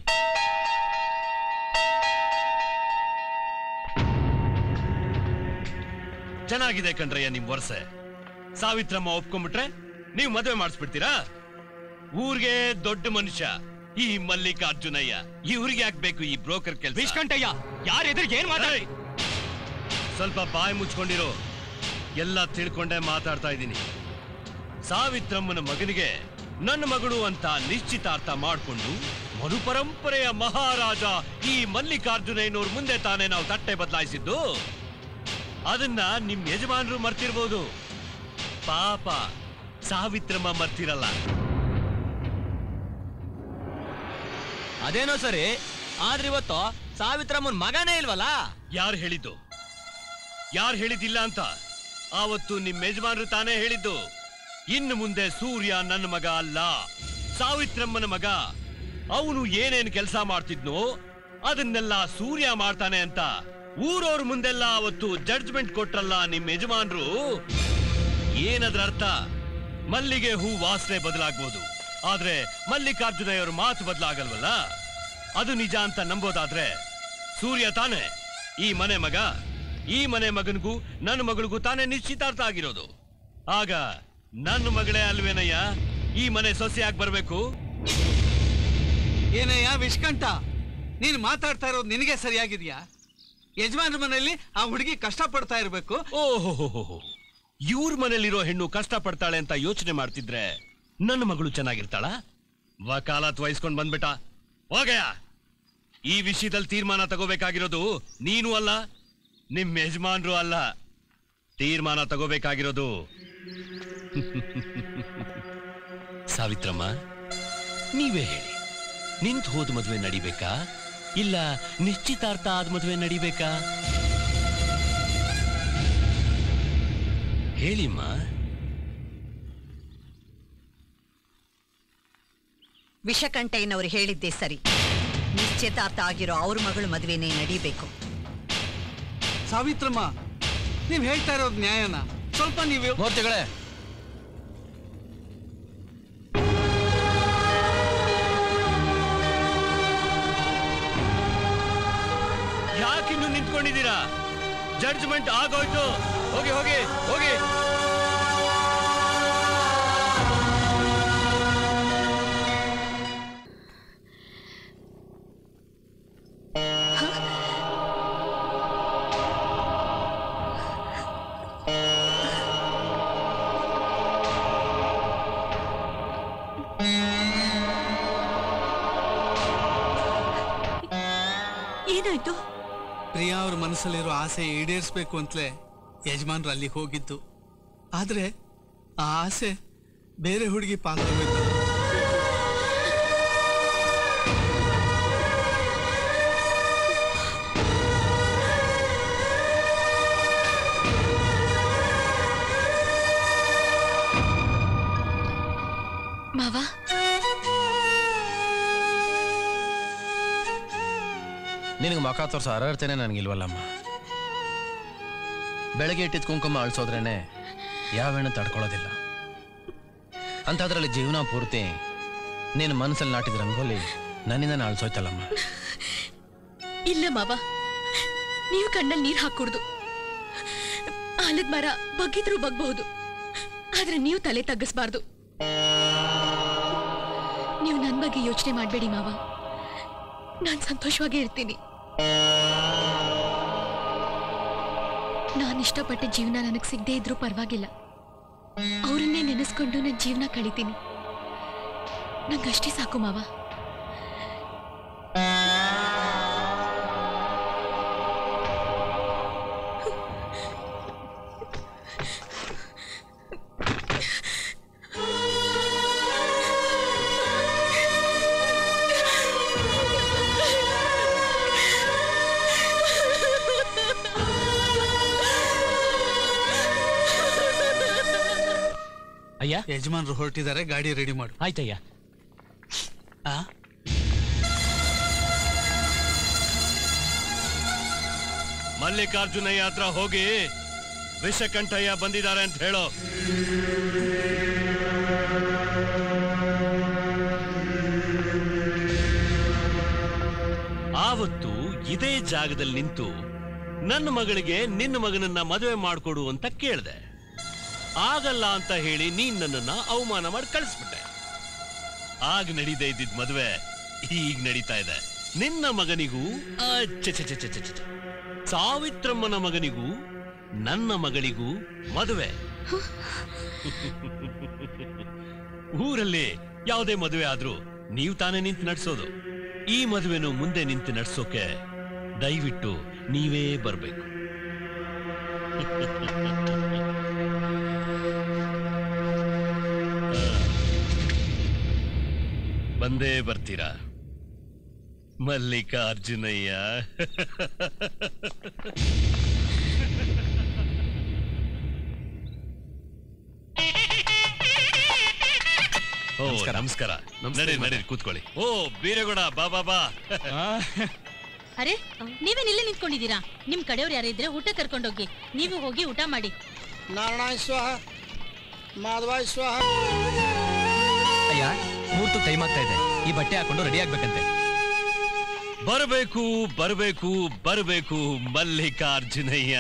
ಚೆನ್ನಾಗಿದೆ ಕಣ್ರಯ್ಯ ನಿಮ್ ವರ್ಷೆ. ಸಾವಿತ್ರಮ್ಮ ಒಪ್ಕೊಂಡ್ಬಿಟ್ರೆ ನೀವು ಮದುವೆ ಮಾಡಿಸ್ಬಿಡ್ತೀರಾ? ಊರಿಗೆ ದೊಡ್ಡ ಮನುಷ್ಯ ಈ ಮಲ್ಲಿಕಾರ್ಜುನಯ್ಯ, ಈ ಊರಿಗೆ ಹಾಕ್ಬೇಕು ಈ ಬ್ರೋಕರ್ ಕೆಲಸ. ಯಾರ ಎದುರಿಗೆ ಏನ್ ಮಾತಾಡಿ, ಸ್ವಲ್ಪ ಬಾಯಿ ಮುಚ್ಕೊಂಡಿರೋ. ಎಲ್ಲ ತಿಳ್ಕೊಂಡೆ ಮಾತಾಡ್ತಾ ಇದ್ದೀನಿ. ಸಾವಿತ್ರಮ್ಮನ ಮಗನಿಗೆ ನನ್ನ ಮಗಳು ಅಂತ ನಿಶ್ಚಿತಾರ್ಥ ಮಾಡಿಕೊಂಡು ಮರುಪರಂಪರೆಯ ಮಹಾರಾಜ ಈ ಮಲ್ಲಿಕಾರ್ಜುನಯ್ಯನವ್ರ ಮುಂದೆ ತಾನೇ ನಾವು ತಟ್ಟೆ ಬದಲಾಯಿಸಿದ್ದು. ಅದನ್ನ ನಿಮ್ ಯಜಮಾನರು ಮರ್ತಿರ್ಬೋದು, ಪಾಪ ಸಾವಿತ್ರಮ್ಮ ಮರ್ತಿರಲ್ಲ. ಅದೇನೋ ಸರಿ, ಆದ್ರೆ ಇವತ್ತು ಸಾವಿತ್ರಮ್ಮನ ಮಗನೇ ಇಲ್ವಲ್ಲ. ಯಾರು ಹೇಳಿದ್ದು? ಯಾರು ಹೇಳಿದಿಲ್ಲ ಅಂತ ಆವತ್ತು ನಿಮ್ ಯಜಮಾನರು ತಾನೇ ಹೇಳಿದ್ದು. ಇನ್ನು ಮುಂದೆ ಸೂರ್ಯ ನನ್ನ ಮಗ ಅಲ್ಲ, ಸಾವಿತ್ರಮ್ಮನ ಮಗ. ಅವನು ಏನೇನ್ ಕೆಲಸ ಮಾಡ್ತಿದ್ನೋ ಅದನ್ನೆಲ್ಲ ಸೂರ್ಯ ಮಾಡ್ತಾನೆ ಅಂತ ಊರವ್ರ ಮುಂದೆಲ್ಲ ಅವತ್ತು ಜಡ್ಜ್ಮೆಂಟ್ ಕೊಟ್ರಲ್ಲ ನಿಮ್ ಯಜಮಾನರು. ಏನದ್ರ ಅರ್ಥ? ಮಲ್ಲಿಗೆ ಹೂ ವಾಸನೆ ಬದಲಾಗ್ಬೋದು, ಆದ್ರೆ ಮಲ್ಲಿಕಾರ್ಜುನಯ್ಯವ್ರ ಮಾತು ಬದಲಾಗಲ್ವಲ್ಲ. ಅದು ನಿಜ ಅಂತ ನಂಬೋದಾದ್ರೆ ಸೂರ್ಯ ತಾನೇ ಈ ಮನೆ ಮಗ. ಈ ಮನೆ ಮಗನಿಗೂ ನನ್ನ ಮಗಳಿಗೂ ತಾನೇ ನಿಶ್ಚಿತಾರ್ಥ ಆಗಿರೋದು. ಆಗ ನನ್ನ ಮಗಳೇ ಅಲ್ವೇನಯ್ಯ ಈ ಮನೆ ಸೊಸೆಯಾಗಿ ಬರಬೇಕು. ಏನಯ್ಯ ವಿಷ್ಕಂಠ, ನೀನು ಮಾತಾಡ್ತಾ ಇರೋದು ನಿನಗೆ ಸರಿಯಾಗಿದ್ಯಾ? ಯಜಮಾನ ಮನೆಯಲ್ಲಿ ಆ ಹುಡುಗಿ ಕಷ್ಟ ಪಡ್ತಾ ಇರಬೇಕು. ಓಹೋ, ಇವ್ರ ಮನೇಲಿರೋ ಹೆಣ್ಣು ಕಷ್ಟ ಪಡ್ತಾಳೆ ಅಂತ ಯೋಚನೆ ಮಾಡ್ತಿದ್ರೆ ನನ್ನ ಮಗಳು ಚೆನ್ನಾಗಿರ್ತಾಳ? ವಕಾಲತ್ ವಹಿಸ್ಕೊಂಡು ಬಂದ್ಬಿಟ್ಟ ಹೋಗಯ್ಯ. ಈ ವಿಷಯದಲ್ಲಿ ತೀರ್ಮಾನ ತಗೋಬೇಕಾಗಿರೋದು ನೀನು ಅಲ್ಲ, ನಿಮ್ ಯಜಮಾನ್ರು ಅಲ್ಲ, ತೀರ್ಮಾನ ತಗೋಬೇಕಾಗಿರೋದು ಸಾವಿತ್ರಮ್ಮ. ನೀವೇ ಹೇಳಿ, ನಿಂತ ಹೋದ ಮದುವೆ ನಡಿಬೇಕಾ ಇಲ್ಲ ನಿಶ್ಚಿತಾರ್ಥ ಆದ ಮದುವೆ ನಡಿಬೇಕಾ? ಹೇಳಿಮ್ಮ. ವಿಷಕಂಠಯ್ಯನವರು ಹೇಳಿದ್ದೆ ಸರಿ, ನಿಶ್ಚಿತಾರ್ಥ ಆಗಿರೋ ಅವ್ರ ಮಗಳು ಮದುವೆನೇ ನಡೀಬೇಕು. ಸಾವಿತ್ರಮ್ಮ, ನೀವು ಹೇಳ್ತಾ ಇರೋದು ನ್ಯಾಯನ? ಸ್ವಲ್ಪ ನೀವು ಮೂರ್ತಿಗಳೇ, ಯಾಕಿನ್ನು ನಿಂತ್ಕೊಂಡಿದ್ದೀರಾ? ಜಡ್ಜ್ಮೆಂಟ್ ಆಗೋಯ್ತು, ಹೋಗಿ ಹೋಗಿ ಹೋಗಿ. ಪ್ರಿಯಾ ಅವ್ರ ಮನಸ್ಸಲ್ಲಿರೋ ಆಸೆ ಈಡೇರಿಸ್ಬೇಕು ಅಂತಲೇ ಯಜಮಾನ್ರು ಅಲ್ಲಿ ಹೋಗಿದ್ದು. ಆದ್ರೆ ಆ ಆಸೆ ಬೇರೆ ಹುಡುಗಿ ಪಾಲ್ಗೊಳ್ಬೇಕು. ಮಾವಾ, ನಿನಗೆ ಮಕ ತೋರಿಸ ಅರ್ಹತೆನೇ ನನಗಿಲ್ವಲ್ಲಮ್ಮ. ಬೆಳಗ್ಗೆ ಇಟ್ಟಿದ್ ಕುಂಕುಮ ಅಳಿಸೋದ್ರೇನೆ ಯಾವ ಹೆಣ್ಣು ತಡ್ಕೊಳ್ಳೋದಿಲ್ಲ. ಅಂಥದ್ರಲ್ಲಿ ಜೀವನ ಪೂರ್ತಿ ನೀನು ಮನಸ್ಸಲ್ಲಿ ನಾಟಿದ ರಂಗೋಲಿ ನನ್ನಿಂದ ಅಳಿಸೋಯ್ತಲ್ಲಮ್ಮ. ಇಲ್ಲ ಮಾವ, ನೀವು ಕಣ್ಣಲ್ಲಿ ನೀರು ಹಾಕೂಡ್ದು. ಆಲದ ಮರ ಬಗ್ಗಿದ್ರೂ ಬಗ್ಬಹುದು, ಆದ್ರೆ ನೀವು ತಲೆ ತಗ್ಗಿಸ್ಬಾರ್ದು. ನೀವು ನನ್ನ ಬಗ್ಗೆ ಯೋಚನೆ ಮಾಡಬೇಡಿ ಮಾವ, ನಾನು ಸಂತೋಷವಾಗಿ ಇರ್ತೀನಿ. ನಾನು ಇಷ್ಟಪಟ್ಟ ಜೀವನ ನನಗೆ ಸಿಗದೆ ಇದ್ರೂ ಪರವಾಗಿಲ್ಲ, ಅವರನ್ನೇ ನೆನೆಸ್ಕೊಂಡು ನನ್ನ ಜೀವನ ಕಳೀತೀನಿ. ನಂಗಷ್ಟೇ ಸಾಕು ಮಾವ. ಯಜಮಾನ್ರು ಹೊರಟಿದ್ದಾರೆ, ಗಾಡಿ ರೆಡಿ ಮಾಡು. ಆಯ್ತಯ್ಯ. ಮಲ್ಲಿಕಾರ್ಜುನಯ್ಯ ಹತ್ರ ಹೋಗಿ ವಿಷಕಂಠಯ್ಯ ಬಂದಿದ್ದಾರೆ ಅಂತ ಹೇಳೋ. ಆವತ್ತು ಇದೇ ಜಾಗದಲ್ಲಿ ನಿಂತು ನನ್ನ ಮಗಳಿಗೆ ನಿನ್ನ ಮಗನನ್ನ ಮದುವೆ ಮಾಡಿಕೊಡು ಅಂತ ಕೇಳಿದೆ. ಆಗಲ್ಲ ಅಂತ ಹೇಳಿ ನೀನ್ ನನ್ನನ್ನ ಅವಮಾನ ಮಾಡಿ ಕಳಿಸ್ಬಿಟ್ಟೆ. ಆಗ ನಡೀದೇ ಇದ್ದಿದ್ ಮದ್ವೆ ಈಗ ನಡೀತಾ ಇದೆ. ನಿನ್ನ ಮಗನಿಗೂ ಸಾವಿತ್ರಮ್ಮನ ಮಗನಿಗೂ ನನ್ನ ಮಗಳಿಗೂ ಮದುವೆ. ಊರಲ್ಲಿ ಯಾವುದೇ ಮದುವೆ ಆದ್ರೂ ನೀವು ತಾನೇ ನಿಂತು ನಡೆಸೋದು. ಈ ಮದುವೆನು ಮುಂದೆ ನಿಂತು ನಡೆಸೋಕೆ ದಯವಿಟ್ಟು ನೀವೇ ಬರ್ಬೇಕು. ಬಂದೇ ಬರ್ತೀರಾ ಮಲ್ಲಿಕಾರ್ಜುನಯ್ಯ? ಓ ನಮಸ್ಕಾರ. ನಡಿ ನಡಿ, ಕೂತ್ಕೊಳ್ಳಿ. ಓ ಬೀರಗೌಡ ಬಾ ಬಾ ಬಾ. ಅರೆ ನೀವೇನಿಲ್ಲ ನಿಂತ್ಕೊಂಡಿದ್ದೀರಾ? ನಿಮ್ ಕಡೆಯವ್ರು ಯಾರು ಇದ್ರೆ ಊಟ ಕರ್ಕೊಂಡೋಗಿ. ನೀವು ಹೋಗಿ ಊಟ ಮಾಡಿ. ನಾರಾಯಣ ಸ್ವಾಹ, ಮಾಧವಾಯ ಸ್ವಾಹ. ಅಯ್ಯ, ಮೂರ್ತು ಟೈಮ್ ಆಗ್ತಾ ಇದೆ, ಈ ಬಟ್ಟೆ ಹಾಕೊಂಡು ರೆಡಿ ಆಗ್ಬೇಕಂತೆ. ಬರಬೇಕು ಬರಬೇಕು ಬರಬೇಕು ಮಲ್ಲಿಕಾರ್ಜುನಯ್ಯ.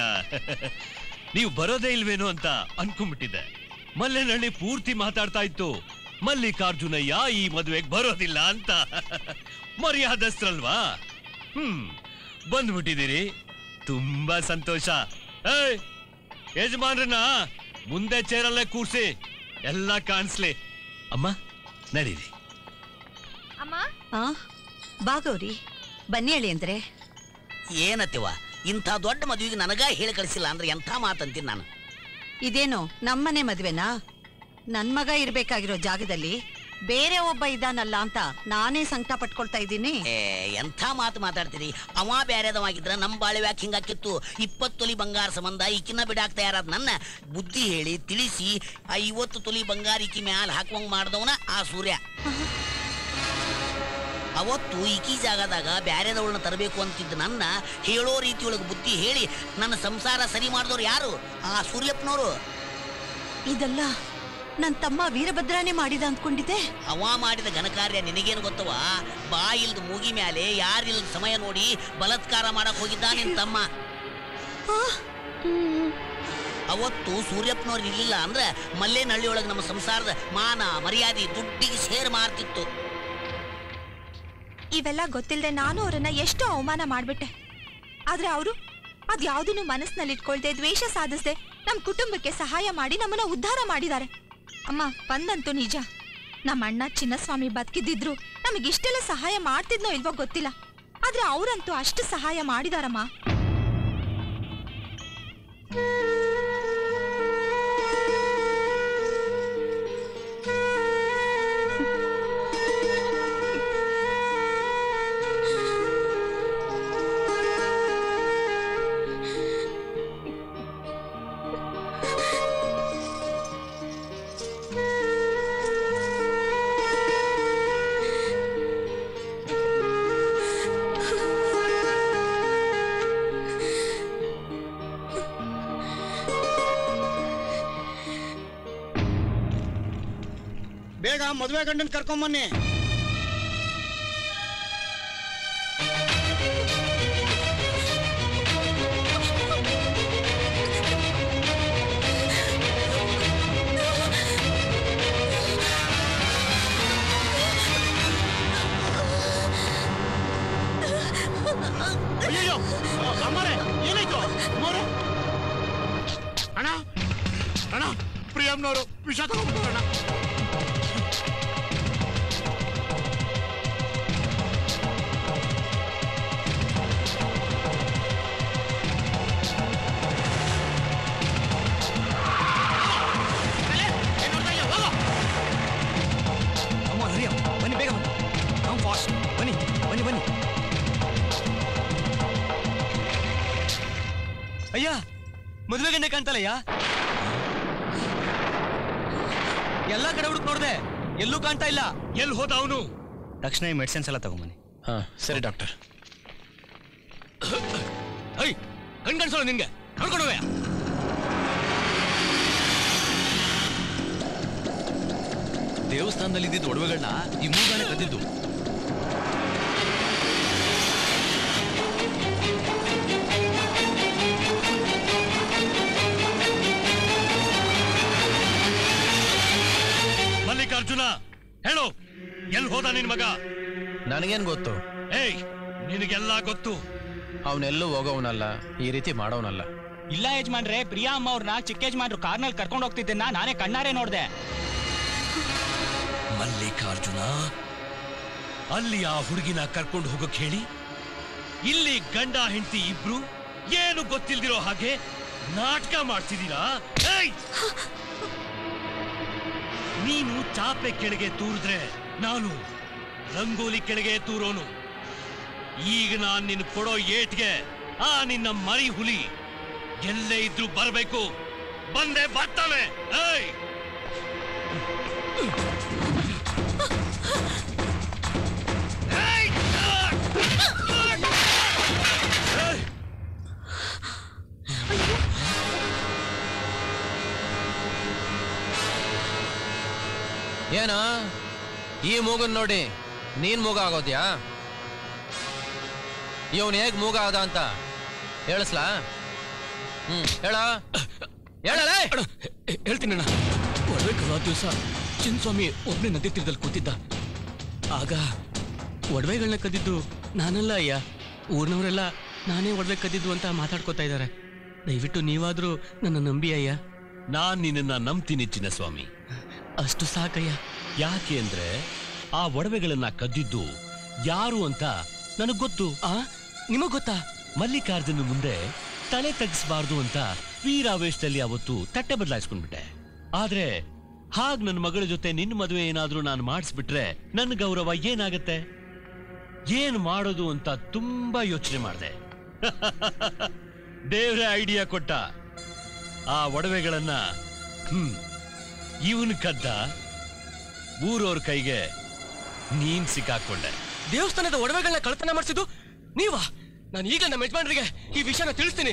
ನೀವು ಬರೋದೇ ಇಲ್ವೇನೋ ಅಂತ ಅನ್ಕೊಂಡ್ಬಿಟ್ಟಿದ್ದೆ. ಮಲ್ಲೇನಹಳ್ಳಿ ಪೂರ್ತಿ ಮಾತಾಡ್ತಾ ಇತ್ತು ಮಲ್ಲಿಕಾರ್ಜುನಯ್ಯ ಈ ಮದುವೆಗೆ ಬರೋದಿಲ್ಲ ಅಂತ. ಮರ್ಯಾದಸ್ತ್ರಲ್ವಾ? ಹ್ಮ್, ಬಂದ್ಬಿಟ್ಟಿದ್ದೀರಿ, ತುಂಬಾ ಸಂತೋಷ. ಯಜಮಾನ್ರನ್ನ ಮುಂದೆ ಚೇರಲ್ಲೇ ಕೂರ್ಸಿ, ಎಲ್ಲ ಕಾಣಿಸ್ಲಿ. ಅಮ್ಮ ನಡೀರಿ. ಅಮ್ಮ ಬಾಗೌರಿ ಬನ್ನಿ ಹೇಳಿ ಅಂದ್ರೆ ಏನತ್ತಿವ, ಇಂಥ ದೊಡ್ಡ ಮದುವೆಗೆ ನನಗ ಹೇಳಿ ಕಳಿಸಿಲ್ಲ ಅಂದ್ರೆ ಎಂಥ ಮಾತಂತೀನಿ ನಾನು. ಇದೇನು ನಮ್ಮನೆ ಮದುವೆನಾ? ನನ್ನ ಮಗ ಇರಬೇಕಾಗಿರೋ ಜಾಗದಲ್ಲಿ ಬೇರೆ ಒಬ್ಬ ಇದಾನಲ್ಲ ಅಂತ ನಾನೇ ಸಂಕಟ ಪಟ್ಕೊಳ್ತಾ ಇದ್ದೀನಿ. ಎಂತ ಮಾತು ಮಾತಾಡ್ತೀರಿ? ಅವ ಬೇರೆದವಾಗಿದ್ರೆ ನಮ್ಮ ಬಾಳೆ ಯಾಕೆ ಹಿಂಗಾಕಿತ್ತು? ಇಪ್ಪತ್ತು ತೊಲಿ ಬಂಗಾರ ಸಂಬಂಧ ಈಕಿನ ಬಿಡಾಕ್ ತಯಾರಾದ ನನ್ನ ಬುದ್ಧಿ ಹೇಳಿ ತಿಳಿಸಿ ಐವತ್ತು ತೊಲಿ ಬಂಗಾರ ಈಕಿ ಮ್ಯಾಲ ಹಾಕುವಂಗ್ ಮಾಡ್ದವನ ಆ ಸೂರ್ಯ. ಅವತ್ತು ಈಕಿ ಜಾಗದಾಗ ಬ್ಯಾರೆದವಳನ್ನ ತರಬೇಕು ಅಂತಿದ್ದ ನನ್ನ ಹೇಳೋ ರೀತಿಯೊಳಗೆ ಬುದ್ಧಿ ಹೇಳಿ ನನ್ನ ಸಂಸಾರ ಸರಿ ಮಾಡಿದವ್ರು ಯಾರು? ಆ ಸೂರ್ಯಪ್ಪನವರು. ಇದೆಲ್ಲ ನನ್ನ ತಮ್ಮ ವೀರಭದ್ರನೇ ಮಾಡಿದ ಅಂದ್ಕೊಂಡಿದ್ದೆ. ಅವ ಮಾಡಿದ ಘನಕಾರ್ಯ ನಿನಗೇನು ಗೊತ್ತವ? ಬಾಯಿಲ್ದ ಮೂಗಿ ಮ್ಯಾಲೆ ಯಾರಿಲ್ದ ಸಮಯ ನೋಡಿ ಬಲತ್ಕಾರ ಮಾಡಕ್ ಹೋಗಿದ್ದ ನಿನ್ ತಮ್ಮ. ಅವತ್ತು ಸೂರ್ಯಪ್ಪನವ್ರು ಇರಲಿಲ್ಲ ಅಂದ್ರೆ ಮಲ್ಲೇನಹಳ್ಳಿಯೊಳಗೆ ನಮ್ಮ ಸಂಸಾರದ ಮಾನ ಮರ್ಯಾದೆ ದುಡ್ಡಿಗೆ ಸೇರ್ ಮಾರ್ತಿತ್ತು. ಇವೆಲ್ಲ ಗೊತ್ತಿಲ್ಲದೆ ನಾನು ಅವರನ್ನ ಎಷ್ಟು ಅವಮಾನ ಮಾಡ್ಬಿಟ್ಟೆ. ಆದ್ರೆ ಅವರು ಅದ್ ಯಾವುದನ್ನು ಮನಸ್ಸಿನಲ್ಲಿ ಇಟ್ಕೊಳ್ದೆ ದ್ವೇಷ ಸಾಧಿಸದೆ ನಮ್ಮ ಕುಟುಂಬಕ್ಕೆ ಸಹಾಯ ಮಾಡಿ ನಮ್ಮನ್ನ ಉದ್ಧಾರ ಮಾಡಿದ್ದಾರೆ. ಅಮ್ಮ ಬಂದಂತೂ ನಿಜ, ನಮ್ಮ ಅಣ್ಣ ಚಿನ್ನಸ್ವಾಮಿ ಬದುಕಿದ್ರು ನಮಗಿಷ್ಟೆಲ್ಲ ಸಹಾಯ ಮಾಡ್ತಿದ್ನೋ ಇಲ್ವೋ ಗೊತ್ತಿಲ್ಲ, ಆದ್ರೆ ಅವರಂತೂ ಅಷ್ಟು ಸಹಾಯ ಮಾಡಿದಾರಮ್ಮ. ಮದುವೆ ಗಂಡನ್ ಕರ್ಕೊಂಡ್ ಬನ್ನಿ. ಅಯ್ಯೋ ಅಮ್ಮರೇ ಏನಾಯ್ತು? ಅಣ್ಣ ಅಣ್ಣ ಪ್ರಿಯಮ್ನವರು ವಿಷ ತಗೊಂಡ್ಬಿಟ್ರು ಅಣ್ಣ. ಅಯ್ಯ ಮದುವೆ ಗಂಡೆ ಕಾಣ್ತಲ್ಲಯ್ಯ, ಎಲ್ಲ ಕಡೆ ಹುಡುಕ್ ನೋಡ್ದೆ ಎಲ್ಲೂ ಕಾಣ್ತಾ ಇಲ್ಲ. ಎಲ್ಲಿ ಹೋದ ಅವನು? ತಕ್ಷಣ ಈ ಮೆಡಿಸಿನ್ಸ್ ಎಲ್ಲ ತಗೊಂಬನಿ. ಹಾ ಸರಿ ಡಾಕ್ಟರ್. ಅಯ್ ಕಣ್ ಕಣ್ಸೋಣ ನಿನ್ಗೆ ನೋಡ್ಕೊಂಡೋಗ. ದೇವಸ್ಥಾನದಲ್ಲಿ ಇದ್ದಿದ್ದು ಒಡವೆಗಳನ್ನ ಈ ಮೂಗಾನೆ ಕದ್ದಿದ್ದು. ಅರ್ಜುನ ಹೇಳು, ಎಲ್ಲಿ ಹೋದ ನಿನ್ ಮಗ? ನನಗೇನ್ ಗೊತ್ತು? ಏಯ್ ನಿನಗೆಲ್ಲ ಗೊತ್ತು. ಅವನೆಲ್ಲೂ ಹೋಗೋವನಲ್ಲ, ಈ ರೀತಿ ಮಾಡೋವನಲ್ಲ. ಇಲ್ಲ ಯಜಮಾನ್ರೆ, ಪ್ರಿಯಾ ಅಮ್ಮ ಅವ್ರನ್ನ ಚಿಕ್ಕ ಯಜಮಾನ್ರು ಕಾರ್ನಲ್ಲಿ ಕರ್ಕೊಂಡು ಹೋಗ್ತಿದ್ದನ್ನ ನಾನೇ ಕಣ್ಣಾರೆ ನೋಡ್ದೆ. ಮಲ್ಲಿಕಾರ್ಜುನ, ಅಲ್ಲಿ ಆ ಹುಡುಗಿನ ಕರ್ಕೊಂಡು ಹೋಗಕ್ ಹೇಳಿ ಇಲ್ಲಿ ಗಂಡ ಹೆಂಡತಿ ಇಬ್ರು ಏನು ಗೊತ್ತಿಲ್ದಿರೋ ಹಾಗೆ ನಾಟಕ ಮಾಡ್ತಿದ್ದೀರಾ? ನೀನು ಚಾಪೆ ಕೆಳಗೆ ತೂರಿದ್ರೆ ನಾನು ರಂಗೋಲಿ ಕೆಳಗೆ ತೂರೋನು. ಈಗ ನಾನ್ ನಿನ್ ಕೊಡೋ ಏಟ್ಗೆ ಆ ನಿನ್ನ ಮರಿ ಹುಲಿ ಎಲ್ಲೇ ಇದ್ರೂ ಬರಬೇಕು, ಬಂದೆ ಬರ್ತಾನೆ. ಏಯ್ ಏನೋ ಈ ಮೂಗನ್ ನೋಡಿ ನೀನ್ ಮೂಗ ಆಗೋದ್ಯಾ? ಇವನ್ ಹೇಗ್ ಮೂಗ ಆದ ಅಂತ ಹೇಳಿಸ್ಲಾ? ಹ್ಮ್ ಹೇಳ ಹೇಳಲೇ ಹೇಳ್ತೀನಿ ಅಣ್ಣ. ಒಡವೆ ಕಳೋ ದಿವಸ ಚಿನ್ನಸ್ವಾಮಿ ಒಬ್ಬನೇ ನದಿ ತೀರದಲ್ಲಿ ಕೂತಿದ್ದ. ಆಗ ಒಡವೆಗಳನ್ನ ಕದ್ದಿದ್ದು ನಾನಲ್ಲ ಅಯ್ಯ, ಊರ್ನವರೆಲ್ಲ ನಾನೇ ಒಡವೆ ಕದ್ದಿದ್ದು ಅಂತ ಮಾತಾಡ್ಕೋತಾ ಇದ್ದಾರೆ. ದಯವಿಟ್ಟು ನೀವಾದ್ರೂ ನನ್ನ ನಂಬಿ ಅಯ್ಯ. ನಾನ್ ನಿನ್ನ ನಂಬ್ತೀನಿ ಚಿನ್ನಸ್ವಾಮಿ, ಅಷ್ಟು ಸಾಕಯ್ಯ. ಯಾಕೆ ಅಂದ್ರೆ ಆ ಒಡವೆಗಳನ್ನ ಕದ್ದಿದ್ದು ಯಾರು ಅಂತ ನನಗ್ ಗೊತ್ತು. ಆ ನಿಮಗ್ ಗೊತ್ತಾ? ಮಲ್ಲಿಕಾರ್ಜುನ ಮುಂದೆ ತಲೆ ತಗ್ಗಿಸಬಾರ್ದು ಅಂತ ವೀರಾವೇಶದಲ್ಲಿ ಅವತ್ತು ತಟ್ಟೆ ಬದಲಾಯಿಸ್ಕೊಂಡ್ಬಿಟ್ಟೆ. ಆದ್ರೆ ಹಾಗೆ ನನ್ನ ಮಗಳ ಜೊತೆ ನಿನ್ನ ಮದುವೆ ಏನಾದರೂ ನಾನು ಮಾಡಿಸ್ಬಿಟ್ರೆ ನನ್ನ ಗೌರವ ಏನಾಗುತ್ತೆ? ಏನು ಮಾಡೋದು ಅಂತ ತುಂಬಾ ಯೋಚನೆ ಮಾಡಿದೆ. ದೇವರೇ ಐಡಿಯಾ ಕೊಟ್ಟ. ಆ ಒಡವೆಗಳನ್ನ ಹ್ಮ್ ಇವನು ಕದ್ದ, ಊರವ್ರ ಕೈಗೆ ನೀನ್ ಸಿಕ್ಕಾಕೊಂಡೆ. ದೇವಸ್ಥಾನದ ಒಡವೆಗಳನ್ನ ಕಳ್ತನ ಮಾಡಿಸಿದ್ದು ನೀವಾ? ನಾನು ಈಗ ನಮ್ಮ ಯಜಮಾನರಿಗೆ ಈ ವಿಷಯನ ತಿಳಿಸ್ತೀನಿ.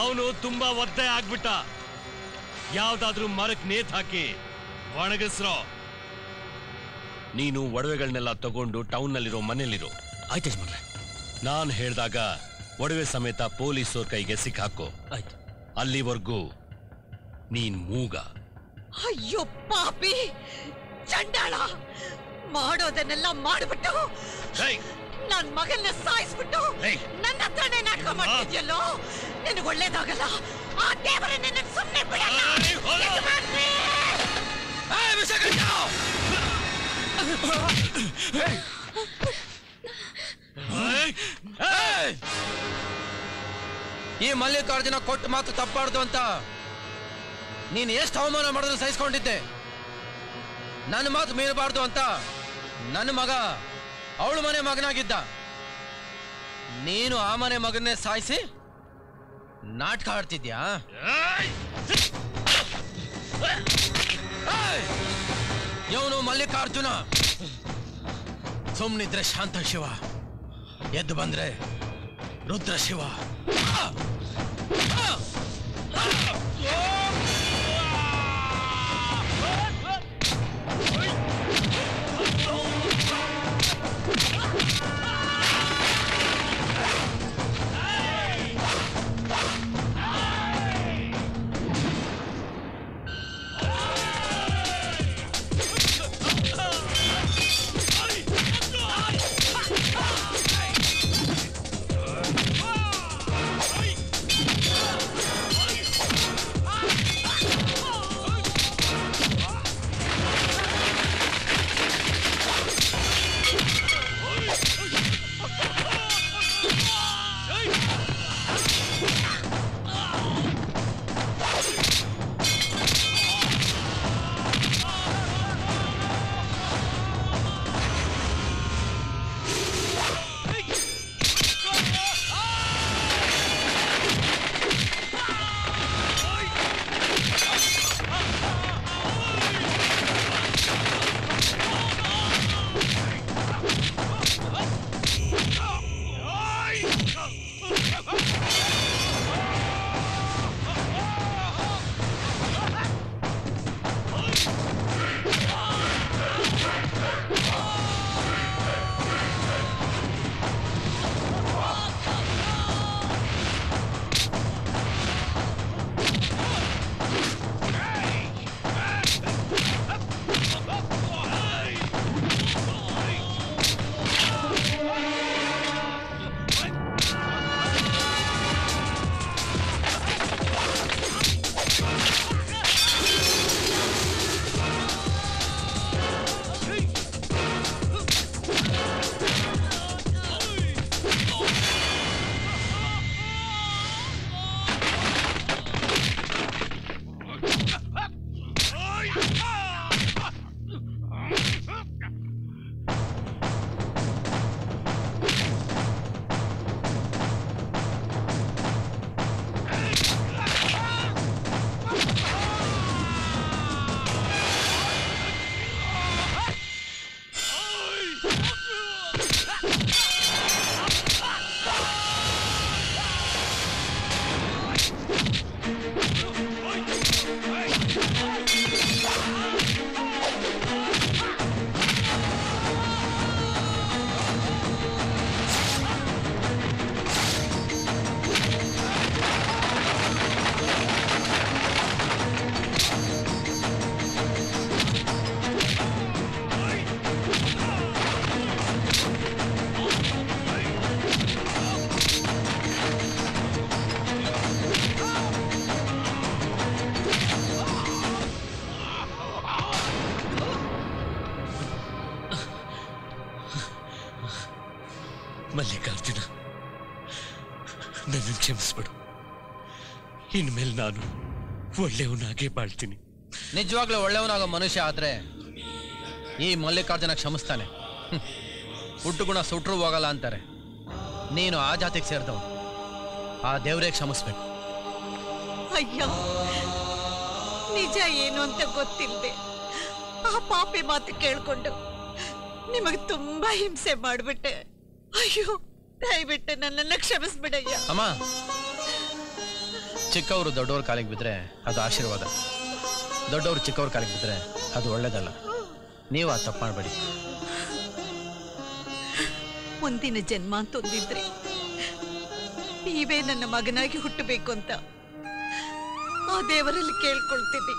ಅವನು ತುಂಬಾ ಒದ್ದೆ ಆಗ್ಬಿಟ್ಟ. ಯಾವ್ದಾದ್ರೂ ಮರಕ್ ನೇತ್ ಹಾಕಿ ಒಣಗಿಸ್ರೋ. ನೀನು ಒಡವೆಗಳನ್ನೆಲ್ಲ ತಗೊಂಡು ಟೌನ್ ನಲ್ಲಿರೋ ಮನೇಲಿರೋ. ಆಯ್ತು ಯಜಮಾನ, ನಾನು ಹೇಳಿದಾಗ ಒಡವೆ ಸಮೇತ ಪೊಲೀಸೋರ್ ಕೈಗೆ ಸಿಕ್ಕಾಕೋ. ಆಯ್ತು, ಅಲ್ಲಿವರೆಗೂ ನೀನ್ ಮೂಗ. ಅಯ್ಯೋ ಪಾಪಿ ಚಂಡಾಳ, ಮಾಡೋದನ್ನೆಲ್ಲ ಮಾಡಿಬಿಟ್ಟು ನನ್ನ ಮಗನ್ನ ಸಾಯಿಸ್ಬಿಟ್ಟು ನನ್ನ ಹತ್ರನೇ ನಾಟಕ ಮಾಡ್ತಿದ್ಯಲ್ಲೋ. ನಿನಗೆ ಒಳ್ಳೇದಾಗಲ್ಲ, ಆ ದೇವರೇ ನಿನ್ನ ಸುಮ್ಮನೆ ಬಿಡಲ್ಲ. ಈ ಮಲ್ಲಿಕಾರ್ಜುನ ಕೊಟ್ಟು ಮಾತು ತಪ್ಪಾರ್ದು ಅಂತ ನೀನು ಎಷ್ಟು ಅವಮಾನ ಮಾಡಿದ್ರು ಸಹಿಸ್ಕೊಂಡಿದ್ದೆ. ನನ್ನ ಮಾತು ಮೀರಬಾರ್ದು ಅಂತ ನನ್ನ ಮಗ ಅವಳು ಮನೆ ಮಗನಾಗಿದ್ದ. ನೀನು ಆ ಮನೆ ಮಗನ್ನೇ ಸಾಯಿಸಿ ನಾಟಕ ಆಡ್ತಿದ್ಯಾ? ಇವನು ಮಲ್ಲಿಕಾರ್ಜುನ ಸುಮ್ಮನಿದ್ರೆ ಶಾಂತ ಶಿವ, ಎದ್ದು ಬಂದ್ರೆ ರುದ್ರ ಶಿವ. ಮಲ್ಲಿಕಾರ್ಜುನ, ನನ್ನನ್ನು ಕ್ಷಮಿಸಬಿಡು. ಇನ್ಮೇಲೆ ನಾನು ಒಳ್ಳೆಯವನಾಗೇ ಬಾಳ್ತೀನಿ. ನಿಜವಾಗ್ಲೂ ಒಳ್ಳೆಯವನಾಗೋ ಮನುಷ್ಯ ಆದ್ರೆ ಈ ಮಲ್ಲಿಕಾರ್ಜುನ ಕ್ಷಮಿಸ್ತಾನೆ. ಹುಟ್ಟು ಗುಣ ಸುಟ್ರೂ ಹೋಗಲ್ಲ ಅಂತಾರೆ. ನೀನು ಆ ಜಾತಿಗೆ ಸೇರಿದವನು. ಆ ದೇವರೇ ಕ್ಷಮಿಸ್ಬೇಕು. ಅಯ್ಯೋ, ನಿಜ ಏನು ಅಂತ ಗೊತ್ತಿಲ್ಲದೆ ಆ ಪಾಪಿ ಮಾತು ಕೇಳಿಕೊಂಡು ನಿಮಗೆ ತುಂಬಾ ಹಿಂಸೆ ಮಾಡಿಬಿಟ್ಟೆ. ಅಯ್ಯೋ, ದಯವಿಟ್ಟು ನನ್ನನ್ನು ಕ್ಷಮಿಸ್ಬಿಡಯ್ಯ. ಅಮ್ಮ, ಚಿಕ್ಕವರು ದೊಡ್ಡವ್ರ ಕಾಲಿಗೆ ಬಿದ್ದರೆ ಅದು ಆಶೀರ್ವಾದ, ದೊಡ್ಡವರು ಚಿಕ್ಕವ್ರ ಕಾಲಿಗೆ ಬಿದ್ದರೆ ಅದು ಒಳ್ಳೇದಲ್ಲ. ನೀವು ಆ ತಪ್ಪು ಮಾಡಬೇಡಿ. ಮುಂದಿನ ಜನ್ಮ ಅಂತಂದಿದ್ರಿ ನೀವೇ ನನ್ನ ಮಗನಾಗಿ ಹುಟ್ಟಬೇಕು ಅಂತ ಆ ದೇವರಲ್ಲಿ ಕೇಳ್ಕೊಳ್ತೀನಿ.